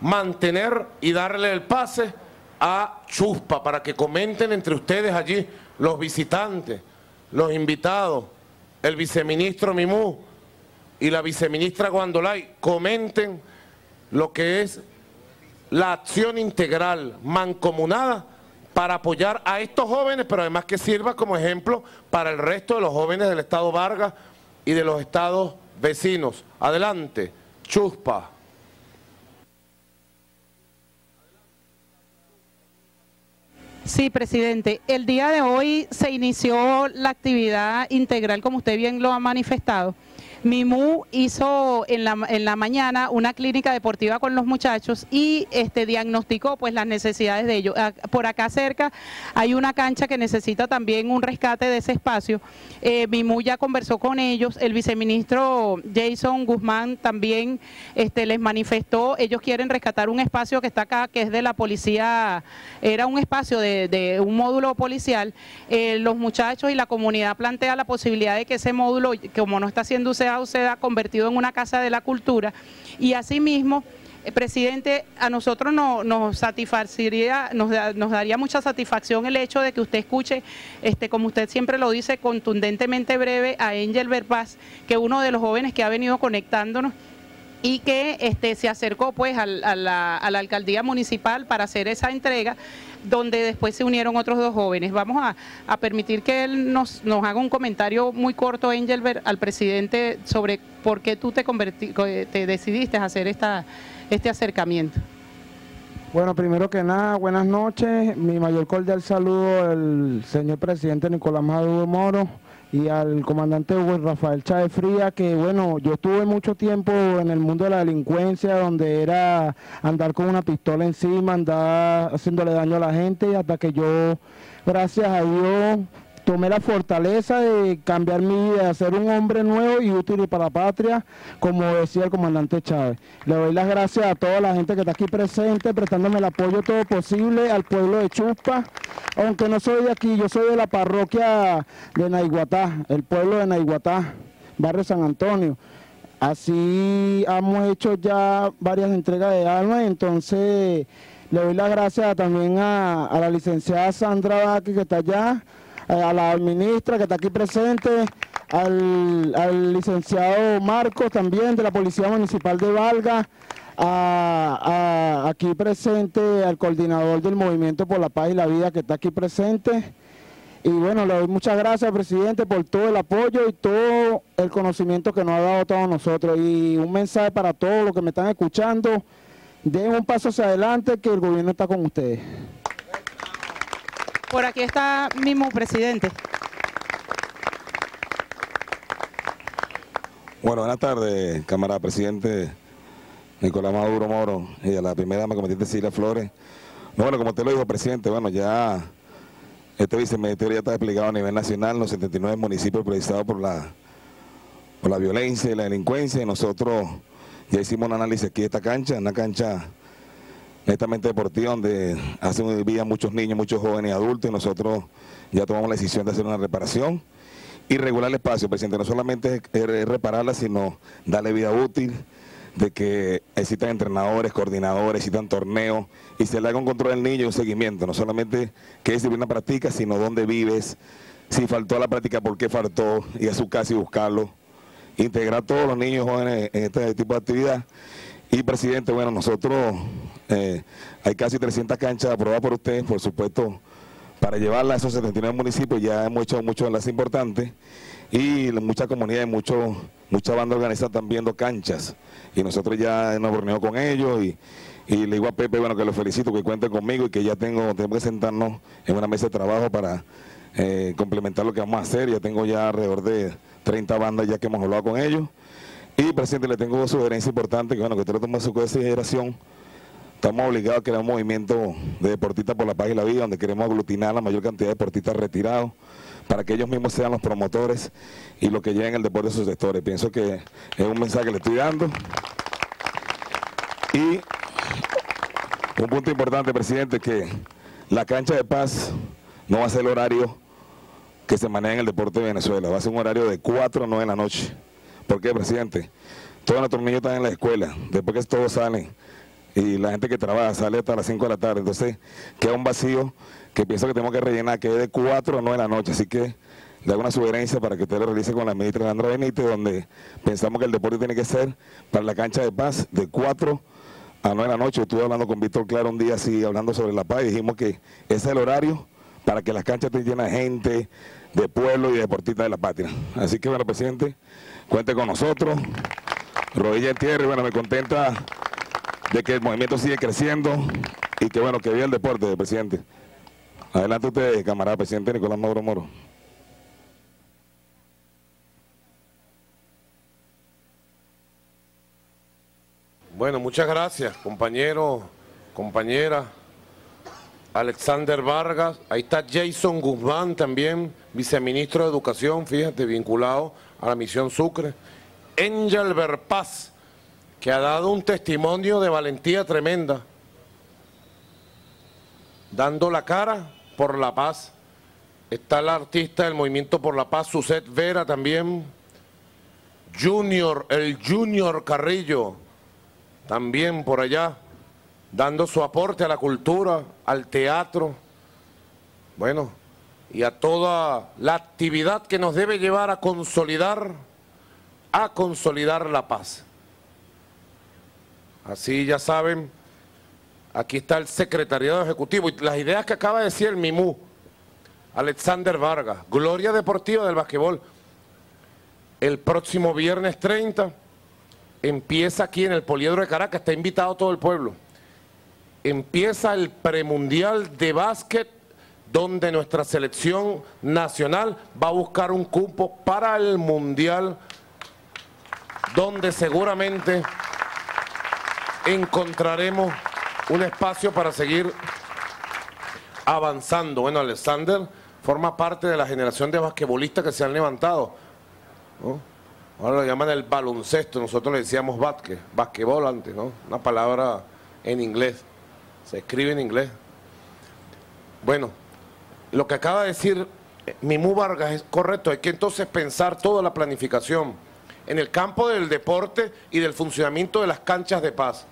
mantener y darle el pase a Chuspa para que comenten entre ustedes allí, los visitantes, los invitados, el viceministro Mimú y la viceministra Gwendolay, comenten lo que es la acción integral mancomunada para apoyar a estos jóvenes, pero además que sirva como ejemplo para el resto de los jóvenes del estado Vargas y de los estados vecinos. Adelante, Chuspa. Sí, presidente. El día de hoy se inició la actividad integral, como usted bien lo ha manifestado. Mimú hizo en la mañana una clínica deportiva con los muchachos y diagnosticó pues las necesidades de ellos. Por acá cerca hay una cancha que necesita también un rescate de ese espacio. Mimú ya conversó con ellos, el viceministro Jason Guzmán también les manifestó, ellos quieren rescatar un espacio que está acá, que es de la policía, era un espacio de un módulo policial. Los muchachos y la comunidad plantea la posibilidad de que ese módulo, como no está siendo usado, se ha convertido en una casa de la cultura. Y asimismo, presidente, a nosotros nos daría mucha satisfacción el hecho de que usted escuche, como usted siempre lo dice, contundentemente breve a Ángel Verpaz, que uno de los jóvenes que ha venido conectándonos y que se acercó pues a la alcaldía municipal para hacer esa entrega, donde después se unieron otros dos jóvenes. Vamos a permitir que él nos haga un comentario muy corto, Ángel, al presidente sobre por qué tú te decidiste a hacer este acercamiento. Bueno, primero que nada, buenas noches. Mi mayor cordial saludo al señor presidente Nicolás Maduro Moros y al comandante Hugo Rafael Chávez Frías, que bueno, yo estuve mucho tiempo en el mundo de la delincuencia, donde era andar con una pistola encima, andar haciéndole daño a la gente, hasta que yo, gracias a Dios, tomé la fortaleza de cambiar mi vida, de ser un hombre nuevo y útil para la patria, como decía el comandante Chávez. Le doy las gracias a toda la gente que está aquí presente, prestándome el apoyo todo posible al pueblo de Chuspa, aunque no soy de aquí, yo soy de la parroquia de Naiguatá, el pueblo de Naiguatá, barrio San Antonio. Así hemos hecho ya varias entregas de armas, entonces le doy las gracias también a la licenciada Sandra Vázquez, que está allá, a la ministra que está aquí presente, al licenciado Marcos también de la Policía Municipal de Valga, aquí presente al coordinador del Movimiento por la Paz y la Vida que está aquí presente, Y bueno, le doy muchas gracias, presidente, por todo el apoyo y todo el conocimiento que nos ha dado a todos nosotros. Y un mensaje para todos los que me están escuchando: den un paso hacia adelante, que el gobierno está con ustedes. Por aquí está mismo, presidente. Bueno, buenas tardes, camarada presidente Nicolás Maduro Moros y a la primera dama, comandante Cilia Flores. Bueno, como te lo dijo, presidente, bueno, ya este viceministerio ya está desplegado a nivel nacional, los 79 municipios proyectados por la violencia y la delincuencia, y nosotros ya hicimos un análisis aquí de esta cancha, una cancha netamente deportiva, donde hacen vida muchos niños, muchos jóvenes y adultos, y nosotros ya tomamos la decisión de hacer una reparación y regular el espacio, presidente. No solamente es repararla, sino darle vida útil, de que existan entrenadores, coordinadores, existan torneos, y se le haga un control al niño y un seguimiento, no solamente qué disciplina practica, sino dónde vives, si faltó a la práctica, por qué faltó, ir a su casa y buscarlo, integrar a todos los niños jóvenes en este tipo de actividad. Y presidente, bueno, nosotros hay casi 300 canchas aprobadas por ustedes, por supuesto, para llevarla a esos 79 municipios. Ya hemos hecho muchos enlaces importantes, y muchas comunidades, muchas bandas organizadas están viendo canchas, y nosotros ya nos reunimos con ellos, y le digo a Pepe, bueno, que lo felicito, que cuente conmigo, y que ya tengo que sentarnos en una mesa de trabajo para complementar lo que vamos a hacer. Ya tengo ya alrededor de 30 bandas ya que hemos hablado con ellos. Y presidente, le tengo una sugerencia importante, que bueno, que usted lo tome en su consideración. Estamos obligados a crear un movimiento de deportistas por la paz y la vida, donde queremos aglutinar a la mayor cantidad de deportistas retirados, para que ellos mismos sean los promotores y los que lleven el deporte a sus sectores. Pienso que es un mensaje que le estoy dando. Y un punto importante, presidente, que la cancha de paz no va a ser el horario que se maneja en el deporte de Venezuela. Va a ser un horario de 4 a 9 de la noche. ¿Por qué, presidente? Todos nuestros niños están en la escuela, después que todos salen, y la gente que trabaja sale hasta las 5 de la tarde, entonces queda un vacío que pienso que tenemos que rellenar, que es de 4 a 9 de la noche, así que le hago una sugerencia para que usted lo realice con la ministra Alejandra Benítez, donde pensamos que el deporte tiene que ser para la cancha de paz de 4 a 9 de la noche. Estuve hablando con Víctor Claro un día así, hablando sobre la paz, y dijimos que ese es el horario para que las canchas estén llenas de gente, de pueblo y de deportistas de la patria. Así que bueno, presidente, cuente con nosotros, rodilla en tierra, y bueno, me contenta de que el movimiento sigue creciendo, y que bueno, que viva el deporte, presidente. Adelante usted, camarada presidente Nicolás Maduro Moros. Bueno, muchas gracias, compañeros, compañeras. Alexander Vargas, ahí está Jason Guzmán también, viceministro de Educación, fíjate, vinculado a la Misión Sucre. Ángel Verpaz, que ha dado un testimonio de valentía tremenda, dando la cara por la paz. Está la artista del Movimiento por la Paz, Suzette Vera también. Junior, el Junior Carrillo, también por allá, dando su aporte a la cultura, al teatro, bueno, y a toda la actividad que nos debe llevar a consolidar la paz. Así ya saben, aquí está el secretariado ejecutivo, y las ideas que acaba de decir el Mimú, Alexander Vargas, Gloria Deportiva del Basquetbol. El próximo viernes 30 empieza aquí en el Poliedro de Caracas, está invitado todo el pueblo. Empieza el premundial de básquet, donde nuestra selección nacional va a buscar un cupo para el mundial, donde seguramente encontraremos un espacio para seguir avanzando. Bueno, Alexander forma parte de la generación de basquetbolistas que se han levantado, ¿no? Ahora lo llaman el baloncesto, nosotros le decíamos basquetbol antes, ¿no? Una palabra en inglés, se escribe en inglés. Bueno, lo que acaba de decir Mimú Vargas es correcto, hay que entonces pensar toda la planificación en el campo del deporte y del funcionamiento de las canchas de paz.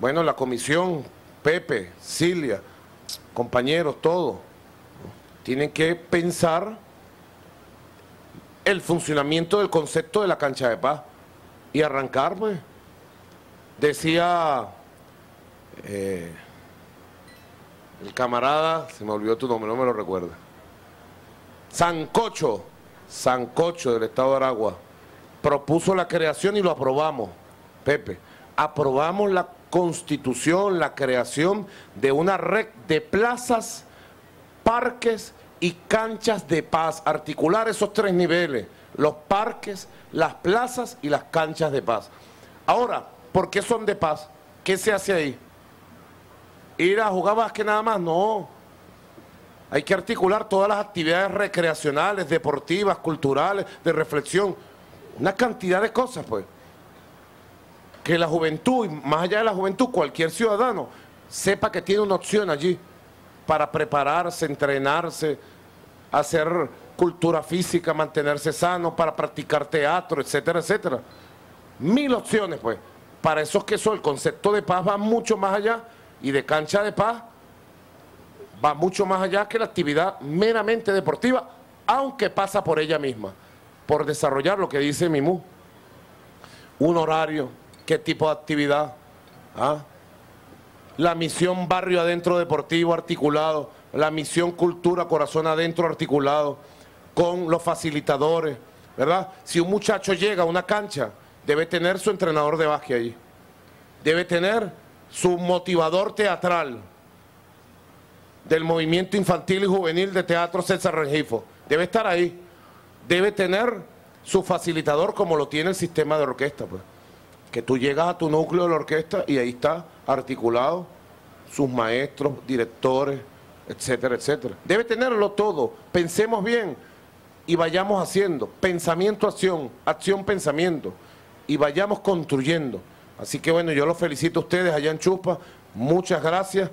Bueno, la comisión, Pepe, Cilia, compañeros, todos, tienen que pensar el funcionamiento del concepto de la cancha de paz y arrancarme. Decía el camarada, se me olvidó tu nombre, no me lo recuerda, Sancocho del Estado de Aragua, propuso la creación y lo aprobamos, Pepe. Aprobamos la constitución, la creación de una red de plazas, parques y canchas de paz. Articular esos tres niveles, los parques, las plazas y las canchas de paz. Ahora, ¿por qué son de paz? ¿Qué se hace ahí? ¿Ir a jugar básquet nada más? No. Hay que articular todas las actividades recreacionales, deportivas, culturales, de reflexión. Una cantidad de cosas, pues. Que la juventud, y más allá de la juventud, cualquier ciudadano, sepa que tiene una opción allí para prepararse, entrenarse, hacer cultura física, mantenerse sano, para practicar teatro, etcétera, etcétera. 1000 opciones, pues. Para esos que son, el concepto de paz va mucho más allá, y de cancha de paz va mucho más allá que la actividad meramente deportiva, aunque pasa por ella misma, por desarrollar lo que dice Mimú. Un horario, qué tipo de actividad, ¿ah? La misión Barrio Adentro Deportivo articulado, la misión Cultura Corazón Adentro articulado, con los facilitadores, ¿verdad? Si un muchacho llega a una cancha, debe tener su entrenador de básquet allí, debe tener su motivador teatral, del movimiento infantil y juvenil de teatro César Rengifo, debe estar ahí, debe tener su facilitador como lo tiene el sistema de orquesta, pues. Que tú llegas a tu núcleo de la orquesta y ahí está articulado, sus maestros, directores, etcétera, etcétera. Debe tenerlo todo, pensemos bien y vayamos haciendo, pensamiento, acción, acción, pensamiento, y vayamos construyendo. Así que bueno, yo los felicito a ustedes allá en Chuspa, muchas gracias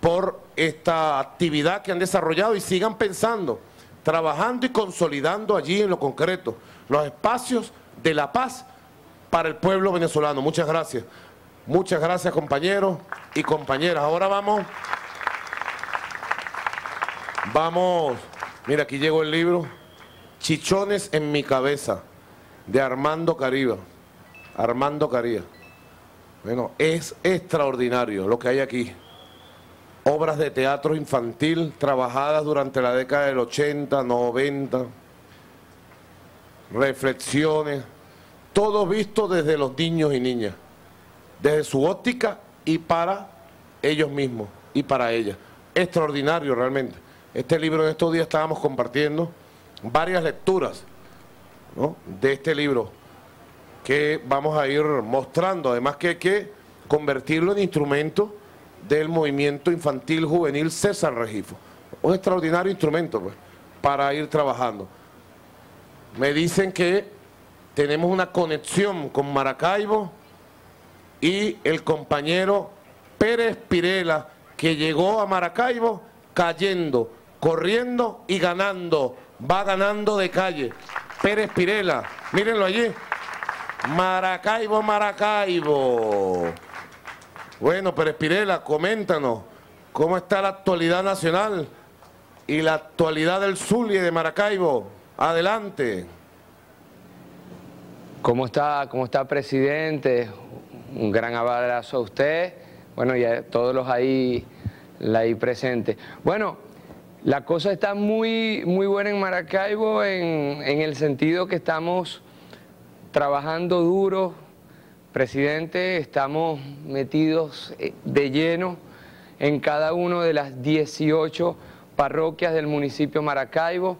por esta actividad que han desarrollado y sigan pensando, trabajando y consolidando allí en lo concreto los espacios de la paz para el pueblo venezolano. Muchas gracias. Muchas gracias, compañeros y compañeras. Ahora vamos, mira, aquí llegó el libro Chichones en mi cabeza, de Armando Carías. Bueno, es extraordinario lo que hay aquí. Obras de teatro infantil trabajadas durante la década del 80, 90, reflexiones, todo visto desde los niños y niñas, desde su óptica y para ellos mismos y para ellas. Extraordinario realmente. Este libro, en estos días estábamos compartiendo varias lecturas, ¿no?, de este libro, que vamos a ir mostrando, además que hay que convertirlo en instrumento del movimiento infantil juvenil César Rengifo. Un extraordinario instrumento, pues, para ir trabajando. Me dicen que tenemos una conexión con Maracaibo y el compañero Pérez Pirela, que llegó a Maracaibo cayendo, corriendo y ganando, va ganando de calle. Pérez Pirela, mírenlo allí. Maracaibo. Bueno, Pérez Pirela, coméntanos cómo está la actualidad nacional y la actualidad del Zulia de Maracaibo. Adelante. ¿Cómo está, presidente? Un gran abrazo a usted. Bueno, y a todos los ahí presentes. Bueno, la cosa está muy buena en Maracaibo, en el sentido que estamos trabajando duro, presidente, estamos metidos de lleno en cada una de las 18 parroquias del municipio Maracaibo,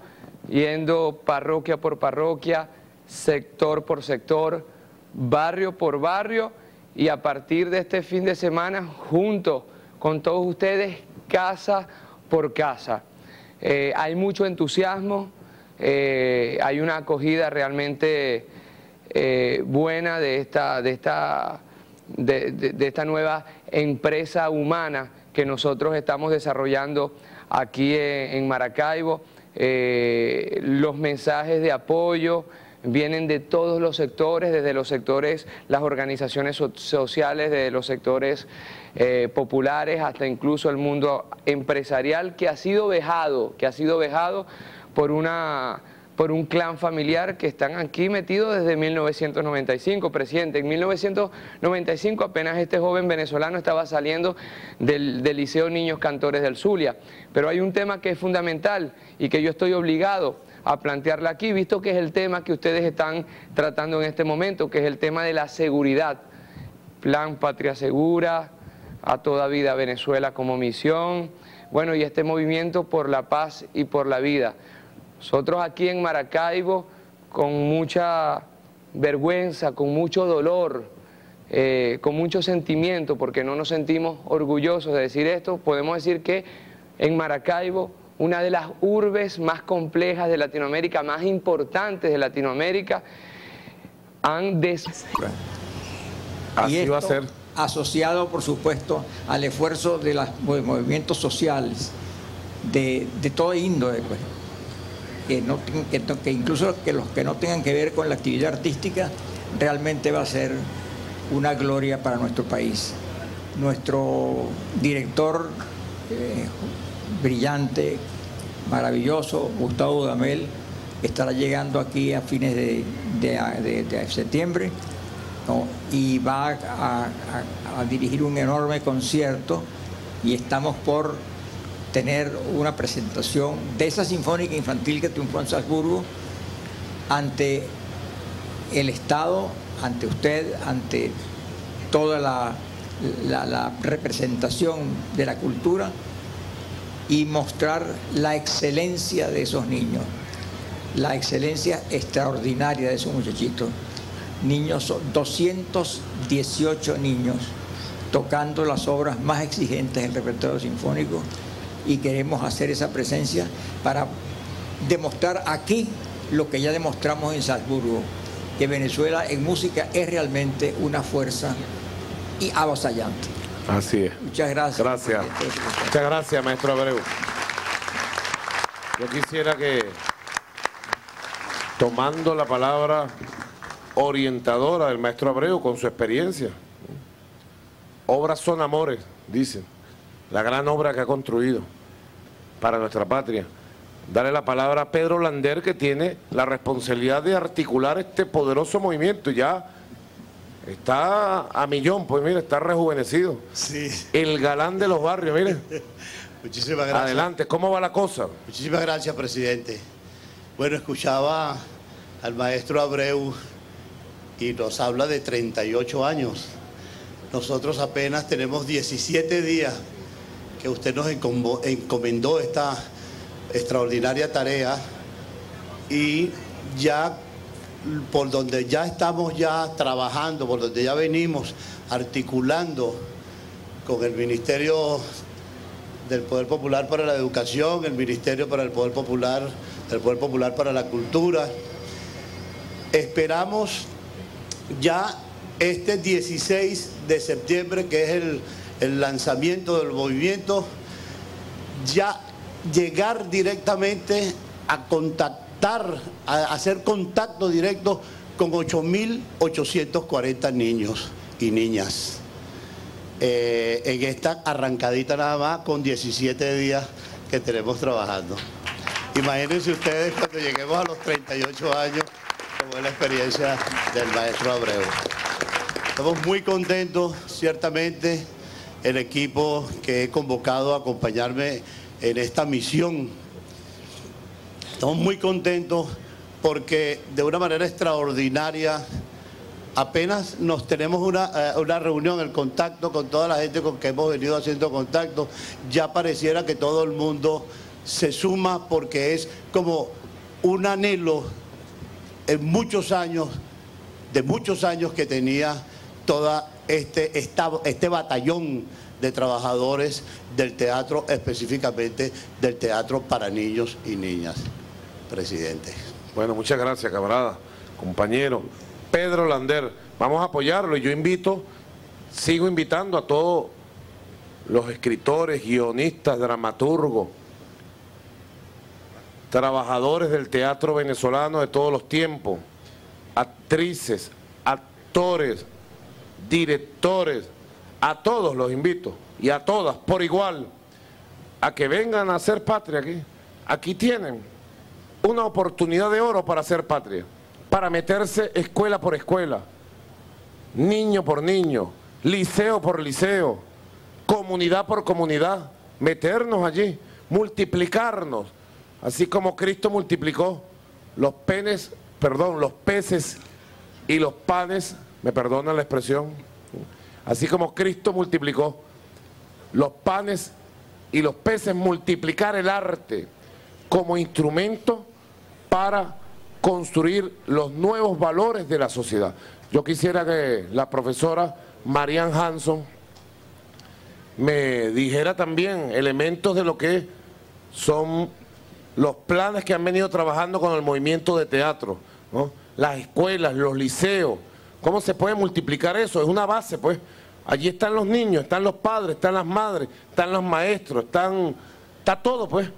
yendo parroquia por parroquia, sector por sector, barrio por barrio, y a partir de este fin de semana, junto con todos ustedes, casa por casa. Hay mucho entusiasmo, hay una acogida realmente buena de esta nueva empresa humana que nosotros estamos desarrollando aquí en Maracaibo. Los mensajes de apoyo vienen de todos los sectores, desde los sectores, las organizaciones sociales, desde los sectores populares, hasta incluso el mundo empresarial, que ha sido vejado por una por un clan familiar que están aquí metidos desde 1995, presidente. En 1995 apenas este joven venezolano estaba saliendo del Liceo Niños Cantores del Zulia. Pero hay un tema que es fundamental y que yo estoy obligado a plantearla aquí, visto que es el tema que ustedes están tratando en este momento, que es el tema de la seguridad. Plan Patria Segura, a toda vida Venezuela como misión, bueno, y este movimiento por la paz y por la vida. Nosotros aquí en Maracaibo, con mucha vergüenza, con mucho dolor, con mucho sentimiento, porque no nos sentimos orgullosos de decir esto, podemos decir que en Maracaibo, una de las urbes más complejas de Latinoamérica, más importantes de Latinoamérica, han Así va a ser. Asociado, por supuesto, al esfuerzo de los movimientos sociales de toda índole, pues, que incluso que los que no tengan que ver con la actividad artística, realmente va a ser una gloria para nuestro país. Nuestro director brillante, maravilloso, Gustavo Dudamel, estará llegando aquí a fines de septiembre, ¿no? Y va a dirigir un enorme concierto, y estamos por tener una presentación de esa sinfónica infantil que triunfó en Salzburgo ante el Estado, ante usted, ante toda la representación de la cultura, y mostrar la excelencia de esos niños, la excelencia extraordinaria de esos muchachitos. Niños, 218 niños tocando las obras más exigentes del repertorio sinfónico, y queremos hacer esa presencia para demostrar aquí lo que ya demostramos en Salzburgo, que Venezuela en música es realmente una fuerza y avasallante. Así es. Muchas gracias. Gracias. Muchas gracias, maestro Abreu. Yo quisiera que, tomando la palabra orientadora del maestro Abreu con su experiencia, obras son amores, dicen, la gran obra que ha construido para nuestra patria, darle la palabra a Pedro Lander, que tiene la responsabilidad de articular este poderoso movimiento. Ya está a millón, pues mire, está rejuvenecido, sí. El galán de los barrios, mire. Muchísimas gracias. Adelante, ¿cómo va la cosa? Muchísimas gracias, presidente. Bueno, escuchaba al maestro Abreu y nos habla de 38 años. Nosotros apenas tenemos 17 días que usted nos encomendó esta extraordinaria tarea, y ya por donde ya estamos ya trabajando, por donde ya venimos articulando con el Ministerio del Poder Popular para la Educación, el Ministerio para el Poder Popular, del Poder Popular para la Cultura, esperamos ya este 16 de septiembre, que es el lanzamiento del movimiento, ya llegar directamente a contactar, a hacer contacto directo con 8.840 niños y niñas. En esta arrancadita nada más, con 17 días que tenemos trabajando. Imagínense ustedes cuando lleguemos a los 38 años. Fue la experiencia del maestro Abreu. Estamos muy contentos, ciertamente, el equipo que he convocado a acompañarme en esta misión. Estamos muy contentos porque de una manera extraordinaria apenas nos tenemos una reunión, el contacto con toda la gente con que hemos venido haciendo contacto, ya pareciera que todo el mundo se suma, porque es como un anhelo en muchos años, de muchos años que tenía todo este batallón de trabajadores del teatro, específicamente del teatro para niños y niñas, presidente. Bueno, muchas gracias, camarada, compañero. Pedro Lander, vamos a apoyarlo, y yo invito, sigo invitando a todos los escritores, guionistas, dramaturgos, trabajadores del teatro venezolano de todos los tiempos, actrices, actores, directores, a todos los invito, y a todas por igual, a que vengan a hacer patria aquí. Aquí tienen una oportunidad de oro para hacer patria, para meterse escuela por escuela, niño por niño, liceo por liceo, comunidad por comunidad, meternos allí, multiplicarnos, así como Cristo multiplicó los peces y los panes, me perdonan la expresión, así como Cristo multiplicó los panes y los peces, multiplicar el arte como instrumento para construir los nuevos valores de la sociedad. Yo quisiera que la profesora Mariann Hanson me dijera también elementos de lo que son los planes que han venido trabajando con el movimiento de teatro, ¿no? Las escuelas, los liceos, ¿cómo se puede multiplicar eso? Es una base, pues. Allí están los niños, están los padres, están las madres, están los maestros, está todo, pues.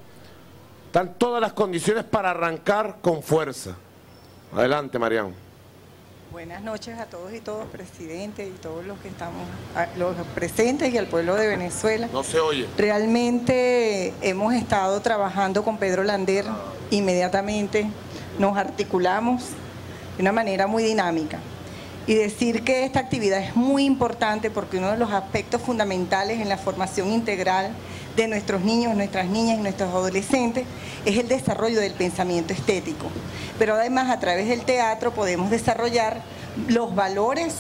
Están todas las condiciones para arrancar con fuerza. Adelante, Mariann. Buenas noches a todos y todas, presidente, y todos los que estamos, los presentes y al pueblo de Venezuela. No se oye. Realmente hemos estado trabajando con Pedro Lander, inmediatamente nos articulamos de una manera muy dinámica. Y decir que esta actividad es muy importante porque uno de los aspectos fundamentales en la formación integral de nuestros niños, nuestras niñas y nuestros adolescentes es el desarrollo del pensamiento estético. Pero además a través del teatro podemos desarrollar los valores,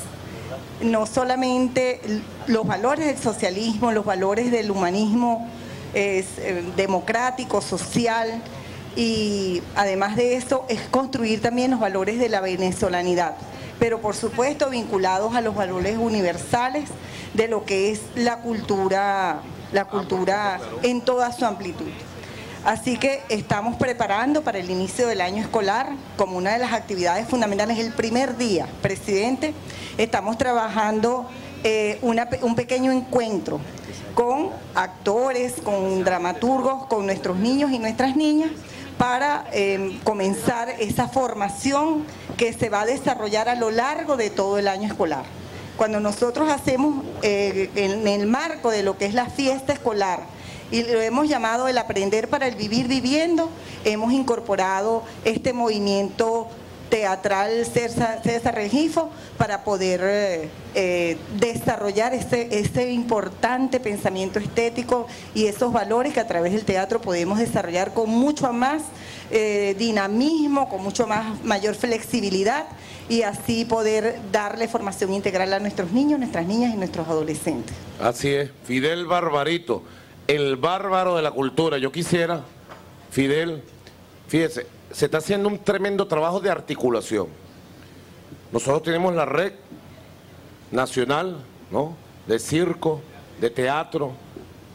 no solamente los valores del socialismo, los valores del humanismo democrático, social, y además de eso es construir también los valores de la venezolanidad, pero por supuesto vinculados a los valores universales de lo que es la cultura en toda su amplitud. Así que estamos preparando para el inicio del año escolar como una de las actividades fundamentales. El primer día, presidente, estamos trabajando un pequeño encuentro con actores, con dramaturgos, con nuestros niños y nuestras niñas, para comenzar esa formación que se va a desarrollar a lo largo de todo el año escolar. Cuando nosotros hacemos en el marco de lo que es la fiesta escolar, y lo hemos llamado el aprender para el vivir viviendo, hemos incorporado este movimiento teatral César Rengifo para poder desarrollar ese importante pensamiento estético y esos valores que a través del teatro podemos desarrollar con mucho más dinamismo, con mucho más mayor flexibilidad, y así poder darle formación integral a nuestros niños, nuestras niñas y nuestros adolescentes. Así es, Fidel Barbarito, el bárbaro de la cultura. Yo quisiera, Fidel, fíjese, se está haciendo un tremendo trabajo de articulación. Nosotros tenemos la red nacional, ¿no?, de circo, de teatro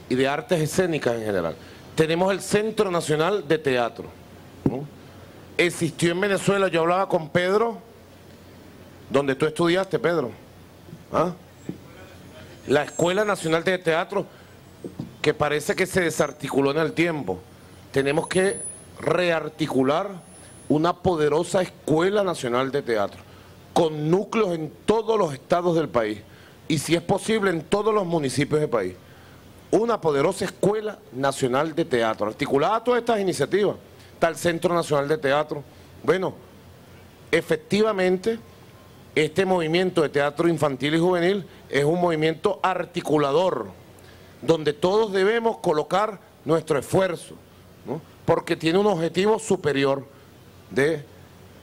y de artes escénicas en general. Tenemos el Centro Nacional de Teatro, ¿no? Existió en Venezuela, yo hablaba con Pedro, donde tú estudiaste, Pedro, ¿ah?, la Escuela Nacional de Teatro, que parece que se desarticuló en el tiempo. Tenemos que rearticular una poderosa Escuela Nacional de Teatro con núcleos en todos los estados del país y, si es posible, en todos los municipios del país. Una poderosa Escuela Nacional de Teatro, articulada a todas estas iniciativas. Está el Centro Nacional de Teatro. Bueno, efectivamente, este movimiento de teatro infantil y juvenil es un movimiento articulador, donde todos debemos colocar nuestro esfuerzo, ¿no?, porque tiene un objetivo superior de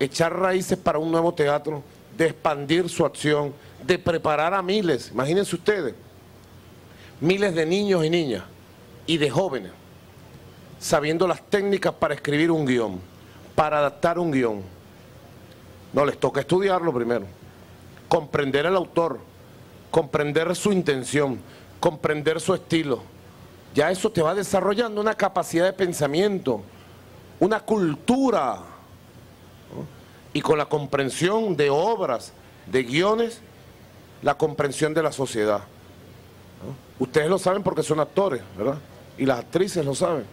echar raíces para un nuevo teatro, de expandir su acción, de preparar a miles, imagínense ustedes, miles de niños y niñas y de jóvenes, sabiendo las técnicas para escribir un guión, para adaptar un guión. No, les toca estudiarlo primero, comprender al autor, comprender su intención, comprender su estilo. Ya eso te va desarrollando una capacidad de pensamiento, una cultura, ¿no? Y con la comprensión de obras, de guiones, la comprensión de la sociedad, ¿no? Ustedes lo saben porque son actores, ¿verdad? Y las actrices lo saben.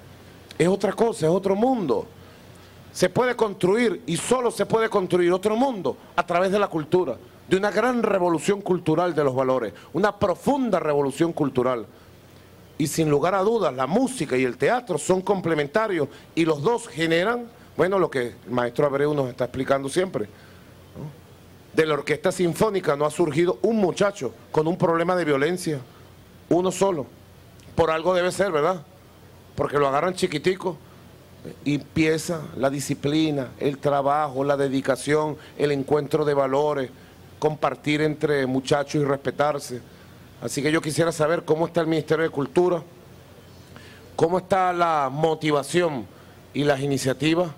Es otra cosa, es otro mundo. Se puede construir, y solo se puede construir otro mundo a través de la cultura, de una gran revolución cultural de los valores, una profunda revolución cultural. Y sin lugar a dudas, la música y el teatro son complementarios y los dos generan, Bueno, lo que el maestro Abreu nos está explicando siempre, ¿no? De la orquesta sinfónica no ha surgido un muchacho con un problema de violencia, uno solo. Por algo debe ser, ¿verdad? Porque lo agarran chiquitico y empieza la disciplina, el trabajo, la dedicación, el encuentro de valores, compartir entre muchachos y respetarse. Así que yo quisiera saber cómo está el Ministerio de Cultura, cómo está la motivación y las iniciativas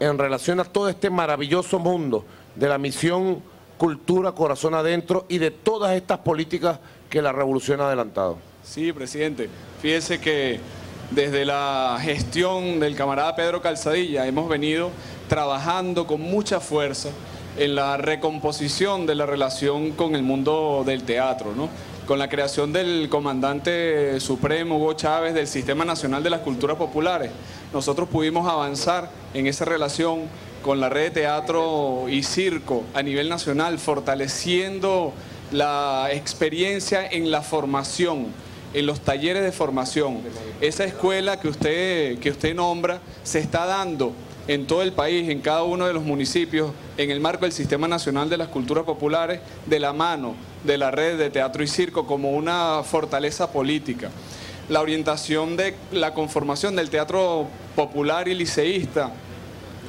en relación a todo este maravilloso mundo de la misión Cultura Corazón Adentro y de todas estas políticas que la revolución ha adelantado. Sí, presidente. Fíjese que desde la gestión del camarada Pedro Calzadilla hemos venido trabajando con mucha fuerza en la recomposición de la relación con el mundo del teatro, ¿no? Con la creación del comandante supremo Hugo Chávez del Sistema Nacional de las Culturas Populares, nosotros pudimos avanzar en esa relación con la red de teatro y circo a nivel nacional, fortaleciendo la experiencia en la formación, en los talleres de formación. Esa escuela que usted nombra se está dando en todo el país, en cada uno de los municipios, en el marco del Sistema Nacional de las Culturas Populares, de la mano de la red de teatro y circo como una fortaleza política. La orientación de la conformación del teatro popular y liceísta,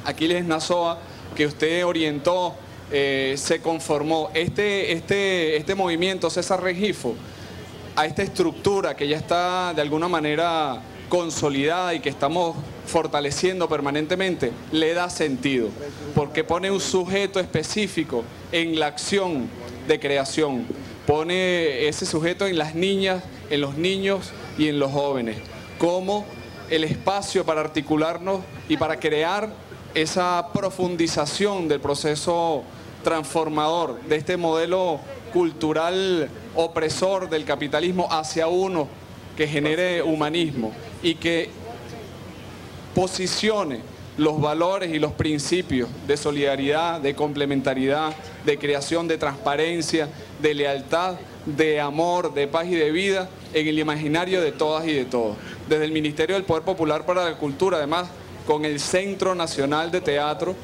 Aquiles Nazoa, que usted orientó, se conformó. Este movimiento, César Rengifo, a esta estructura que ya está de alguna manera consolidada y que estamos fortaleciendo permanentemente, le da sentido, porque pone un sujeto específico en la acción de creación, pone ese sujeto en las niñas, en los niños y en los jóvenes, como el espacio para articularnos y para crear esa profundización del proceso transformador de este modelo cultural opresor del capitalismo hacia uno que genere humanismo y que posicione los valores y los principios de solidaridad, de complementariedad, de creación, de transparencia, de lealtad, de amor, de paz y de vida en el imaginario de todas y de todos. Desde el Ministerio del Poder Popular para la Cultura, además, con el Centro Nacional de Teatro,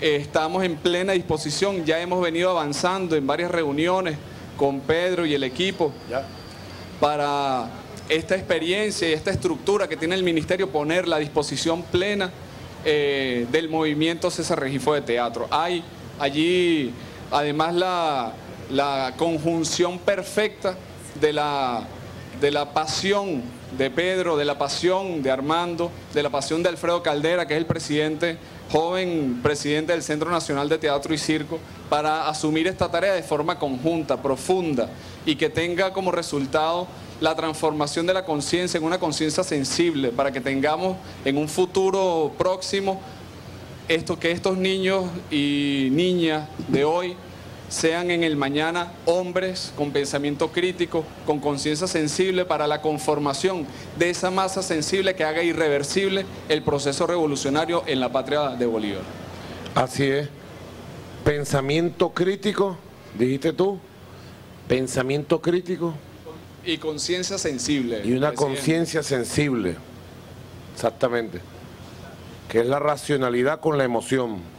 estamos en plena disposición, ya hemos venido avanzando en varias reuniones con Pedro y el equipo para esta experiencia y esta estructura que tiene el Ministerio, ponerla a disposición plena del movimiento César Rengifo de Teatro. Hay allí además la conjunción perfecta de la pasión de Pedro, de la pasión de Armando, de la pasión de Alfredo Caldera, que es el presidente, joven presidente del Centro Nacional de Teatro y Circo, para asumir esta tarea de forma conjunta, profunda, y que tenga como resultado la transformación de la conciencia en una conciencia sensible, para que tengamos en un futuro próximo que estos niños y niñas de hoy sean en el mañana hombres con pensamiento crítico, con conciencia sensible para la conformación de esa masa sensible que haga irreversible el proceso revolucionario en la patria de Bolívar. Así es. Pensamiento crítico, dijiste tú, pensamiento crítico. Y conciencia sensible. Y una conciencia sensible, exactamente, que es la racionalidad con la emoción.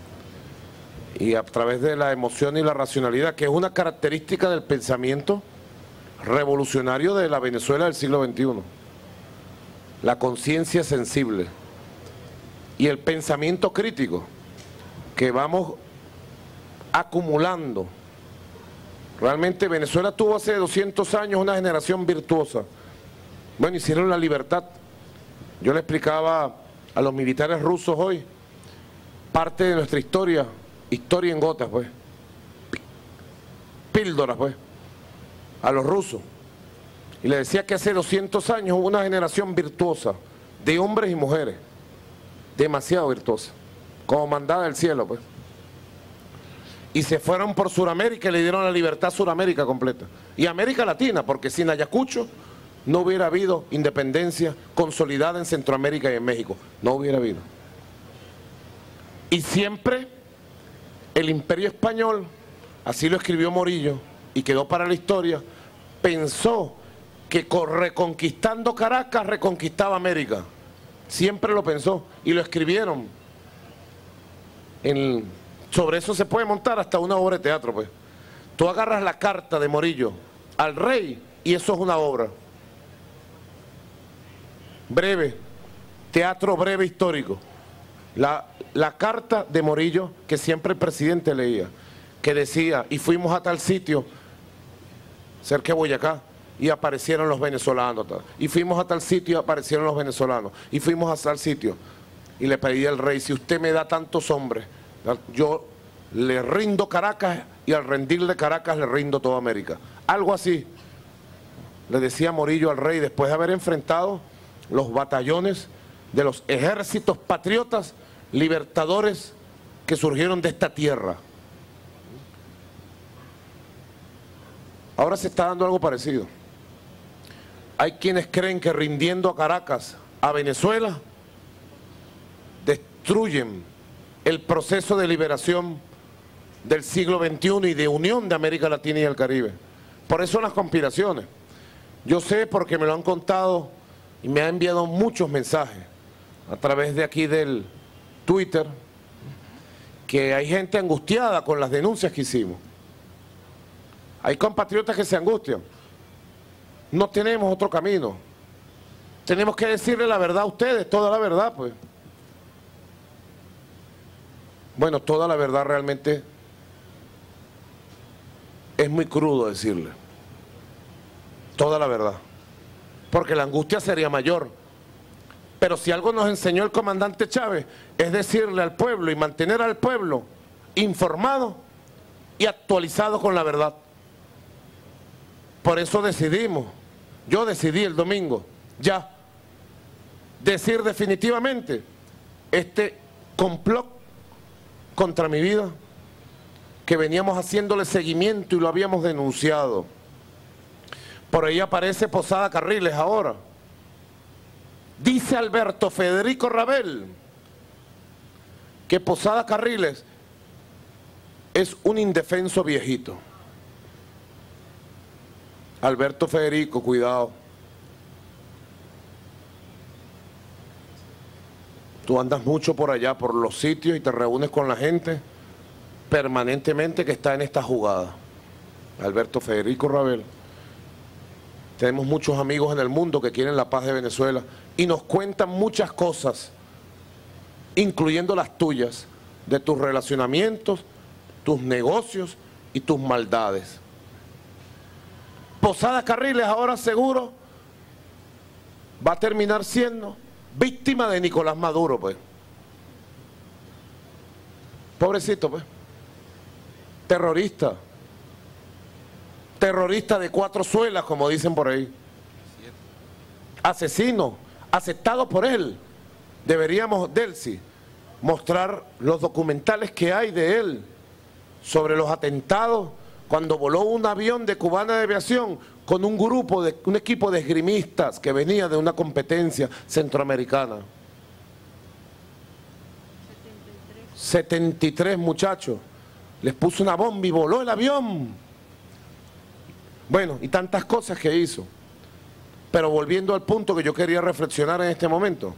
Y a través de la emoción y la racionalidad, que es una característica del pensamiento revolucionario de la Venezuela del siglo XXI. La conciencia sensible y el pensamiento crítico que vamos acumulando. Realmente Venezuela tuvo hace 200 años una generación virtuosa. Bueno, hicieron la libertad. Yo le explicaba a los militares rusos hoy parte de nuestra historia. Historia en gotas, pues. Píldoras, pues. A los rusos. Y les decía que hace 200 años hubo una generación virtuosa de hombres y mujeres. Demasiado virtuosa. Como mandada del cielo, pues. Y se fueron por Sudamérica y le dieron la libertad a Sudamérica completa. Y América Latina, porque sin Ayacucho no hubiera habido independencia consolidada en Centroamérica y en México. No hubiera habido. Y siempre el Imperio Español, así lo escribió Morillo y quedó para la historia, pensó que reconquistando Caracas reconquistaba América. Siempre lo pensó y lo escribieron sobre eso se puede montar hasta una obra de teatro, pues. Tú agarras la carta de Morillo al rey y eso es una obra. Breve, teatro breve histórico. La carta de Morillo que siempre el presidente leía, que decía, y fuimos a tal sitio, cerca de Boyacá, y aparecieron los venezolanos, y fuimos a tal sitio y aparecieron los venezolanos, y fuimos a tal sitio. Y le pedí al rey, si usted me da tantos hombres, yo le rindo Caracas y al rendirle Caracas le rindo toda América. Algo así le decía Morillo al rey después de haber enfrentado los batallones de los ejércitos patriotas libertadores que surgieron de esta tierra. Ahora se está dando algo parecido. Hay quienes creen que rindiendo a Caracas, a Venezuela, destruyen el proceso de liberación del siglo XXI y de unión de América Latina y el Caribe. Por eso las conspiraciones. Yo sé porque me lo han contado y me han enviado muchos mensajes a través de aquí del Twitter, que hay gente angustiada con las denuncias que hicimos. Hay compatriotas que se angustian. No tenemos otro camino. Tenemos que decirle la verdad a ustedes, toda la verdad, pues. Bueno, toda la verdad realmente es muy crudo decirle. Toda la verdad. Porque la angustia sería mayor. Pero si algo nos enseñó el comandante Chávez, es decirle al pueblo y mantener al pueblo informado y actualizado con la verdad. Por eso decidimos, yo decidí el domingo, ya, decir definitivamente, este complot contra mi vida, que veníamos haciéndole seguimiento y lo habíamos denunciado. Por ahí aparece Posada Carriles ahora. Dice Alberto Federico Rabel que Posada Carriles es un indefenso viejito. Alberto Federico, cuidado. Tú andas mucho por allá, por los sitios, y te reúnes con la gente permanentemente que está en esta jugada. Alberto Federico Rabel. Tenemos muchos amigos en el mundo que quieren la paz de Venezuela y nos cuentan muchas cosas, incluyendo las tuyas, de tus relacionamientos, tus negocios y tus maldades. Posada Carriles ahora seguro va a terminar siendo víctima de Nicolás Maduro, pues. Pobrecito, pues. Terrorista. Terrorista de cuatro suelas, como dicen por ahí. Asesino, aceptado por él. Deberíamos, Delcy, mostrar los documentales que hay de él sobre los atentados cuando voló un avión de Cubana de Aviación con un grupo, un equipo de esgrimistas que venía de una competencia centroamericana. 73 muchachos. Les puso una bomba y voló el avión. Bueno, y tantas cosas que hizo. Pero volviendo al punto que yo quería reflexionar en este momento.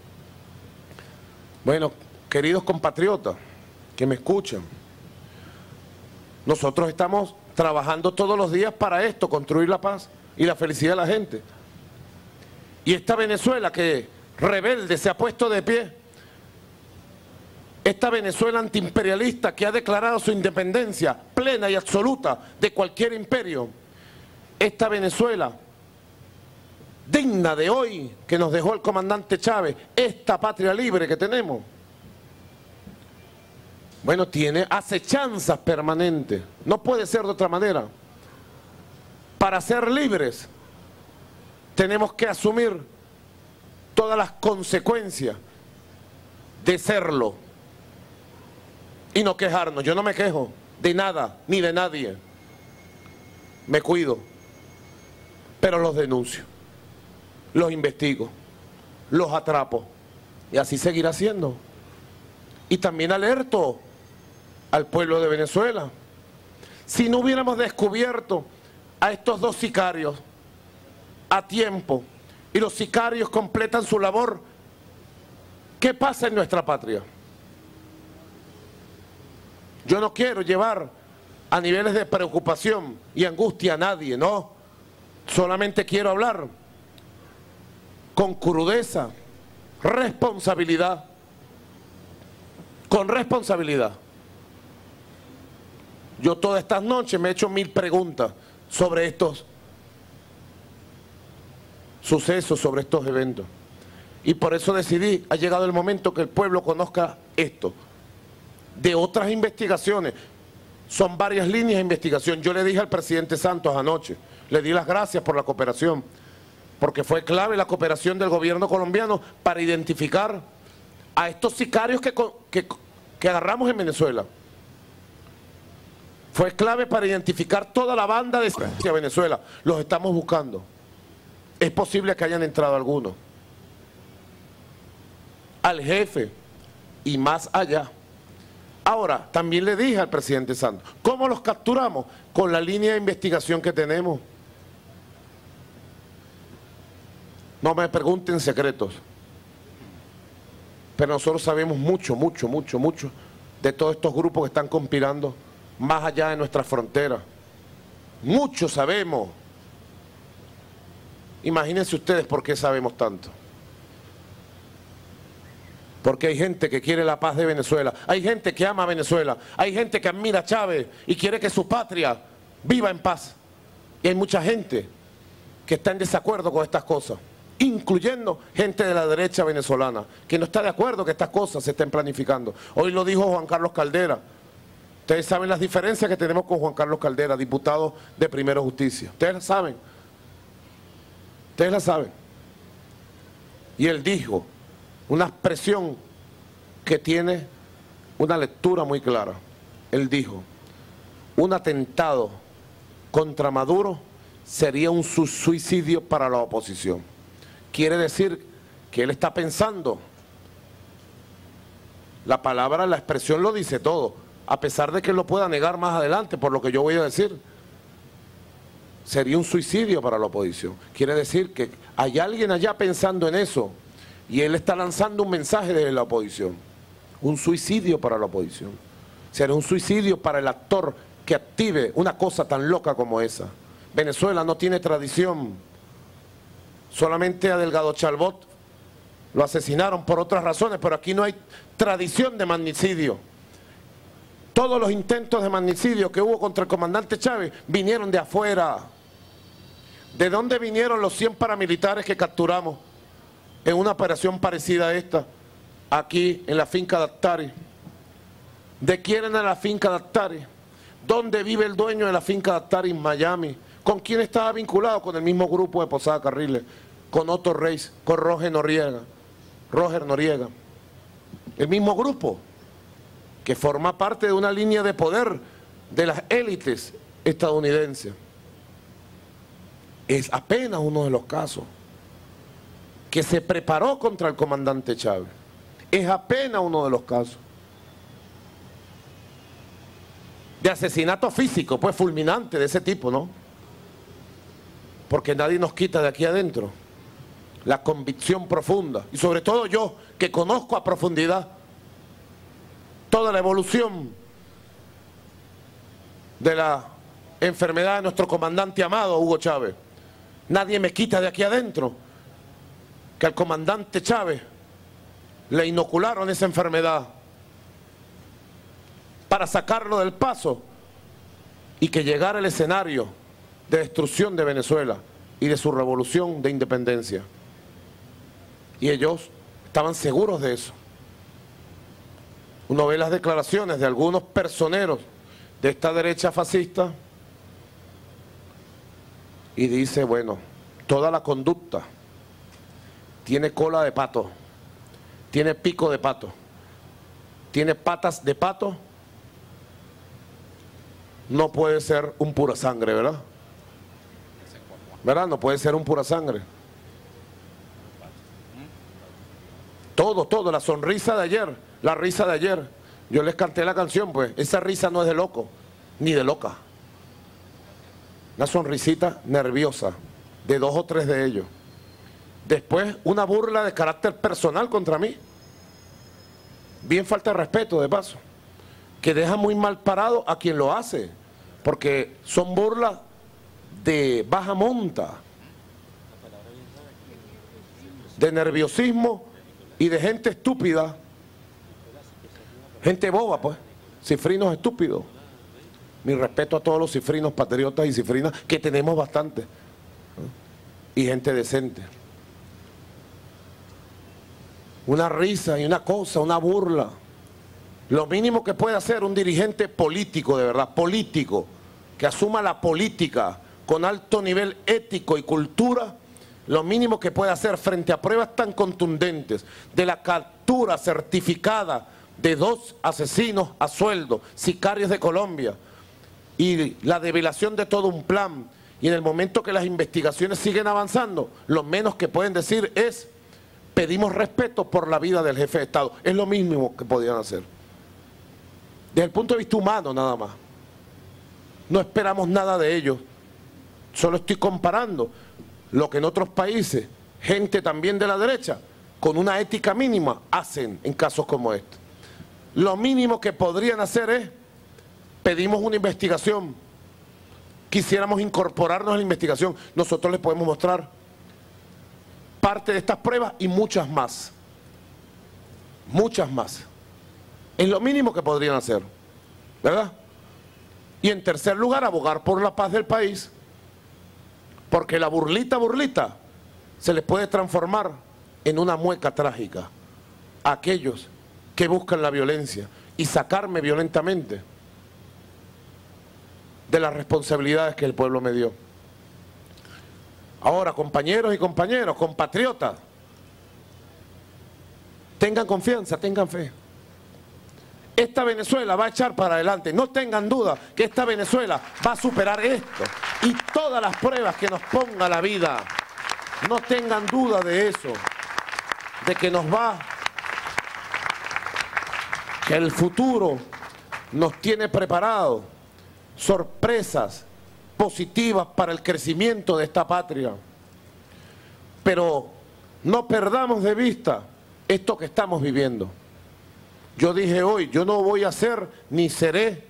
Bueno, queridos compatriotas que me escuchan, nosotros estamos trabajando todos los días para esto, construir la paz y la felicidad de la gente. Y esta Venezuela que rebelde se ha puesto de pie, esta Venezuela antiimperialista que ha declarado su independencia plena y absoluta de cualquier imperio, esta Venezuela digna de hoy que nos dejó el comandante Chávez, esta patria libre que tenemos, bueno, tiene acechanzas permanentes, no puede ser de otra manera. Para ser libres tenemos que asumir todas las consecuencias de serlo y no quejarnos. Yo no me quejo de nada ni de nadie, me cuido, pero los denuncio, los investigo, los atrapo y así seguirá siendo. Y también alerto al pueblo de Venezuela. Si no hubiéramos descubierto a estos dos sicarios a tiempo, y los sicarios completan su labor, ¿qué pasa en nuestra patria? Yo no quiero llevar a niveles de preocupación y angustia a nadie, no. Solamente quiero hablar con crudeza, responsabilidad, con responsabilidad. Yo todas estas noches me he hecho 1000 preguntas sobre estos sucesos, sobre estos eventos. Y por eso decidí, ha llegado el momento que el pueblo conozca esto. De otras investigaciones, son varias líneas de investigación. Yo le dije al presidente Santos anoche, le di las gracias por la cooperación, porque fue clave la cooperación del gobierno colombiano para identificar a estos sicarios que agarramos en Venezuela. Fue clave para identificar toda la banda de Venezuela. Los estamos buscando. Es posible que hayan entrado algunos. Al jefe y más allá. Ahora, también le dije al presidente Santos, ¿cómo los capturamos? Con la línea de investigación que tenemos. No me pregunten secretos. Pero nosotros sabemos mucho de todos estos grupos que están conspirando más allá de nuestras fronteras. Mucho sabemos. Imagínense ustedes por qué sabemos tanto. Porque hay gente que quiere la paz de Venezuela, hay gente que ama a Venezuela, hay gente que admira a Chávez y quiere que su patria viva en paz. Y hay mucha gente que está en desacuerdo con estas cosas, incluyendo gente de la derecha venezolana, que no está de acuerdo que estas cosas se estén planificando. Hoy lo dijo Juan Carlos Caldera. Ustedes saben las diferencias que tenemos con Juan Carlos Caldera, diputado de Primero Justicia. Ustedes las saben. Ustedes las saben. Y él dijo una expresión que tiene una lectura muy clara. Él dijo, un atentado contra Maduro sería un suicidio para la oposición. Quiere decir que él está pensando, la palabra, la expresión lo dice todo, a pesar de que lo pueda negar más adelante por lo que yo voy a decir, sería un suicidio para la oposición. Quiere decir que hay alguien allá pensando en eso. Y él está lanzando un mensaje desde la oposición. Un suicidio para la oposición. Será un suicidio para el actor que active una cosa tan loca como esa. Venezuela no tiene tradición. Solamente a Delgado Chalbot lo asesinaron por otras razones, pero aquí no hay tradición de magnicidio. Todos los intentos de magnicidio que hubo contra el comandante Chávez vinieron de afuera. ¿De dónde vinieron los 100 paramilitares que capturamos en una operación parecida a esta, aquí en la finca de Attari? ¿De quién era la finca de Attari? ¿Dónde vive el dueño de la finca de Attari en Miami? ¿Con quién estaba vinculado? Con el mismo grupo de Posada Carriles, con Otto Reis, con Roger Noriega. El mismo grupo que forma parte de una línea de poder de las élites estadounidenses. Es apenas uno de los casos que se preparó contra el comandante Chávez. Es apenas uno de los casos. De asesinato físico, pues fulminante de ese tipo, ¿no? Porque nadie nos quita de aquí adentro la convicción profunda. Y sobre todo yo, que conozco a profundidad toda la evolución de la enfermedad de nuestro comandante amado, Hugo Chávez. Nadie me quita de aquí adentro que al comandante Chávez le inocularon esa enfermedad para sacarlo del paso y que llegara al escenario de destrucción de Venezuela y de su revolución de independencia. Y ellos estaban seguros de eso. Uno ve las declaraciones de algunos personeros de esta derecha fascista y dice, bueno, toda la conducta tiene cola de pato, tiene pico de pato, tiene patas de pato, no puede ser un pura sangre, ¿verdad? ¿Verdad? No puede ser un pura sangre. Todo, la sonrisa de ayer, la risa de ayer. Yo les canté la canción, pues, esa risa no es de loco, ni de loca. Una sonrisita nerviosa, de 2 o 3 de ellos. Después, una burla de carácter personal contra mí. Bien falta de respeto, de paso. que deja muy mal parado a quien lo hace, porque son burlas de baja monta, de nerviosismo y de gente estúpida, gente boba, pues, cifrinos estúpidos. Mi respeto a todos los cifrinos, patriotas y cifrinas, que tenemos bastante, y gente decente. Una risa y una cosa, una burla. Lo mínimo que puede hacer un dirigente político, de verdad, político, que asuma la política con alto nivel ético y cultura, lo mínimo que puede hacer frente a pruebas tan contundentes de la captura certificada de 2 asesinos a sueldo, sicarios de Colombia, y la develación de todo un plan, y en el momento que las investigaciones siguen avanzando, lo menos que pueden decir es: pedimos respeto por la vida del jefe de Estado. Es lo mínimo que podían hacer. Desde el punto de vista humano, nada más. No esperamos nada de ellos. Solo estoy comparando lo que en otros países, gente también de la derecha, con una ética mínima, hacen en casos como este. Lo mínimo que podrían hacer es: pedimos una investigación, quisiéramos incorporarnos a la investigación. Nosotros les podemos mostrar parte de estas pruebas y muchas más. Muchas más. Es lo mínimo que podrían hacer, ¿verdad? Y en tercer lugar, abogar por la paz del país, porque la burlita se les puede transformar en una mueca trágica a aquellos que buscan la violencia y sacarme violentamente de las responsabilidades que el pueblo me dio. Ahora, compañeros y compañeras, compatriotas, tengan confianza, tengan fe. Esta Venezuela va a echar para adelante. No tengan duda que esta Venezuela va a superar esto y todas las pruebas que nos ponga la vida. No tengan duda de eso, de que nos va, que el futuro nos tiene preparado sorpresas positivas para el crecimiento de esta patria. Pero no perdamos de vista esto que estamos viviendo. Yo dije hoy, yo no voy a ser ni seré,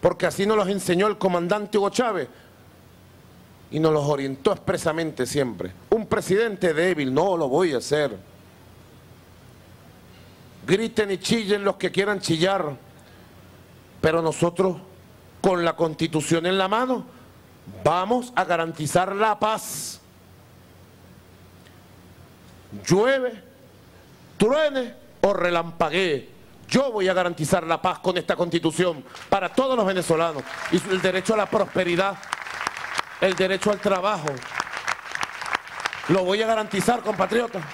porque así nos los enseñó el comandante Hugo Chávez y nos los orientó expresamente siempre. Un presidente débil, no lo voy a ser. Griten y chillen los que quieran chillar, pero nosotros, con la Constitución en la mano, vamos a garantizar la paz. Llueve, truene o relampaguee, yo voy a garantizar la paz con esta Constitución para todos los venezolanos, y el derecho a la prosperidad, el derecho al trabajo. Lo voy a garantizar, compatriotas.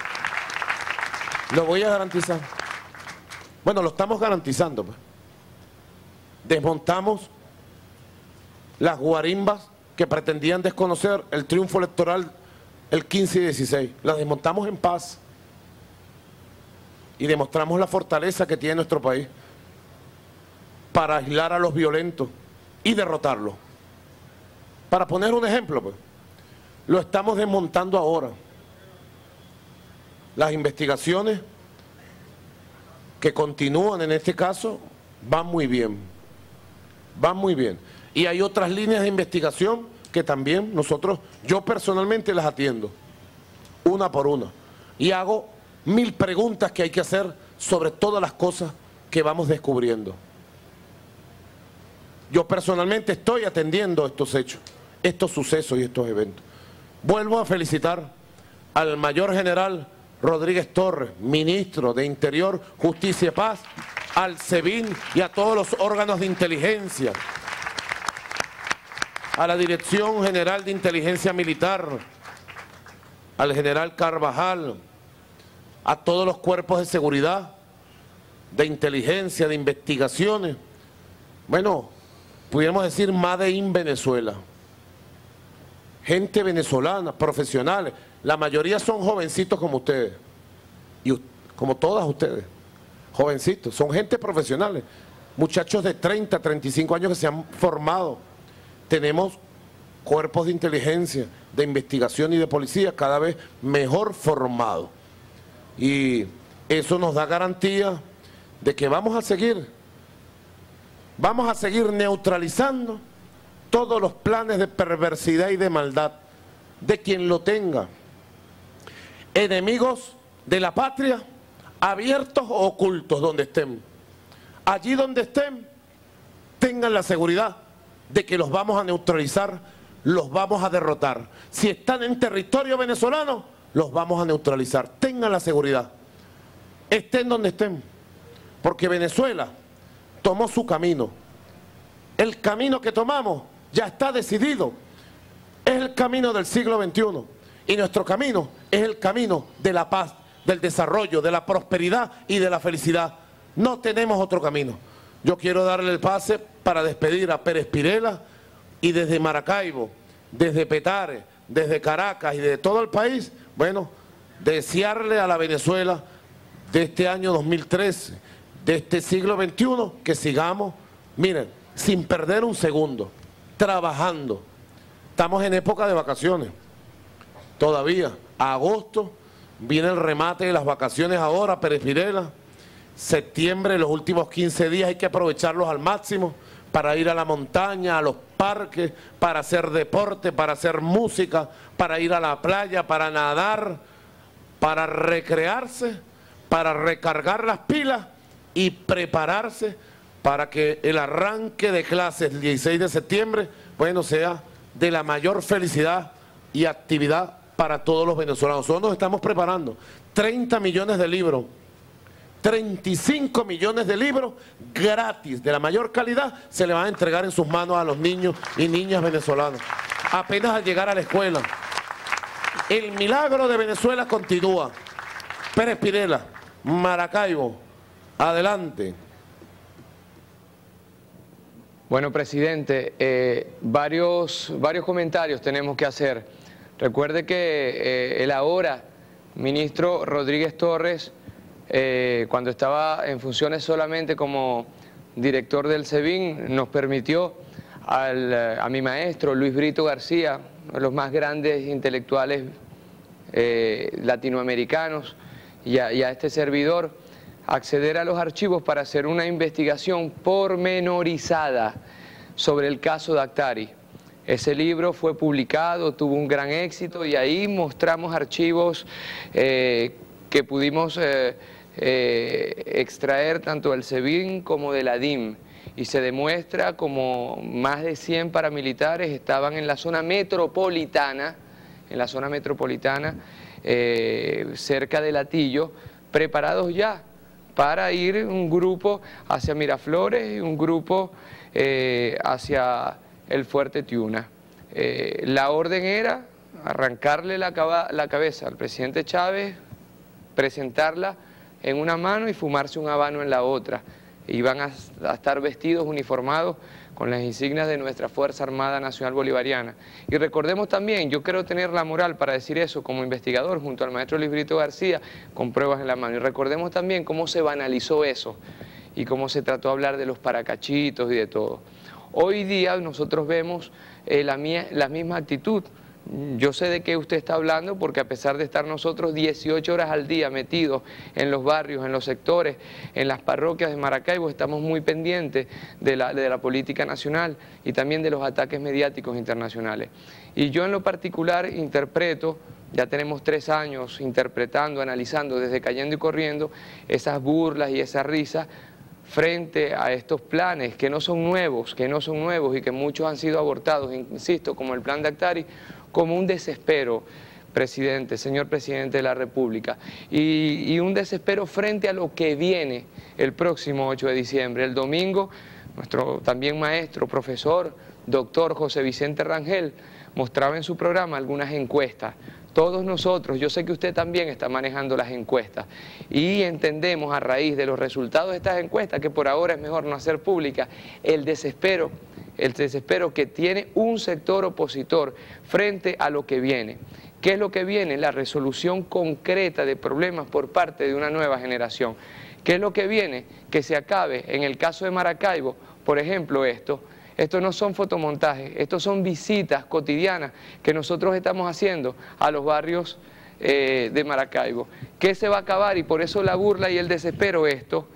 Lo voy a garantizar. Bueno, lo estamos garantizando. Desmontamos las guarimbas que pretendían desconocer el triunfo electoral el 15 y 16. Las desmontamos en paz y demostramos la fortaleza que tiene nuestro país para aislar a los violentos y derrotarlos. Para poner un ejemplo, pues, lo estamos desmontando ahora. Las investigaciones que continúan en este caso van muy bien, van muy bien. Y hay otras líneas de investigación que también nosotros, yo personalmente las atiendo, una por una. Y hago 1000 preguntas que hay que hacer sobre todas las cosas que vamos descubriendo. Yo personalmente estoy atendiendo estos hechos, estos sucesos y estos eventos. Vuelvo a felicitar al mayor general Rodríguez Torres, ministro de Interior, Justicia y Paz, al SEBIN y a todos los órganos de inteligencia, a la Dirección General de Inteligencia Militar, al general Carvajal, a todos los cuerpos de seguridad, de inteligencia, de investigaciones. Bueno, pudiéramos decir Made in Venezuela. Gente venezolana, profesionales, la mayoría son jovencitos como ustedes, y como todas ustedes, jovencitos, son gente profesionales, muchachos de 30, 35 años que se han formado. Tenemos cuerpos de inteligencia, de investigación y de policía cada vez mejor formados. Y eso nos da garantía de que vamos a seguir Vamos a seguir neutralizando todos los planes de perversidad y de maldad de quien lo tenga. Enemigos de la patria, abiertos o ocultos, donde estén. Allí donde estén, tengan la seguridad de que los vamos a neutralizar, los vamos a derrotar. Si están en territorio venezolano, los vamos a neutralizar. Tengan la seguridad, estén donde estén, porque Venezuela tomó su camino. El camino que tomamos ya está decidido. Es el camino del siglo XXI y nuestro camino es el camino de la paz, del desarrollo, de la prosperidad y de la felicidad. No tenemos otro camino. Yo quiero darle el pase para despedir a Pérez Pirela y desde Maracaibo, desde Petare, desde Caracas y de todo el país, bueno, desearle a la Venezuela de este año 2013, de este siglo XXI, que sigamos, miren, sin perder un segundo, trabajando. Estamos en época de vacaciones, todavía, a agosto, viene el remate de las vacaciones ahora, Pérez Pirela. Septiembre, los últimos 15 días hay que aprovecharlos al máximo para ir a la montaña, a los parques, para hacer deporte, para hacer música, para ir a la playa, para nadar, para recrearse, para recargar las pilas y prepararse para que el arranque de clases el 16 de septiembre, bueno, sea de la mayor felicidad y actividad para todos los venezolanos. Nosotros nos estamos preparando 30 millones de libros, 35 millones de libros gratis, de la mayor calidad, se le van a entregar en sus manos a los niños y niñas venezolanos. Apenas al llegar a la escuela. El milagro de Venezuela continúa. Pérez Pirela, Maracaibo, adelante. Bueno, presidente, varios comentarios tenemos que hacer. Recuerde que el ahora ministro Rodríguez Torres, cuando estaba en funciones solamente como director del SEBIN, nos permitió a mi maestro Luis Brito García, uno de los más grandes intelectuales latinoamericanos, y a este servidor, acceder a los archivos para hacer una investigación pormenorizada sobre el caso Dactari. Ese libro fue publicado, tuvo un gran éxito, y ahí mostramos archivos que pudimos extraer tanto del SEBIN como de la DIM, y se demuestra como más de 100 paramilitares estaban en la zona metropolitana, cerca de Latillo, preparados ya para ir un grupo hacia Miraflores y un grupo hacia el Fuerte Tiuna. La orden era arrancarle la cabeza al presidente Chávez, presentarla en una mano y fumarse un habano en la otra. Iban a estar vestidos, uniformados, con las insignias de nuestra Fuerza Armada Nacional Bolivariana. Y recordemos también, yo quiero tener la moral para decir eso como investigador, junto al maestro Luis Brito García, con pruebas en la mano. Y recordemos también cómo se banalizó eso y cómo se trató de hablar de los paracachitos y de todo. Hoy día nosotros vemos la misma actitud. Yo sé de qué usted está hablando porque a pesar de estar nosotros 18 horas al día metidos en los barrios, en los sectores, en las parroquias de Maracaibo, estamos muy pendientes de la política nacional y también de los ataques mediáticos internacionales. Y yo en lo particular interpreto, ya tenemos 3 años interpretando, analizando, desde Cayendo y Corriendo, esas burlas y esas risas frente a estos planes que no son nuevos, y que muchos han sido abortados, insisto, como el plan Dactari, como un desespero, presidente, señor presidente de la República, y un desespero frente a lo que viene el próximo 8 de diciembre. El domingo, nuestro también maestro, profesor, doctor José Vicente Rangel, mostraba en su programa algunas encuestas. Todos nosotros, yo sé que usted también está manejando las encuestas y entendemos a raíz de los resultados de estas encuestas que por ahora es mejor no hacer pública el desespero que tiene un sector opositor frente a lo que viene. ¿Qué es lo que viene? La resolución concreta de problemas por parte de una nueva generación. ¿Qué es lo que viene? Que se acabe, en el caso de Maracaibo, por ejemplo, esto. Estos no son fotomontajes, estos son visitas cotidianas que nosotros estamos haciendo a los barrios de Maracaibo. ¿Qué se va a acabar? Y por eso la burla y el desespero esto.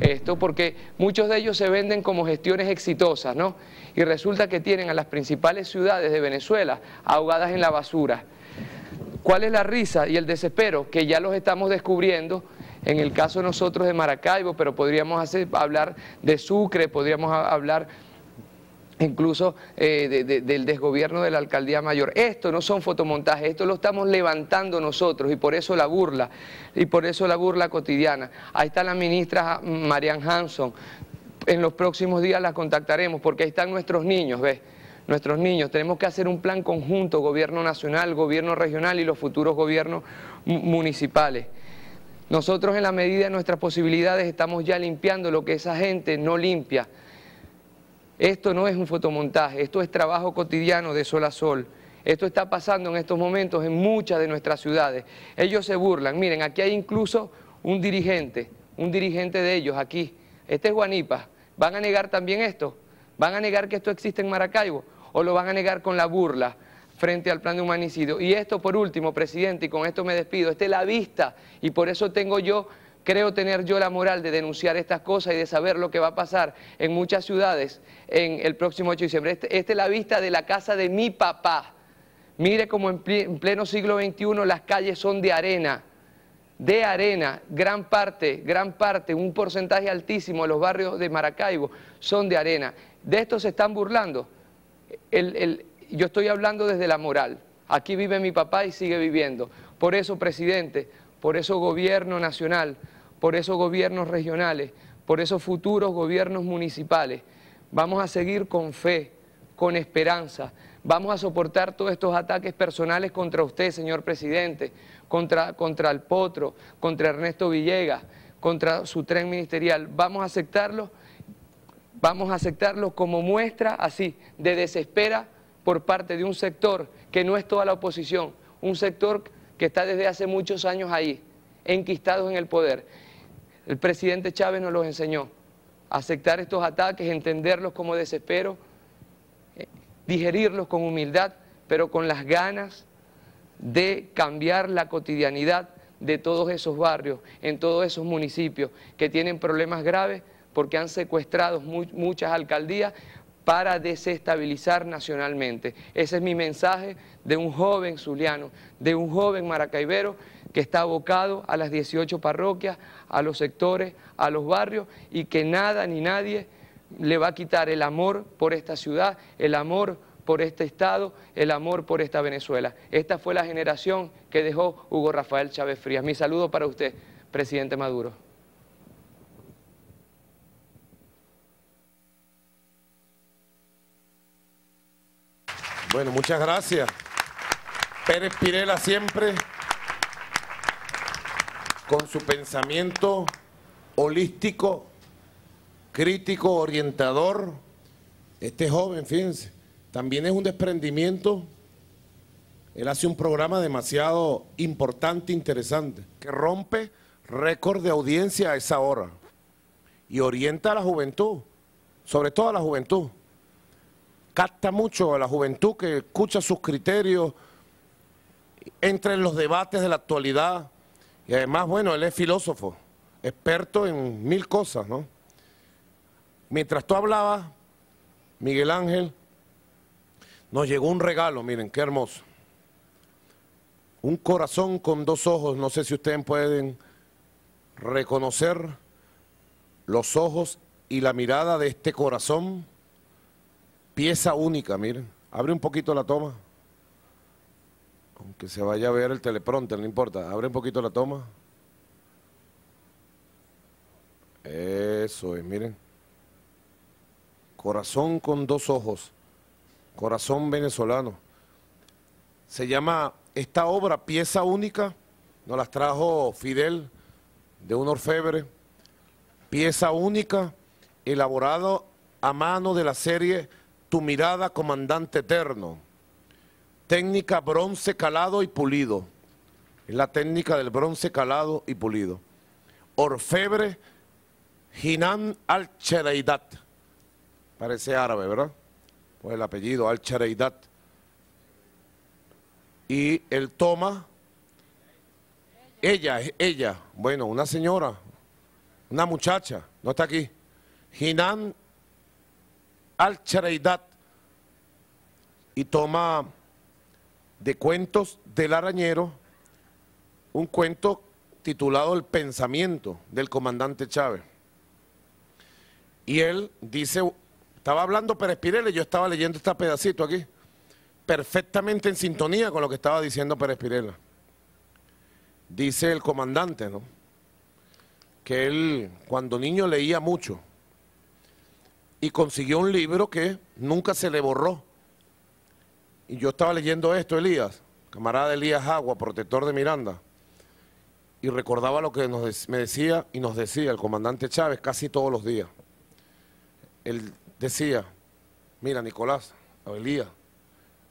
esto, porque muchos de ellos se venden como gestiones exitosas, ¿no? Y resulta que tienen a las principales ciudades de Venezuela ahogadas en la basura. ¿Cuál es la risa y el desespero que ya los estamos descubriendo? En el caso nosotros de Maracaibo, pero podríamos hablar de Sucre, podríamos hablar incluso del desgobierno de la alcaldía mayor. Esto no son fotomontajes, esto lo estamos levantando nosotros y por eso la burla, cotidiana. Ahí está la ministra Mariann Hanson, en los próximos días la contactaremos porque ahí están nuestros niños, ¿ves? Nuestros niños, tenemos que hacer un plan conjunto, gobierno nacional, gobierno regional y los futuros gobiernos municipales. Nosotros en la medida de nuestras posibilidades estamos ya limpiando lo que esa gente no limpia. Esto no es un fotomontaje, esto es trabajo cotidiano de sol a sol. Esto está pasando en estos momentos en muchas de nuestras ciudades. Ellos se burlan, miren, aquí hay incluso un dirigente de ellos aquí. Este es Guanipa. ¿Van a negar también esto? ¿Van a negar que esto existe en Maracaibo? ¿O lo van a negar con la burla frente al plan de humanicidio? Y esto por último, presidente, y con esto me despido, esta es la vista, y por eso tengo yo, creo tener yo la moral de denunciar estas cosas y de saber lo que va a pasar en muchas ciudades en el próximo 8 de diciembre. Esta es la vista de la casa de mi papá. Mire como en pleno siglo XXI las calles son de arena, gran parte, un porcentaje altísimo de los barrios de Maracaibo son de arena. De esto se están burlando. Yo estoy hablando desde la moral. Aquí vive mi papá y sigue viviendo. Por eso, presidente, por eso gobierno nacional, por eso gobiernos regionales, por eso futuros gobiernos municipales. Vamos a seguir con fe, con esperanza. Vamos a soportar todos estos ataques personales contra usted, señor presidente, contra el Potro, contra Ernesto Villegas, contra su tren ministerial. Vamos a aceptarlos como muestra, así, de desespera por parte de un sector que no es toda la oposición, un sector que está desde hace muchos años ahí, enquistados en el poder. El presidente Chávez nos los enseñó, aceptar estos ataques, entenderlos como desespero, digerirlos con humildad, pero con las ganas de cambiar la cotidianidad de todos esos barrios, en todos esos municipios que tienen problemas graves porque han secuestrado muchas alcaldías para desestabilizar nacionalmente. Ese es mi mensaje de un joven zuliano, de un joven maracaibero que está abocado a las 18 parroquias, a los sectores, a los barrios y que nada ni nadie le va a quitar el amor por esta ciudad, el amor por este Estado, el amor por esta Venezuela. Esta fue la generación que dejó Hugo Rafael Chávez Frías. Mi saludo para usted, presidente Maduro. Bueno, muchas gracias. Pérez Pirela siempre con su pensamiento holístico, crítico, orientador. Este joven, fíjense, también es un desprendimiento. Él hace un programa demasiado importante, interesante, que rompe récord de audiencia a esa hora y orienta a la juventud, sobre todo a la juventud. Capta mucho a la juventud que escucha sus criterios, entra en los debates de la actualidad y además, bueno, él es filósofo, experto en mil cosas, ¿no? Mientras tú hablabas, Miguel Ángel, nos llegó un regalo, miren, qué hermoso. Un corazón con dos ojos, no sé si ustedes pueden reconocer los ojos y la mirada de este corazón. Pieza única, miren, abre un poquito la toma, aunque se vaya a ver el teleprompter, no importa, abre un poquito la toma. Eso es, miren, corazón con dos ojos, corazón venezolano. Se llama esta obra Pieza Única, nos las trajo Fidel de un orfebre, Pieza Única, elaborado a mano de la serie Tu mirada, comandante eterno, técnica bronce calado y pulido, es la técnica del bronce calado y pulido, orfebre Hinan Al-Chereidat, parece árabe, ¿verdad? Pues el apellido Al-Chereidat, y él toma, ella, bueno, una señora, una muchacha, no está aquí, Jinan Al-Chareidat, y toma de cuentos del Arañero un cuento titulado El pensamiento del comandante Chávez. Y él dice, estaba hablando Pérez Pirela, yo estaba leyendo este pedacito aquí, perfectamente en sintonía con lo que estaba diciendo Pérez Pirela. Dice el comandante, ¿no?, que él cuando niño leía mucho y consiguió un libro que nunca se le borró. Y yo estaba leyendo esto, Elías, camarada de Elías Jaua, protector de Miranda, y recordaba lo que me decía el comandante Chávez casi todos los días. Él decía, mira Nicolás, Elías,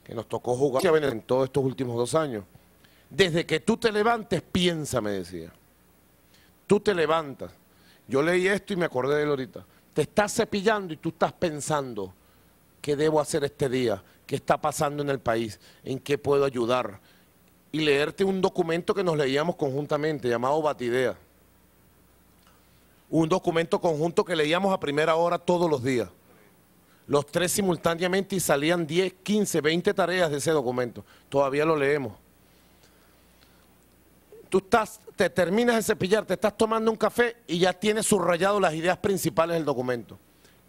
que nos tocó jugar en todos estos últimos 2 años. Desde que tú te levantes, piensa, me decía. Tú te levantas. Yo leí esto y me acordé de él ahorita. Te estás cepillando y tú estás pensando, ¿qué debo hacer este día? ¿Qué está pasando en el país? ¿En qué puedo ayudar? Y leerte un documento que nos leíamos conjuntamente, llamado Batidea. Un documento conjunto que leíamos a primera hora todos los días. Los 3 simultáneamente, y salían 10, 15, 20 tareas de ese documento. Todavía lo leemos. Tú estás, te terminas de cepillar, te estás tomando un café y ya tienes subrayado las ideas principales del documento.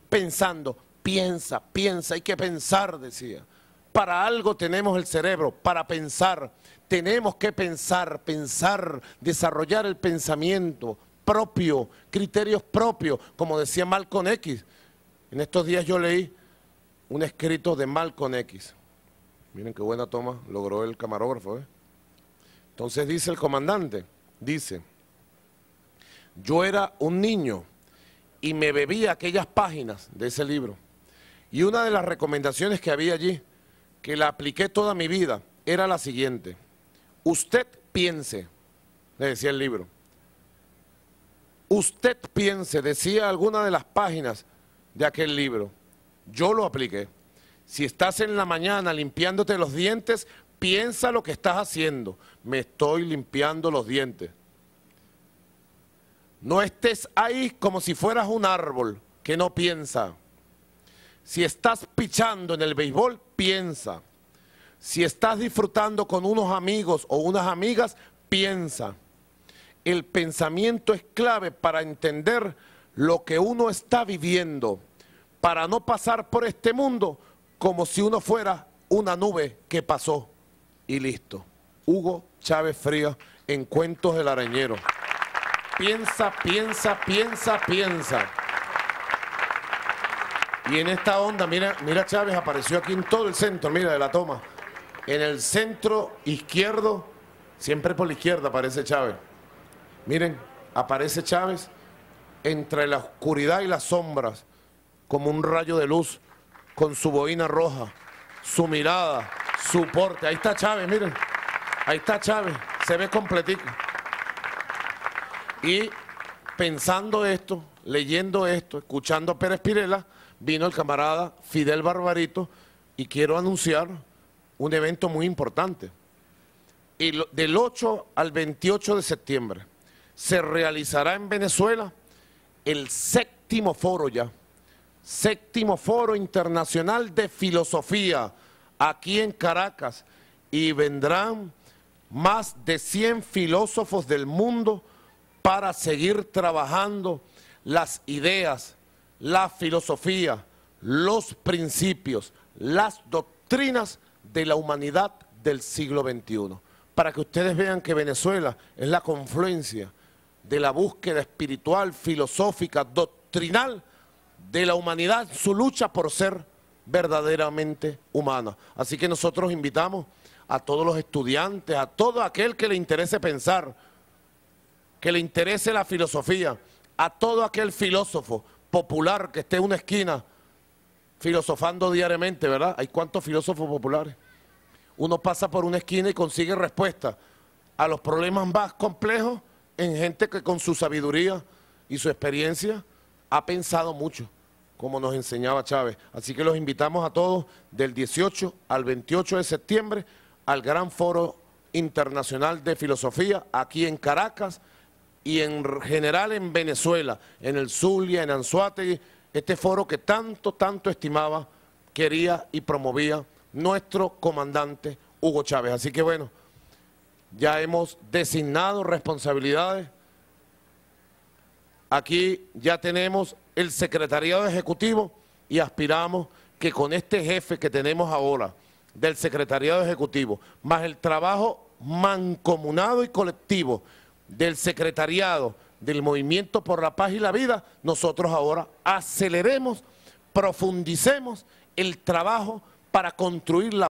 Pensando, piensa, piensa, hay que pensar, decía. Para algo tenemos el cerebro, para pensar. Tenemos que pensar, pensar, desarrollar el pensamiento propio, criterios propios, como decía Malcolm X. En estos días yo leí un escrito de Malcolm X. Miren qué buena toma logró el camarógrafo, ¿eh? Entonces dice el comandante, dice, yo era un niño y me bebía aquellas páginas de ese libro. Y una de las recomendaciones que había allí, que la apliqué toda mi vida, era la siguiente. Usted piense, le decía el libro. Usted piense, decía alguna de las páginas de aquel libro. Yo lo apliqué. Si estás en la mañana limpiándote los dientes, piensa lo que estás haciendo. Me estoy limpiando los dientes. No estés ahí como si fueras un árbol que no piensa. Si estás pichando en el béisbol, piensa. Si estás disfrutando con unos amigos o unas amigas, piensa. El pensamiento es clave para entender lo que uno está viviendo, para no pasar por este mundo como si uno fuera una nube que pasó. Y listo. Hugo Chávez Frías en Cuentos del Arañero. Piensa, piensa, piensa, piensa. Y en esta onda, mira, mira, Chávez apareció aquí en todo el centro, mira, de la toma. En el centro izquierdo, siempre por la izquierda aparece Chávez. Miren, aparece Chávez entre la oscuridad y las sombras, como un rayo de luz, con su boina roja, su mirada, su porte. Ahí está Chávez, miren. Ahí está Chávez, se ve completico. Y pensando esto, leyendo esto, escuchando a Pérez Pirela, vino el camarada Fidel Barbarito y quiero anunciar un evento muy importante. Y del 8 al 28 de septiembre se realizará en Venezuela el 7º foro ya, 7º foro internacional de filosofía, aquí en Caracas, y vendrán más de 100 filósofos del mundo para seguir trabajando las ideas, la filosofía, los principios, las doctrinas de la humanidad del siglo XXI. Para que ustedes vean que Venezuela es la confluencia de la búsqueda espiritual, filosófica, doctrinal de la humanidad, su lucha por ser verdaderamente humana. Así que nosotros invitamos a todos los estudiantes, a todo aquel que le interese pensar, que le interese la filosofía, a todo aquel filósofo popular que esté en una esquina filosofando diariamente, ¿verdad? Hay cuántos filósofos populares. Uno pasa por una esquina y consigue respuesta a los problemas más complejos en gente que con su sabiduría y su experiencia ha pensado mucho, como nos enseñaba Chávez. Así que los invitamos a todos del 18 al 28 de septiembre al Gran Foro Internacional de Filosofía aquí en Caracas, y en general en Venezuela, en el Zulia, en Anzoátegui, este foro que tanto estimaba, quería y promovía nuestro comandante Hugo Chávez. Así que bueno, ya hemos designado responsabilidades. Aquí ya tenemos el secretariado ejecutivo y aspiramos que con este jefe que tenemos ahora del secretariado ejecutivo, más el trabajo mancomunado y colectivo del secretariado del Movimiento por la Paz y la Vida, nosotros ahora aceleremos, profundicemos el trabajo para construir la